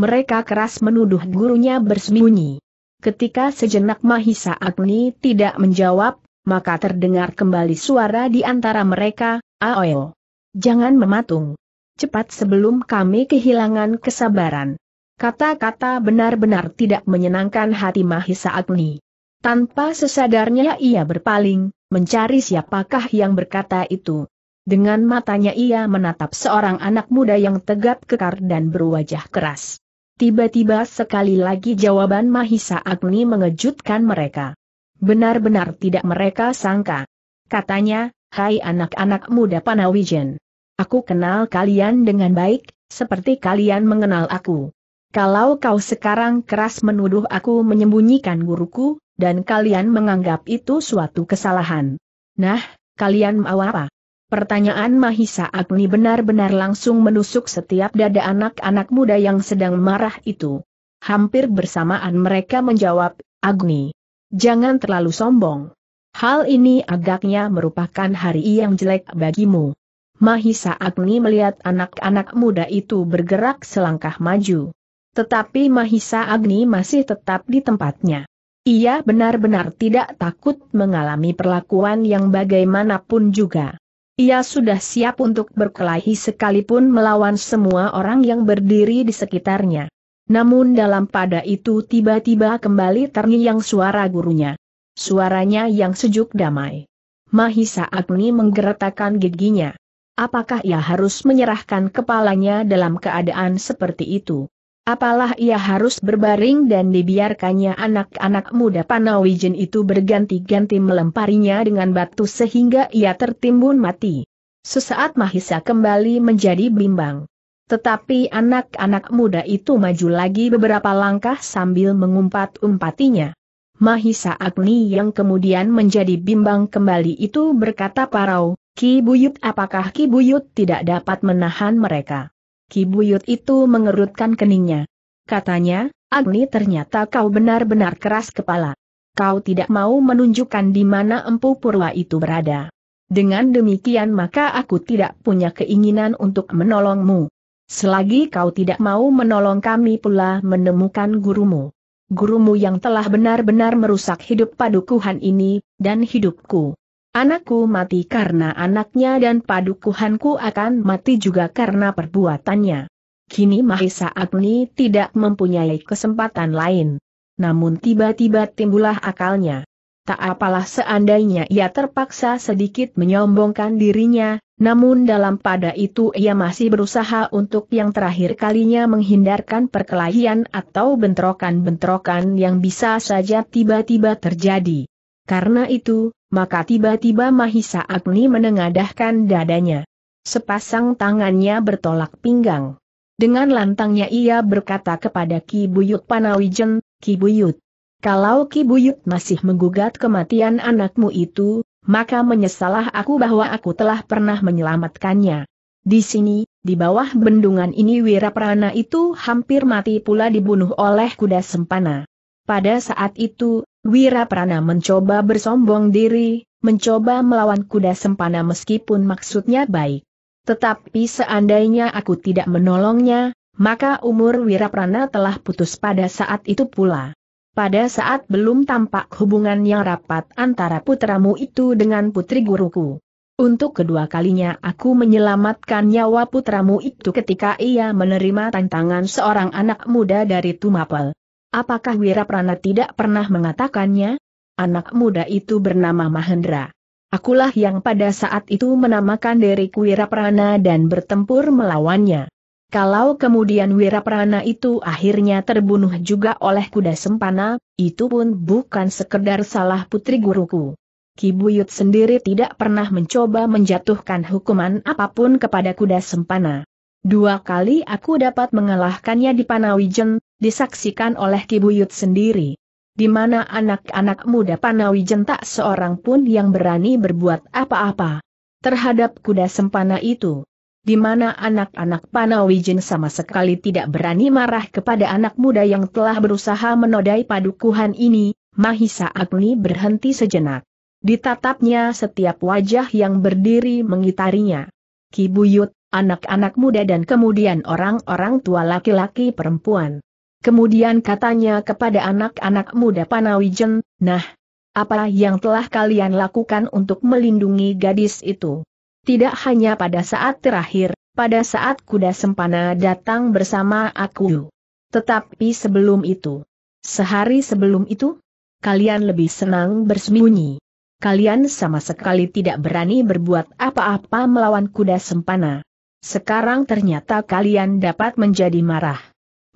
Mereka keras menuduh gurunya bersembunyi. Ketika sejenak Mahisa Agni tidak menjawab, maka terdengar kembali suara di antara mereka, "Ayo, jangan mematung. Cepat sebelum kami kehilangan kesabaran." Kata-kata benar-benar tidak menyenangkan hati Mahisa Agni. Tanpa sesadarnya ia berpaling, mencari siapakah yang berkata itu. Dengan matanya ia menatap seorang anak muda yang tegap kekar dan berwajah keras. Tiba-tiba sekali lagi jawaban Mahisa Agni mengejutkan mereka. Benar-benar tidak mereka sangka. Katanya, "Hai anak-anak muda Panawijen. Aku kenal kalian dengan baik, seperti kalian mengenal aku. Kalau kau sekarang keras menuduh aku menyembunyikan guruku, dan kalian menganggap itu suatu kesalahan. Nah, kalian mau apa?" Pertanyaan Mahisa Agni benar-benar langsung menusuk setiap dada anak-anak muda yang sedang marah itu. Hampir bersamaan mereka menjawab, "Agni, jangan terlalu sombong. Hal ini agaknya merupakan hari yang jelek bagimu." Mahisa Agni melihat anak-anak muda itu bergerak selangkah maju. Tetapi Mahisa Agni masih tetap di tempatnya. Ia benar-benar tidak takut mengalami perlakuan yang bagaimanapun juga. Ia sudah siap untuk berkelahi sekalipun melawan semua orang yang berdiri di sekitarnya. Namun dalam pada itu tiba-tiba kembali terngiang suara gurunya. Suaranya yang sejuk damai. Mahisa Agni menggeretakkan giginya. Apakah ia harus menyerahkan kepalanya dalam keadaan seperti itu? Apalah ia harus berbaring dan dibiarkannya anak-anak muda Panawijen itu berganti-ganti melemparinya dengan batu sehingga ia tertimbun mati. Sesaat Mahisa kembali menjadi bimbang. Tetapi anak-anak muda itu maju lagi beberapa langkah sambil mengumpat-umpatinya. Mahisa Agni yang kemudian menjadi bimbang kembali itu berkata parau, "Ki Buyut, apakah Ki Buyut tidak dapat menahan mereka?" Ki Buyut itu mengerutkan keningnya. Katanya, "Agni, ternyata kau benar-benar keras kepala. Kau tidak mau menunjukkan di mana Empu Purwa itu berada. Dengan demikian maka aku tidak punya keinginan untuk menolongmu. Selagi kau tidak mau menolong kami pula menemukan gurumu. Gurumu yang telah benar-benar merusak hidup padukuhan ini, dan hidupku. Anakku mati karena anaknya dan padukuhanku akan mati juga karena perbuatannya." Kini Mahisa Agni tidak mempunyai kesempatan lain. Namun tiba-tiba timbullah akalnya. Tak apalah seandainya ia terpaksa sedikit menyombongkan dirinya, namun dalam pada itu ia masih berusaha untuk yang terakhir kalinya menghindarkan perkelahian atau bentrokan-bentrokan yang bisa saja tiba-tiba terjadi. Karena itu, maka tiba-tiba Mahisa Agni menengadahkan dadanya. Sepasang tangannya bertolak pinggang. Dengan lantangnya ia berkata kepada Ki Buyut Panawijen, "Ki Buyut, kalau Ki Buyut masih menggugat kematian anakmu itu, maka menyesalah aku bahwa aku telah pernah menyelamatkannya. Di sini, di bawah bendungan ini Wiraprana itu hampir mati pula dibunuh oleh Kuda Sempana. Pada saat itu, Wiraprana mencoba bersombong diri, mencoba melawan Kuda Sempana meskipun maksudnya baik. Tetapi seandainya aku tidak menolongnya, maka umur Wiraprana telah putus pada saat itu pula. Pada saat belum tampak hubungan yang rapat antara putramu itu dengan putri guruku. Untuk kedua kalinya aku menyelamatkan nyawa putramu itu ketika ia menerima tantangan seorang anak muda dari Tumapel. Apakah Wiraprana tidak pernah mengatakannya? Anak muda itu bernama Mahendra. Akulah yang pada saat itu menamakan diriku Wiraprana dan bertempur melawannya. Kalau kemudian Wiraprana itu akhirnya terbunuh juga oleh Kuda Sempana, itu pun bukan sekedar salah putri guruku. Ki Buyut sendiri tidak pernah mencoba menjatuhkan hukuman apapun kepada Kuda Sempana. Dua kali aku dapat mengalahkannya di Panawijen, disaksikan oleh Ki Buyut sendiri. Di mana anak-anak muda Panawijen tak seorang pun yang berani berbuat apa-apa terhadap Kuda Sempana itu. Di mana anak-anak Panawijen sama sekali tidak berani marah kepada anak muda yang telah berusaha menodai padukuhan ini." Mahisa Agni berhenti sejenak. Ditatapnya setiap wajah yang berdiri mengitarinya. "Ki Buyut, anak-anak muda dan kemudian orang-orang tua laki-laki perempuan." Kemudian katanya kepada anak-anak muda Panawijen, "Nah, apa yang telah kalian lakukan untuk melindungi gadis itu? Tidak hanya pada saat terakhir, pada saat Kuda Sempana datang bersama aku. Tetapi sebelum itu, sehari sebelum itu, kalian lebih senang bersembunyi. Kalian sama sekali tidak berani berbuat apa-apa melawan Kuda Sempana. Sekarang ternyata kalian dapat menjadi marah.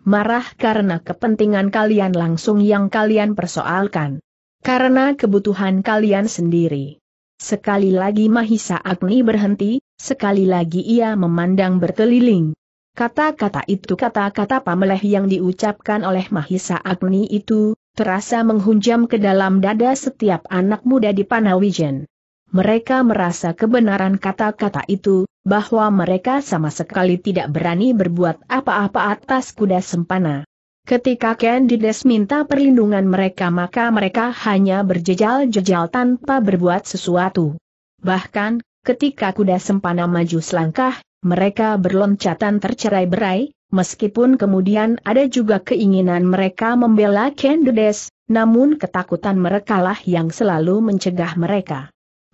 Marah karena kepentingan kalian langsung yang kalian persoalkan. Karena kebutuhan kalian sendiri." Sekali lagi Mahisa Agni berhenti, sekali lagi ia memandang berkeliling. Kata-kata itu kata-kata pameleh yang diucapkan oleh Mahisa Agni itu, terasa menghunjam ke dalam dada setiap anak muda di Panawijen. Mereka merasa kebenaran kata-kata itu, bahwa mereka sama sekali tidak berani berbuat apa-apa atas Kuda Sempana. Ketika Ken Dedes minta perlindungan mereka maka mereka hanya berjejal-jejal tanpa berbuat sesuatu. Bahkan, ketika Kuda Sempana maju selangkah, mereka berloncatan tercerai-berai, meskipun kemudian ada juga keinginan mereka membela Ken Dedes, namun ketakutan merekalah yang selalu mencegah mereka.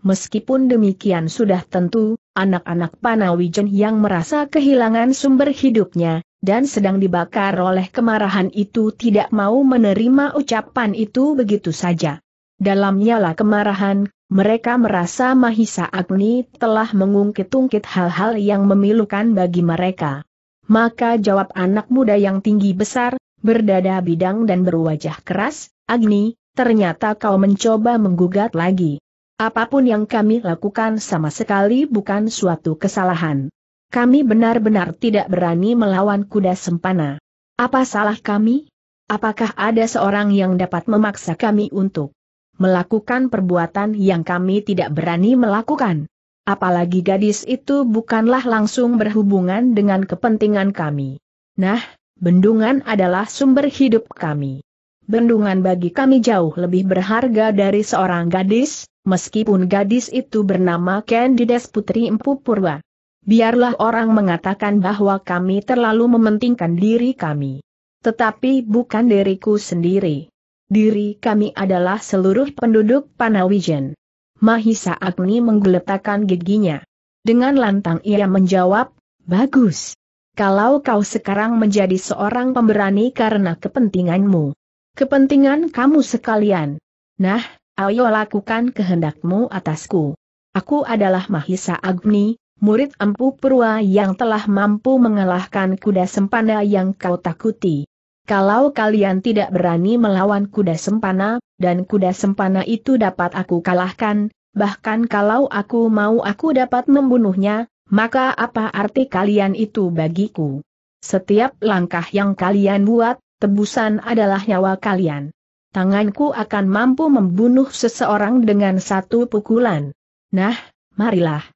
Meskipun demikian sudah tentu, anak-anak Panawijen yang merasa kehilangan sumber hidupnya, dan sedang dibakar oleh kemarahan itu tidak mau menerima ucapan itu begitu saja. Dalam nyala kemarahan, mereka merasa Mahisa Agni telah mengungkit-ungkit hal-hal yang memilukan bagi mereka. Maka jawab anak muda yang tinggi besar, berdada bidang dan berwajah keras, "Agni, ternyata kau mencoba menggugat lagi. Apapun yang kami lakukan sama sekali bukan suatu kesalahan. Kami benar-benar tidak berani melawan Kuda Sempana. Apa salah kami? Apakah ada seorang yang dapat memaksa kami untuk melakukan perbuatan yang kami tidak berani melakukan? Apalagi gadis itu bukanlah langsung berhubungan dengan kepentingan kami. Nah, bendungan adalah sumber hidup kami. Bendungan bagi kami jauh lebih berharga dari seorang gadis, meskipun gadis itu bernama Ken Dedes putri Empu Purwa. Biarlah orang mengatakan bahwa kami terlalu mementingkan diri kami. Tetapi bukan diriku sendiri. Diri kami adalah seluruh penduduk Panawijen." Mahisa Agni menggeletakkan giginya. Dengan lantang ia menjawab, "Bagus. Kalau kau sekarang menjadi seorang pemberani karena kepentinganmu. Kepentingan kamu sekalian. Nah, ayo lakukan kehendakmu atasku. Aku adalah Mahisa Agni, murid Empu Purwa yang telah mampu mengalahkan kuda sempana yang kau takuti. Kalau kalian tidak berani melawan kuda sempana, dan kuda sempana itu dapat aku kalahkan, bahkan kalau aku mau aku dapat membunuhnya, maka apa arti kalian itu bagiku? Setiap langkah yang kalian buat, tebusan adalah nyawa kalian. Tanganku akan mampu membunuh seseorang dengan satu pukulan. Nah, marilah.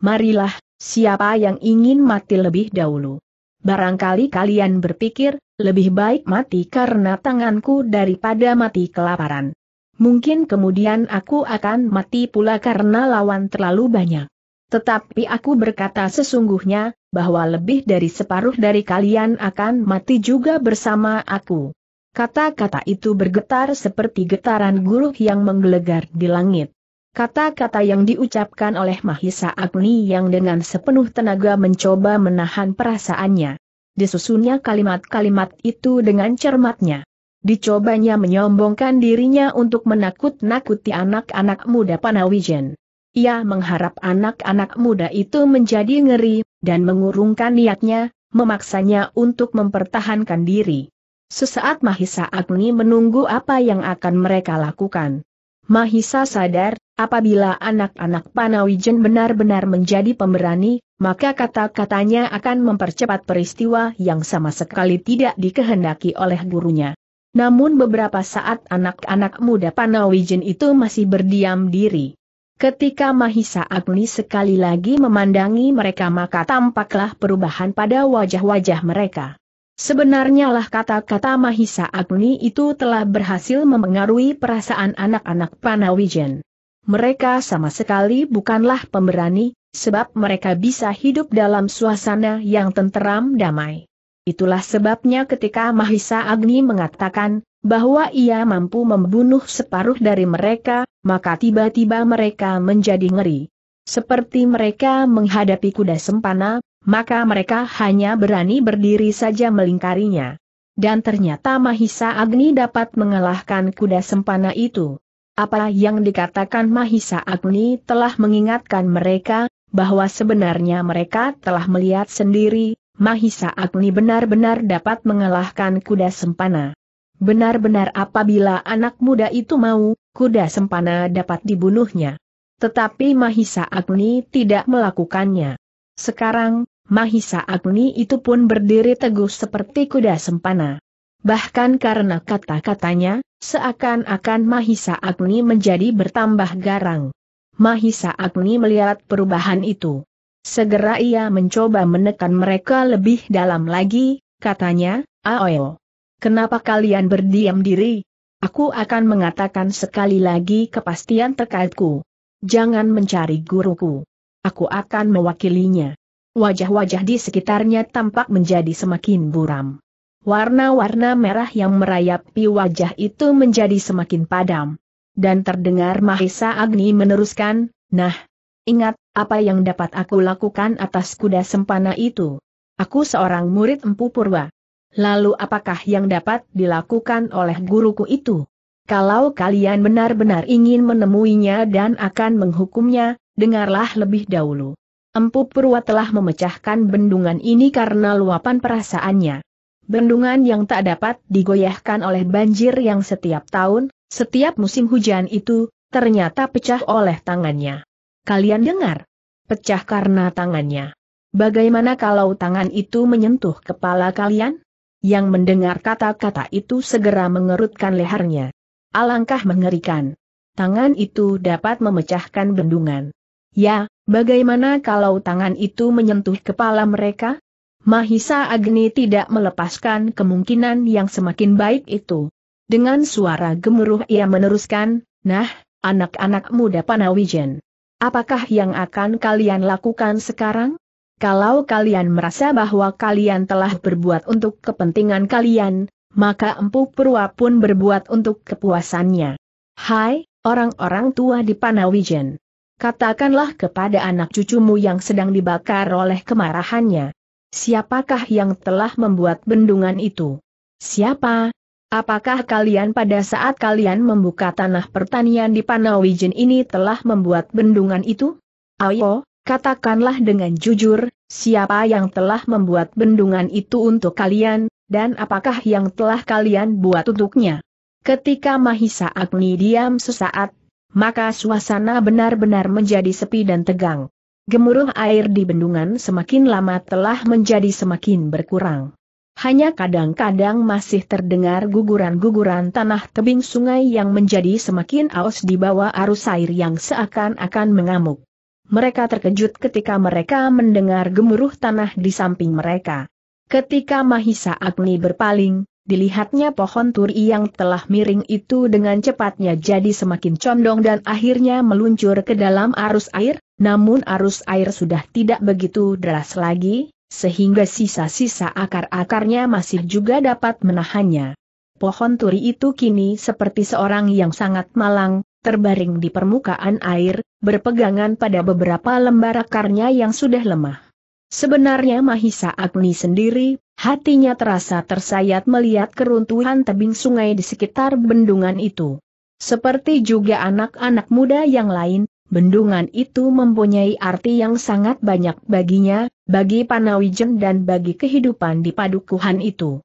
Marilah, siapa yang ingin mati lebih dahulu? Barangkali kalian berpikir, lebih baik mati karena tanganku daripada mati kelaparan. Mungkin kemudian aku akan mati pula karena lawan terlalu banyak. Tetapi aku berkata sesungguhnya, bahwa lebih dari separuh dari kalian akan mati juga bersama aku. Kata-kata itu bergetar seperti getaran guruh yang menggelegar di langit. Kata-kata yang diucapkan oleh Mahisa Agni yang dengan sepenuh tenaga mencoba menahan perasaannya. Disusunnya kalimat-kalimat itu dengan cermatnya. Dicobanya menyombongkan dirinya untuk menakut-nakuti anak-anak muda Panawijen. Ia mengharap anak-anak muda itu menjadi ngeri, dan mengurungkan niatnya, memaksanya untuk mempertahankan diri. Sesaat Mahisa Agni menunggu apa yang akan mereka lakukan. Mahisa sadar, apabila anak-anak Panawijen benar-benar menjadi pemberani, maka kata-katanya akan mempercepat peristiwa yang sama sekali tidak dikehendaki oleh gurunya. Namun beberapa saat anak-anak muda Panawijen itu masih berdiam diri. Ketika Mahisa Agni sekali lagi memandangi mereka maka tampaklah perubahan pada wajah-wajah mereka. Sebenarnya lah kata-kata Mahisa Agni itu telah berhasil memengaruhi perasaan anak-anak Panawijen. Mereka sama sekali bukanlah pemberani, sebab mereka bisa hidup dalam suasana yang tenteram damai. Itulah sebabnya ketika Mahisa Agni mengatakan bahwa ia mampu membunuh separuh dari mereka, maka tiba-tiba mereka menjadi ngeri. Seperti mereka menghadapi kuda sempana, maka mereka hanya berani berdiri saja melingkarinya. Dan ternyata Mahisa Agni dapat mengalahkan kuda sempana itu. Apa yang dikatakan Mahisa Agni telah mengingatkan mereka, bahwa sebenarnya mereka telah melihat sendiri, Mahisa Agni benar-benar dapat mengalahkan kuda sempana. Benar-benar apabila anak muda itu mau, kuda sempana dapat dibunuhnya. Tetapi Mahisa Agni tidak melakukannya. Sekarang, Mahisa Agni itu pun berdiri teguh seperti kuda sempana. Bahkan karena kata-katanya, seakan-akan Mahisa Agni menjadi bertambah garang. Mahisa Agni melihat perubahan itu. Segera ia mencoba menekan mereka lebih dalam lagi, katanya, "Ayo. Kenapa kalian berdiam diri? Aku akan mengatakan sekali lagi kepastian terkaitku. Jangan mencari guruku. Aku akan mewakilinya." Wajah-wajah di sekitarnya tampak menjadi semakin buram. Warna-warna merah yang merayapi wajah itu menjadi semakin padam. Dan terdengar Mahisa Agni meneruskan, "Nah, ingat, apa yang dapat aku lakukan atas kuda sempana itu? Aku seorang murid Empu Purwa. Lalu apakah yang dapat dilakukan oleh guruku itu? Kalau kalian benar-benar ingin menemuinya dan akan menghukumnya, dengarlah lebih dahulu." Empu Purwa telah memecahkan bendungan ini karena luapan perasaannya. Bendungan yang tak dapat digoyahkan oleh banjir yang setiap tahun, setiap musim hujan itu, ternyata pecah oleh tangannya. Kalian dengar? Pecah karena tangannya. Bagaimana kalau tangan itu menyentuh kepala kalian? Yang mendengar kata-kata itu segera mengerutkan lehernya. Alangkah mengerikan. Tangan itu dapat memecahkan bendungan. Ya, bagaimana kalau tangan itu menyentuh kepala mereka? Mahisa Agni tidak melepaskan kemungkinan yang semakin baik itu. Dengan suara gemuruh ia meneruskan, "Nah, anak-anak muda Panawijen. Apakah yang akan kalian lakukan sekarang? Kalau kalian merasa bahwa kalian telah berbuat untuk kepentingan kalian, maka Empu Purwa pun berbuat untuk kepuasannya. Hai, orang-orang tua di Panawijen. Katakanlah kepada anak cucumu yang sedang dibakar oleh kemarahannya. Siapakah yang telah membuat bendungan itu? Siapa? Apakah kalian pada saat kalian membuka tanah pertanian di Panawijen ini telah membuat bendungan itu? Ayo, katakanlah dengan jujur, siapa yang telah membuat bendungan itu untuk kalian, dan apakah yang telah kalian buat untuknya? Ketika Mahisa Agni diam sesaat, maka suasana benar-benar menjadi sepi dan tegang. Gemuruh air di bendungan semakin lama telah menjadi semakin berkurang. Hanya kadang-kadang masih terdengar guguran-guguran tanah tebing sungai yang menjadi semakin aus di bawah arus air yang seakan-akan mengamuk. Mereka terkejut ketika mereka mendengar gemuruh tanah di samping mereka. Ketika Mahisa Agni berpaling, dilihatnya pohon turi yang telah miring itu dengan cepatnya jadi semakin condong dan akhirnya meluncur ke dalam arus air, namun arus air sudah tidak begitu deras lagi, sehingga sisa-sisa akar-akarnya masih juga dapat menahannya. Pohon turi itu kini seperti seorang yang sangat malang, terbaring di permukaan air, berpegangan pada beberapa lembar akarnya yang sudah lemah. Sebenarnya Mahisa Agni sendiri, hatinya terasa tersayat melihat keruntuhan tebing sungai di sekitar bendungan itu. Seperti juga anak-anak muda yang lain, bendungan itu mempunyai arti yang sangat banyak baginya, bagi Panawijen dan bagi kehidupan di padukuhan itu.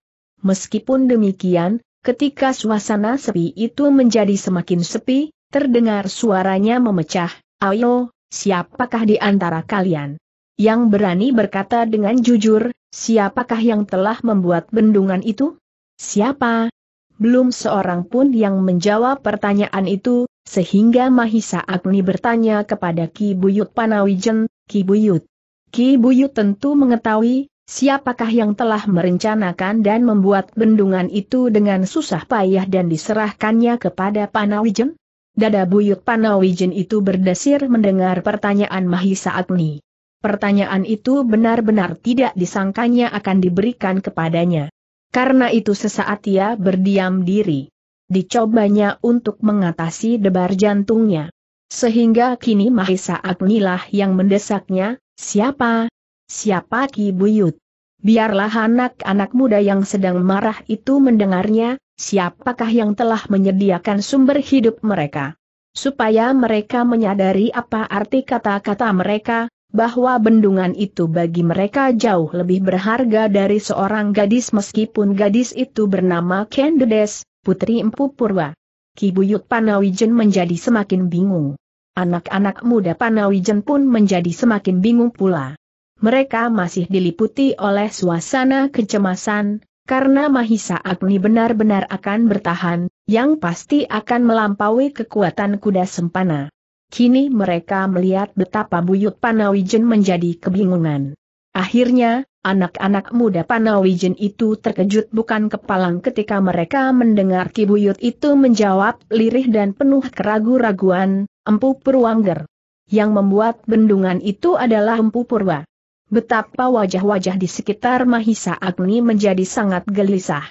Meskipun demikian, ketika suasana sepi itu menjadi semakin sepi, terdengar suaranya memecah, "Ayo, siapakah di antara kalian yang berani berkata dengan jujur, siapakah yang telah membuat bendungan itu?" "Siapa?" Belum seorang pun yang menjawab pertanyaan itu, sehingga Mahisa Agni bertanya kepada Ki Buyut Panawijen, "Ki Buyut, Ki Buyut tentu mengetahui, siapakah yang telah merencanakan dan membuat bendungan itu dengan susah payah dan diserahkannya kepada Panawijen?" Dada Buyut Panawijen itu berdesir mendengar pertanyaan Mahisa Agni. Pertanyaan itu benar-benar tidak disangkanya akan diberikan kepadanya. Karena itu sesaat ia berdiam diri. Dicobanya untuk mengatasi debar jantungnya. Sehingga kini Mahisa Agnilah yang mendesaknya, "Siapa? Siapa Ki Buyut?" Biarlah anak-anak muda yang sedang marah itu mendengarnya, siapakah yang telah menyediakan sumber hidup mereka. Supaya mereka menyadari apa arti kata-kata mereka, bahwa bendungan itu bagi mereka jauh lebih berharga dari seorang gadis meskipun gadis itu bernama Ken Dedes, putri Empu Purwa. Ki Buyut Panawijen menjadi semakin bingung. Anak-anak muda Panawijen pun menjadi semakin bingung pula. Mereka masih diliputi oleh suasana kecemasan, karena Mahisa Agni benar-benar akan bertahan, yang pasti akan melampaui kekuatan Kuda Sempana. Kini mereka melihat betapa Buyut Panawijen menjadi kebingungan. Akhirnya, anak-anak muda Panawijen itu terkejut bukan kepalang ketika mereka mendengar Ki Buyut itu menjawab lirih dan penuh keraguan-raguan, "Empu Purwangger. Yang membuat bendungan itu adalah Empu Purwa." Betapa wajah-wajah di sekitar Mahisa Agni menjadi sangat gelisah.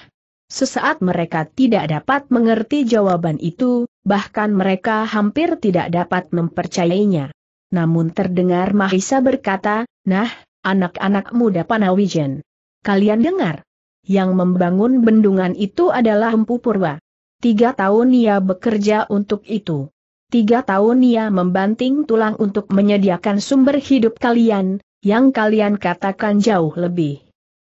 Sesaat mereka tidak dapat mengerti jawaban itu, bahkan mereka hampir tidak dapat mempercayainya. Namun terdengar Mahisa berkata, "Nah, anak-anak muda Panawijen, kalian dengar? Yang membangun bendungan itu adalah Empu Purwa. Tiga tahun ia bekerja untuk itu. Tiga tahun ia membanting tulang untuk menyediakan sumber hidup kalian, yang kalian katakan jauh lebih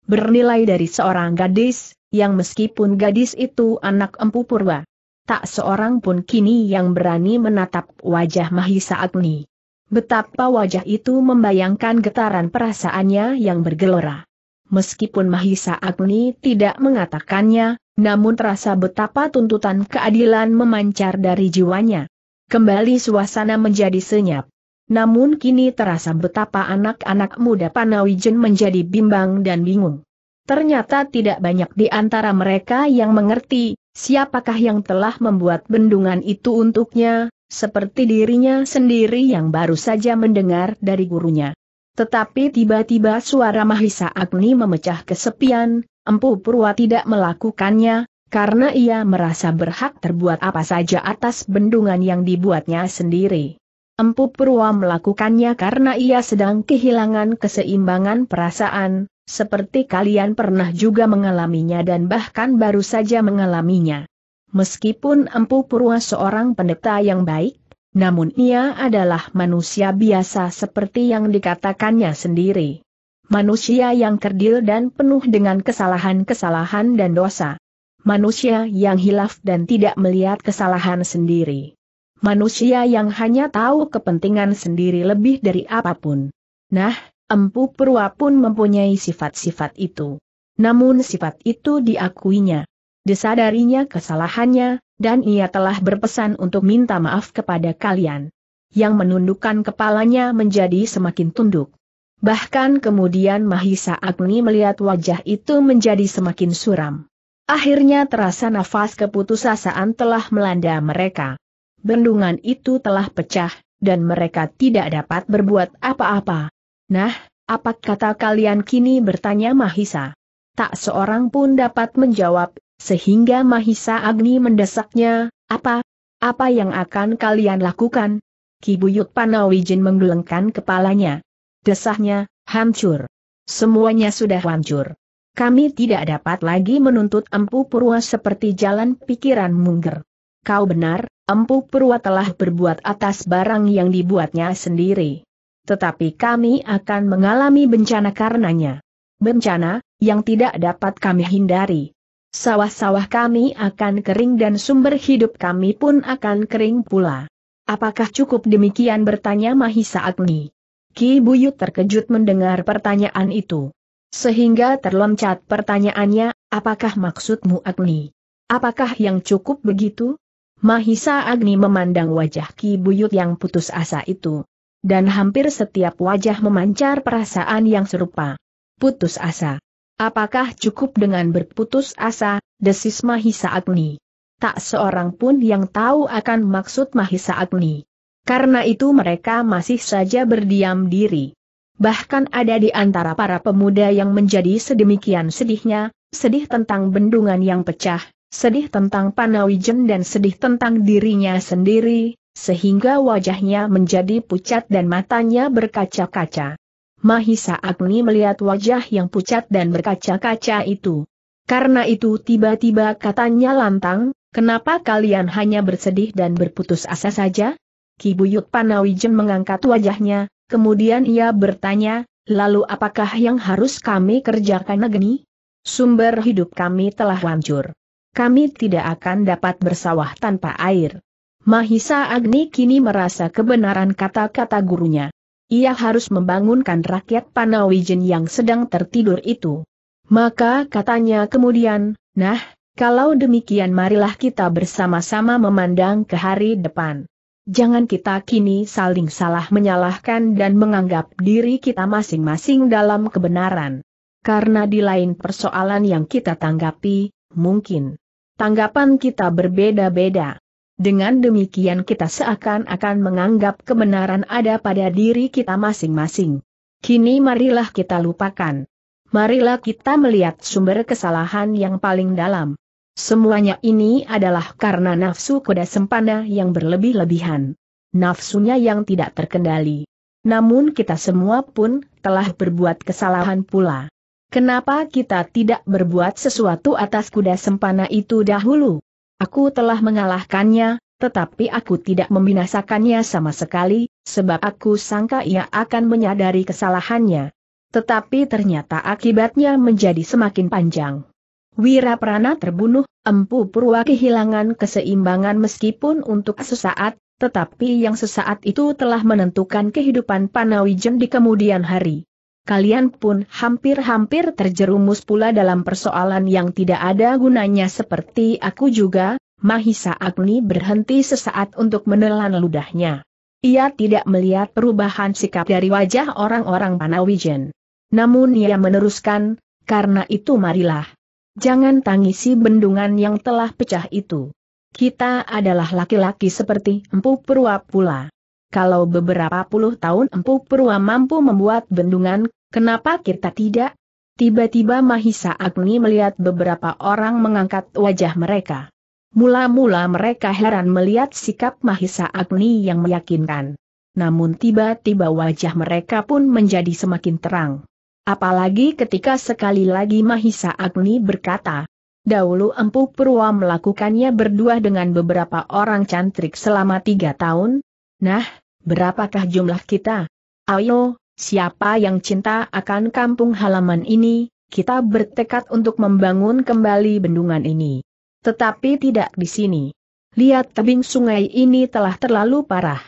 bernilai dari seorang gadis, yang meskipun gadis itu anak Empu Purwa." Tak seorang pun kini yang berani menatap wajah Mahisa Agni. Betapa wajah itu membayangkan getaran perasaannya yang bergelora. Meskipun Mahisa Agni tidak mengatakannya, namun terasa betapa tuntutan keadilan memancar dari jiwanya. Kembali suasana menjadi senyap. Namun kini terasa betapa anak-anak muda Panawijen menjadi bimbang dan bingung. Ternyata tidak banyak di antara mereka yang mengerti, siapakah yang telah membuat bendungan itu untuknya, seperti dirinya sendiri yang baru saja mendengar dari gurunya. Tetapi tiba-tiba suara Mahisa Agni memecah kesepian, "Empu Purwa tidak melakukannya, karena ia merasa berhak terbuat apa saja atas bendungan yang dibuatnya sendiri. Empu Purwa melakukannya karena ia sedang kehilangan keseimbangan perasaan, seperti kalian pernah juga mengalaminya dan bahkan baru saja mengalaminya. Meskipun Empu Purwa seorang pendeta yang baik, namun ia adalah manusia biasa seperti yang dikatakannya sendiri. Manusia yang kerdil dan penuh dengan kesalahan-kesalahan dan dosa. Manusia yang hilaf dan tidak melihat kesalahan sendiri. Manusia yang hanya tahu kepentingan sendiri lebih dari apapun. Nah, Empu Purwa pun mempunyai sifat-sifat itu. Namun sifat itu diakuinya. Disadarinya kesalahannya, dan ia telah berpesan untuk minta maaf kepada kalian. Yang menundukkan kepalanya menjadi semakin tunduk. Bahkan kemudian Mahisa Agni melihat wajah itu menjadi semakin suram. Akhirnya terasa nafas keputusasaan telah melanda mereka. Bendungan itu telah pecah, dan mereka tidak dapat berbuat apa-apa. Nah, apa kata kalian kini, bertanya Mahisa. Tak seorang pun dapat menjawab, sehingga Mahisa Agni mendesaknya, apa? Apa yang akan kalian lakukan? Ki Buyut Panawijen menggelengkan kepalanya. Desahnya, hancur. Semuanya sudah hancur. Kami tidak dapat lagi menuntut Empu Purwa seperti jalan pikiran mungger. Kau benar, Empu Purwa telah berbuat atas barang yang dibuatnya sendiri. Tetapi kami akan mengalami bencana karenanya. Bencana, yang tidak dapat kami hindari. Sawah-sawah kami akan kering dan sumber hidup kami pun akan kering pula. Apakah cukup demikian, bertanya Mahisa Agni. Ki Buyut terkejut mendengar pertanyaan itu. Sehingga terloncat pertanyaannya, apakah maksudmu Agni? Apakah yang cukup begitu? Mahisa Agni memandang wajah Ki Buyut yang putus asa itu. Dan hampir setiap wajah memancar perasaan yang serupa. Putus asa. Apakah cukup dengan berputus asa, desis Mahisa Agni. Tak seorang pun yang tahu akan maksud Mahisa Agni. Karena itu mereka masih saja berdiam diri. Bahkan ada di antara para pemuda yang menjadi sedemikian sedihnya, sedih tentang bendungan yang pecah, sedih tentang Panawijen dan sedih tentang dirinya sendiri, sehingga wajahnya menjadi pucat dan matanya berkaca-kaca. Mahisa Agni melihat wajah yang pucat dan berkaca-kaca itu. Karena itu tiba-tiba katanya lantang, kenapa kalian hanya bersedih dan berputus asa saja? Ki Buyut Panawijen mengangkat wajahnya. Kemudian ia bertanya, lalu apakah yang harus kami kerjakan Agni? Sumber hidup kami telah hancur. Kami tidak akan dapat bersawah tanpa air. Mahisa Agni kini merasa kebenaran kata-kata gurunya. Ia harus membangunkan rakyat Panawijen yang sedang tertidur itu. Maka katanya kemudian, nah, kalau demikian marilah kita bersama-sama memandang ke hari depan. Jangan kita kini saling salah menyalahkan dan menganggap diri kita masing-masing dalam kebenaran. Karena di lain persoalan yang kita tanggapi, mungkin tanggapan kita berbeda-beda. Dengan demikian kita seakan-akan menganggap kebenaran ada pada diri kita masing-masing. Kini marilah kita lupakan. Marilah kita melihat sumber kesalahan yang paling dalam. Semuanya ini adalah karena nafsu kuda sempana yang berlebih-lebihan. Nafsunya yang tidak terkendali. Namun kita semua pun telah berbuat kesalahan pula. Kenapa kita tidak berbuat sesuatu atas kuda sempana itu dahulu? Aku telah mengalahkannya, tetapi aku tidak membinasakannya sama sekali, sebab aku sangka ia akan menyadari kesalahannya. Tetapi ternyata akibatnya menjadi semakin panjang. Wiraprana terbunuh, Empu Purwa kehilangan keseimbangan meskipun untuk sesaat, tetapi yang sesaat itu telah menentukan kehidupan Panawijen di kemudian hari. Kalian pun hampir-hampir terjerumus pula dalam persoalan yang tidak ada gunanya seperti aku juga. Mahisa Agni berhenti sesaat untuk menelan ludahnya. Ia tidak melihat perubahan sikap dari wajah orang-orang Panawijen. Namun ia meneruskan, karena itu marilah. Jangan tangisi bendungan yang telah pecah itu. Kita adalah laki-laki seperti Empu Purwa pula. Kalau beberapa puluh tahun Empu Purwa mampu membuat bendungan, kenapa kita tidak? Tiba-tiba Mahisa Agni melihat beberapa orang mengangkat wajah mereka. Mula-mula mereka heran melihat sikap Mahisa Agni yang meyakinkan. Namun tiba-tiba wajah mereka pun menjadi semakin terang. Apalagi ketika sekali lagi Mahisa Agni berkata, dahulu Empu Purwa melakukannya berdua dengan beberapa orang cantrik selama tiga tahun. Nah, berapakah jumlah kita? Ayo, siapa yang cinta akan kampung halaman ini, kita bertekad untuk membangun kembali bendungan ini. Tetapi tidak di sini. Lihat tebing sungai ini telah terlalu parah.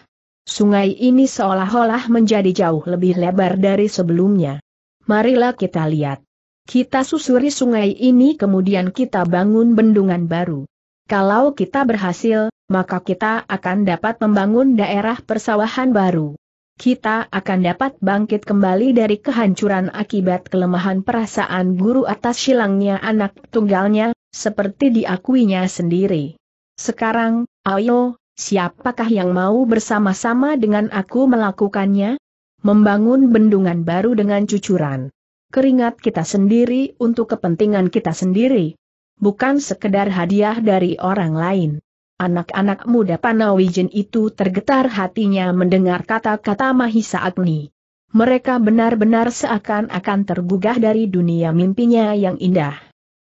Sungai ini seolah-olah menjadi jauh lebih lebar dari sebelumnya. Marilah kita lihat. Kita susuri sungai ini kemudian kita bangun bendungan baru. Kalau kita berhasil, maka kita akan dapat membangun daerah persawahan baru. Kita akan dapat bangkit kembali dari kehancuran akibat kelemahan perasaan guru atas hilangnya anak tunggalnya, seperti diakuinya sendiri. Sekarang, ayo, siapakah yang mau bersama-sama dengan aku melakukannya? Membangun bendungan baru dengan cucuran keringat kita sendiri untuk kepentingan kita sendiri. Bukan sekedar hadiah dari orang lain. Anak-anak muda Panawijen itu tergetar hatinya mendengar kata-kata Mahisa Agni. Mereka benar-benar seakan-akan tergugah dari dunia mimpinya yang indah.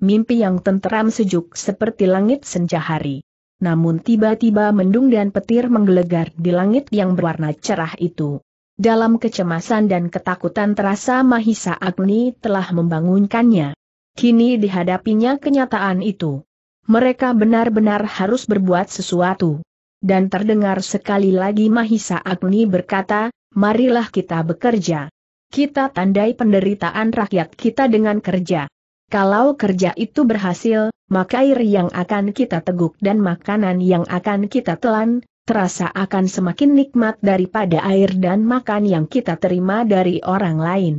Mimpi yang tenteram sejuk seperti langit senja hari. Namun tiba-tiba mendung dan petir menggelegar di langit yang berwarna cerah itu. Dalam kecemasan dan ketakutan terasa Mahisa Agni telah membangunkannya. Kini dihadapinya kenyataan itu. Mereka benar-benar harus berbuat sesuatu. Dan terdengar sekali lagi Mahisa Agni berkata, marilah kita bekerja. Kita tandai penderitaan rakyat kita dengan kerja. Kalau kerja itu berhasil, maka air yang akan kita teguk dan makanan yang akan kita telan terasa akan semakin nikmat daripada air dan makan yang kita terima dari orang lain.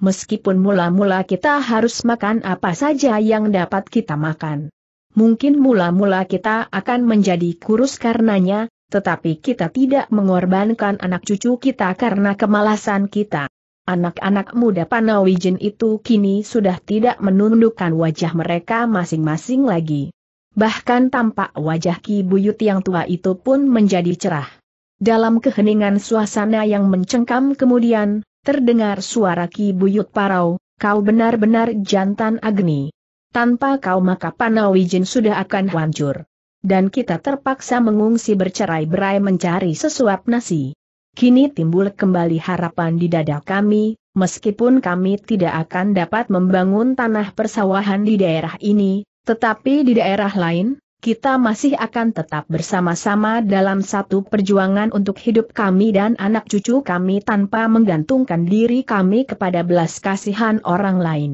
Meskipun mula-mula kita harus makan apa saja yang dapat kita makan. Mungkin mula-mula kita akan menjadi kurus karenanya, tetapi kita tidak mengorbankan anak cucu kita karena kemalasan kita. Anak-anak muda Panawijen itu kini sudah tidak menundukkan wajah mereka masing-masing lagi. Bahkan tampak wajah Ki Buyut yang tua itu pun menjadi cerah. Dalam keheningan suasana yang mencengkam kemudian, terdengar suara Ki Buyut parau, kau benar-benar jantan Agni. Tanpa kau maka Panawijen sudah akan hancur. Dan kita terpaksa mengungsi bercerai-berai mencari sesuap nasi. Kini timbul kembali harapan di dada kami, meskipun kami tidak akan dapat membangun tanah persawahan di daerah ini. Tetapi di daerah lain, kita masih akan tetap bersama-sama dalam satu perjuangan untuk hidup kami dan anak cucu kami tanpa menggantungkan diri kami kepada belas kasihan orang lain.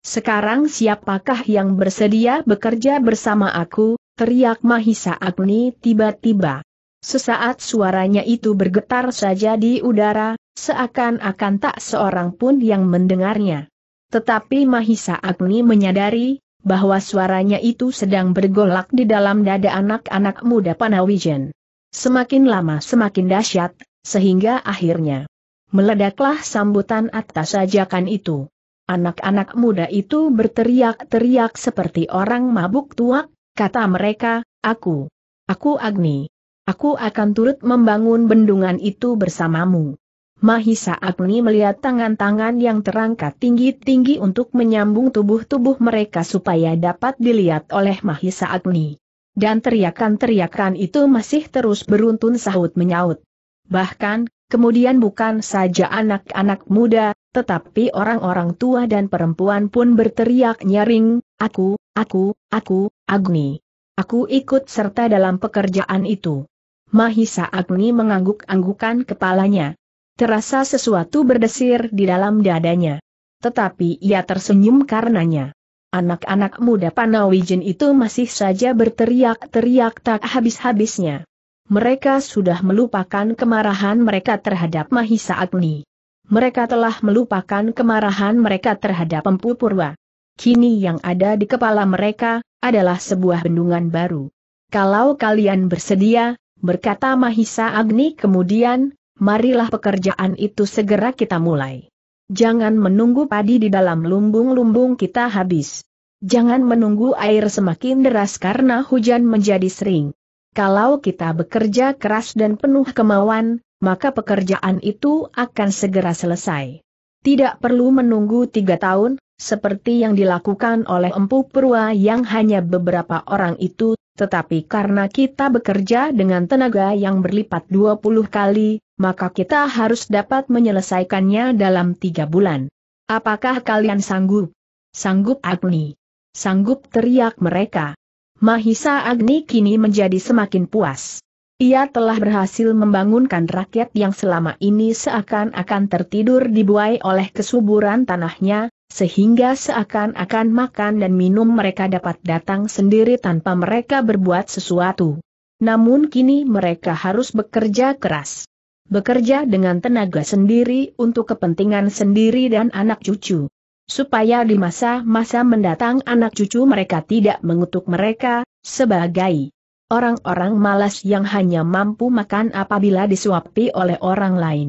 Sekarang siapakah yang bersedia bekerja bersama aku? Teriak Mahisa Agni tiba-tiba. Sesaat suaranya itu bergetar saja di udara, seakan-akan tak seorang pun yang mendengarnya. Tetapi Mahisa Agni menyadari bahwa suaranya itu sedang bergolak di dalam dada anak-anak muda Panawijen. Semakin lama semakin dahsyat, sehingga akhirnya meledaklah sambutan atas ajakan itu. Anak-anak muda itu berteriak-teriak seperti orang mabuk tuak, kata mereka, Aku, aku Agni, aku akan turut membangun bendungan itu bersamamu. Mahisa Agni melihat tangan-tangan yang terangkat tinggi-tinggi untuk menyambung tubuh-tubuh mereka supaya dapat dilihat oleh Mahisa Agni. Dan teriakan-teriakan itu masih terus beruntun sahut menyaut. Bahkan, kemudian bukan saja anak-anak muda, tetapi orang-orang tua dan perempuan pun berteriak nyaring, Aku, aku, aku, Agni. Aku ikut serta dalam pekerjaan itu. Mahisa Agni mengangguk-anggukan kepalanya. Terasa sesuatu berdesir di dalam dadanya. Tetapi ia tersenyum karenanya. Anak-anak muda Panawijen itu masih saja berteriak-teriak tak habis-habisnya. Mereka sudah melupakan kemarahan mereka terhadap Mahisa Agni. Mereka telah melupakan kemarahan mereka terhadap Empu Purwa. Kini yang ada di kepala mereka adalah sebuah bendungan baru. Kalau kalian bersedia, berkata Mahisa Agni kemudian, marilah pekerjaan itu segera kita mulai. Jangan menunggu padi di dalam lumbung-lumbung kita habis. Jangan menunggu air semakin deras karena hujan menjadi sering. Kalau kita bekerja keras dan penuh kemauan, maka pekerjaan itu akan segera selesai. Tidak perlu menunggu tiga tahun, seperti yang dilakukan oleh Empu Purwa yang hanya beberapa orang itu, tetapi karena kita bekerja dengan tenaga yang berlipat dua puluh kali, maka kita harus dapat menyelesaikannya dalam tiga bulan. Apakah kalian sanggup? Sanggup Agni. Sanggup, teriak mereka. Mahisa Agni kini menjadi semakin puas. Ia telah berhasil membangunkan rakyat yang selama ini seakan-akan tertidur dibuai oleh kesuburan tanahnya, sehingga seakan-akan makan dan minum mereka dapat datang sendiri tanpa mereka berbuat sesuatu. Namun kini mereka harus bekerja keras. Bekerja dengan tenaga sendiri untuk kepentingan sendiri dan anak cucu. Supaya di masa-masa mendatang anak cucu mereka tidak mengutuk mereka, sebagai orang-orang malas yang hanya mampu makan apabila disuapi oleh orang lain.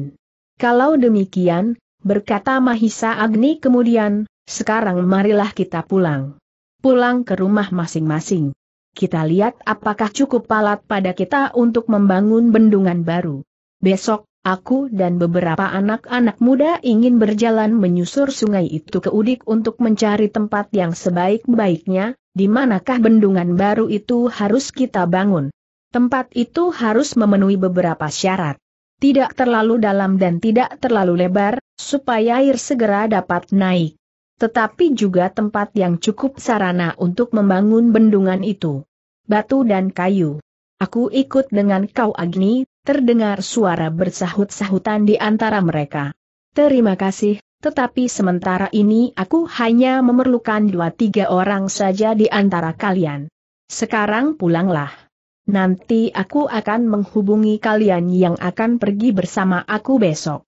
Kalau demikian, berkata Mahisa Agni kemudian, sekarang marilah kita pulang. Pulang ke rumah masing-masing. Kita lihat apakah cukup alat pada kita untuk membangun bendungan baru. Besok, aku dan beberapa anak-anak muda ingin berjalan menyusur sungai itu ke Udik untuk mencari tempat yang sebaik-baiknya, di manakah bendungan baru itu harus kita bangun. Tempat itu harus memenuhi beberapa syarat. Tidak terlalu dalam dan tidak terlalu lebar, supaya air segera dapat naik. Tetapi juga tempat yang cukup sarana untuk membangun bendungan itu. Batu dan kayu. Aku ikut dengan kau Agni, terdengar suara bersahut-sahutan di antara mereka. Terima kasih, tetapi sementara ini aku hanya memerlukan dua tiga orang saja di antara kalian. Sekarang pulanglah. Nanti aku akan menghubungi kalian yang akan pergi bersama aku besok.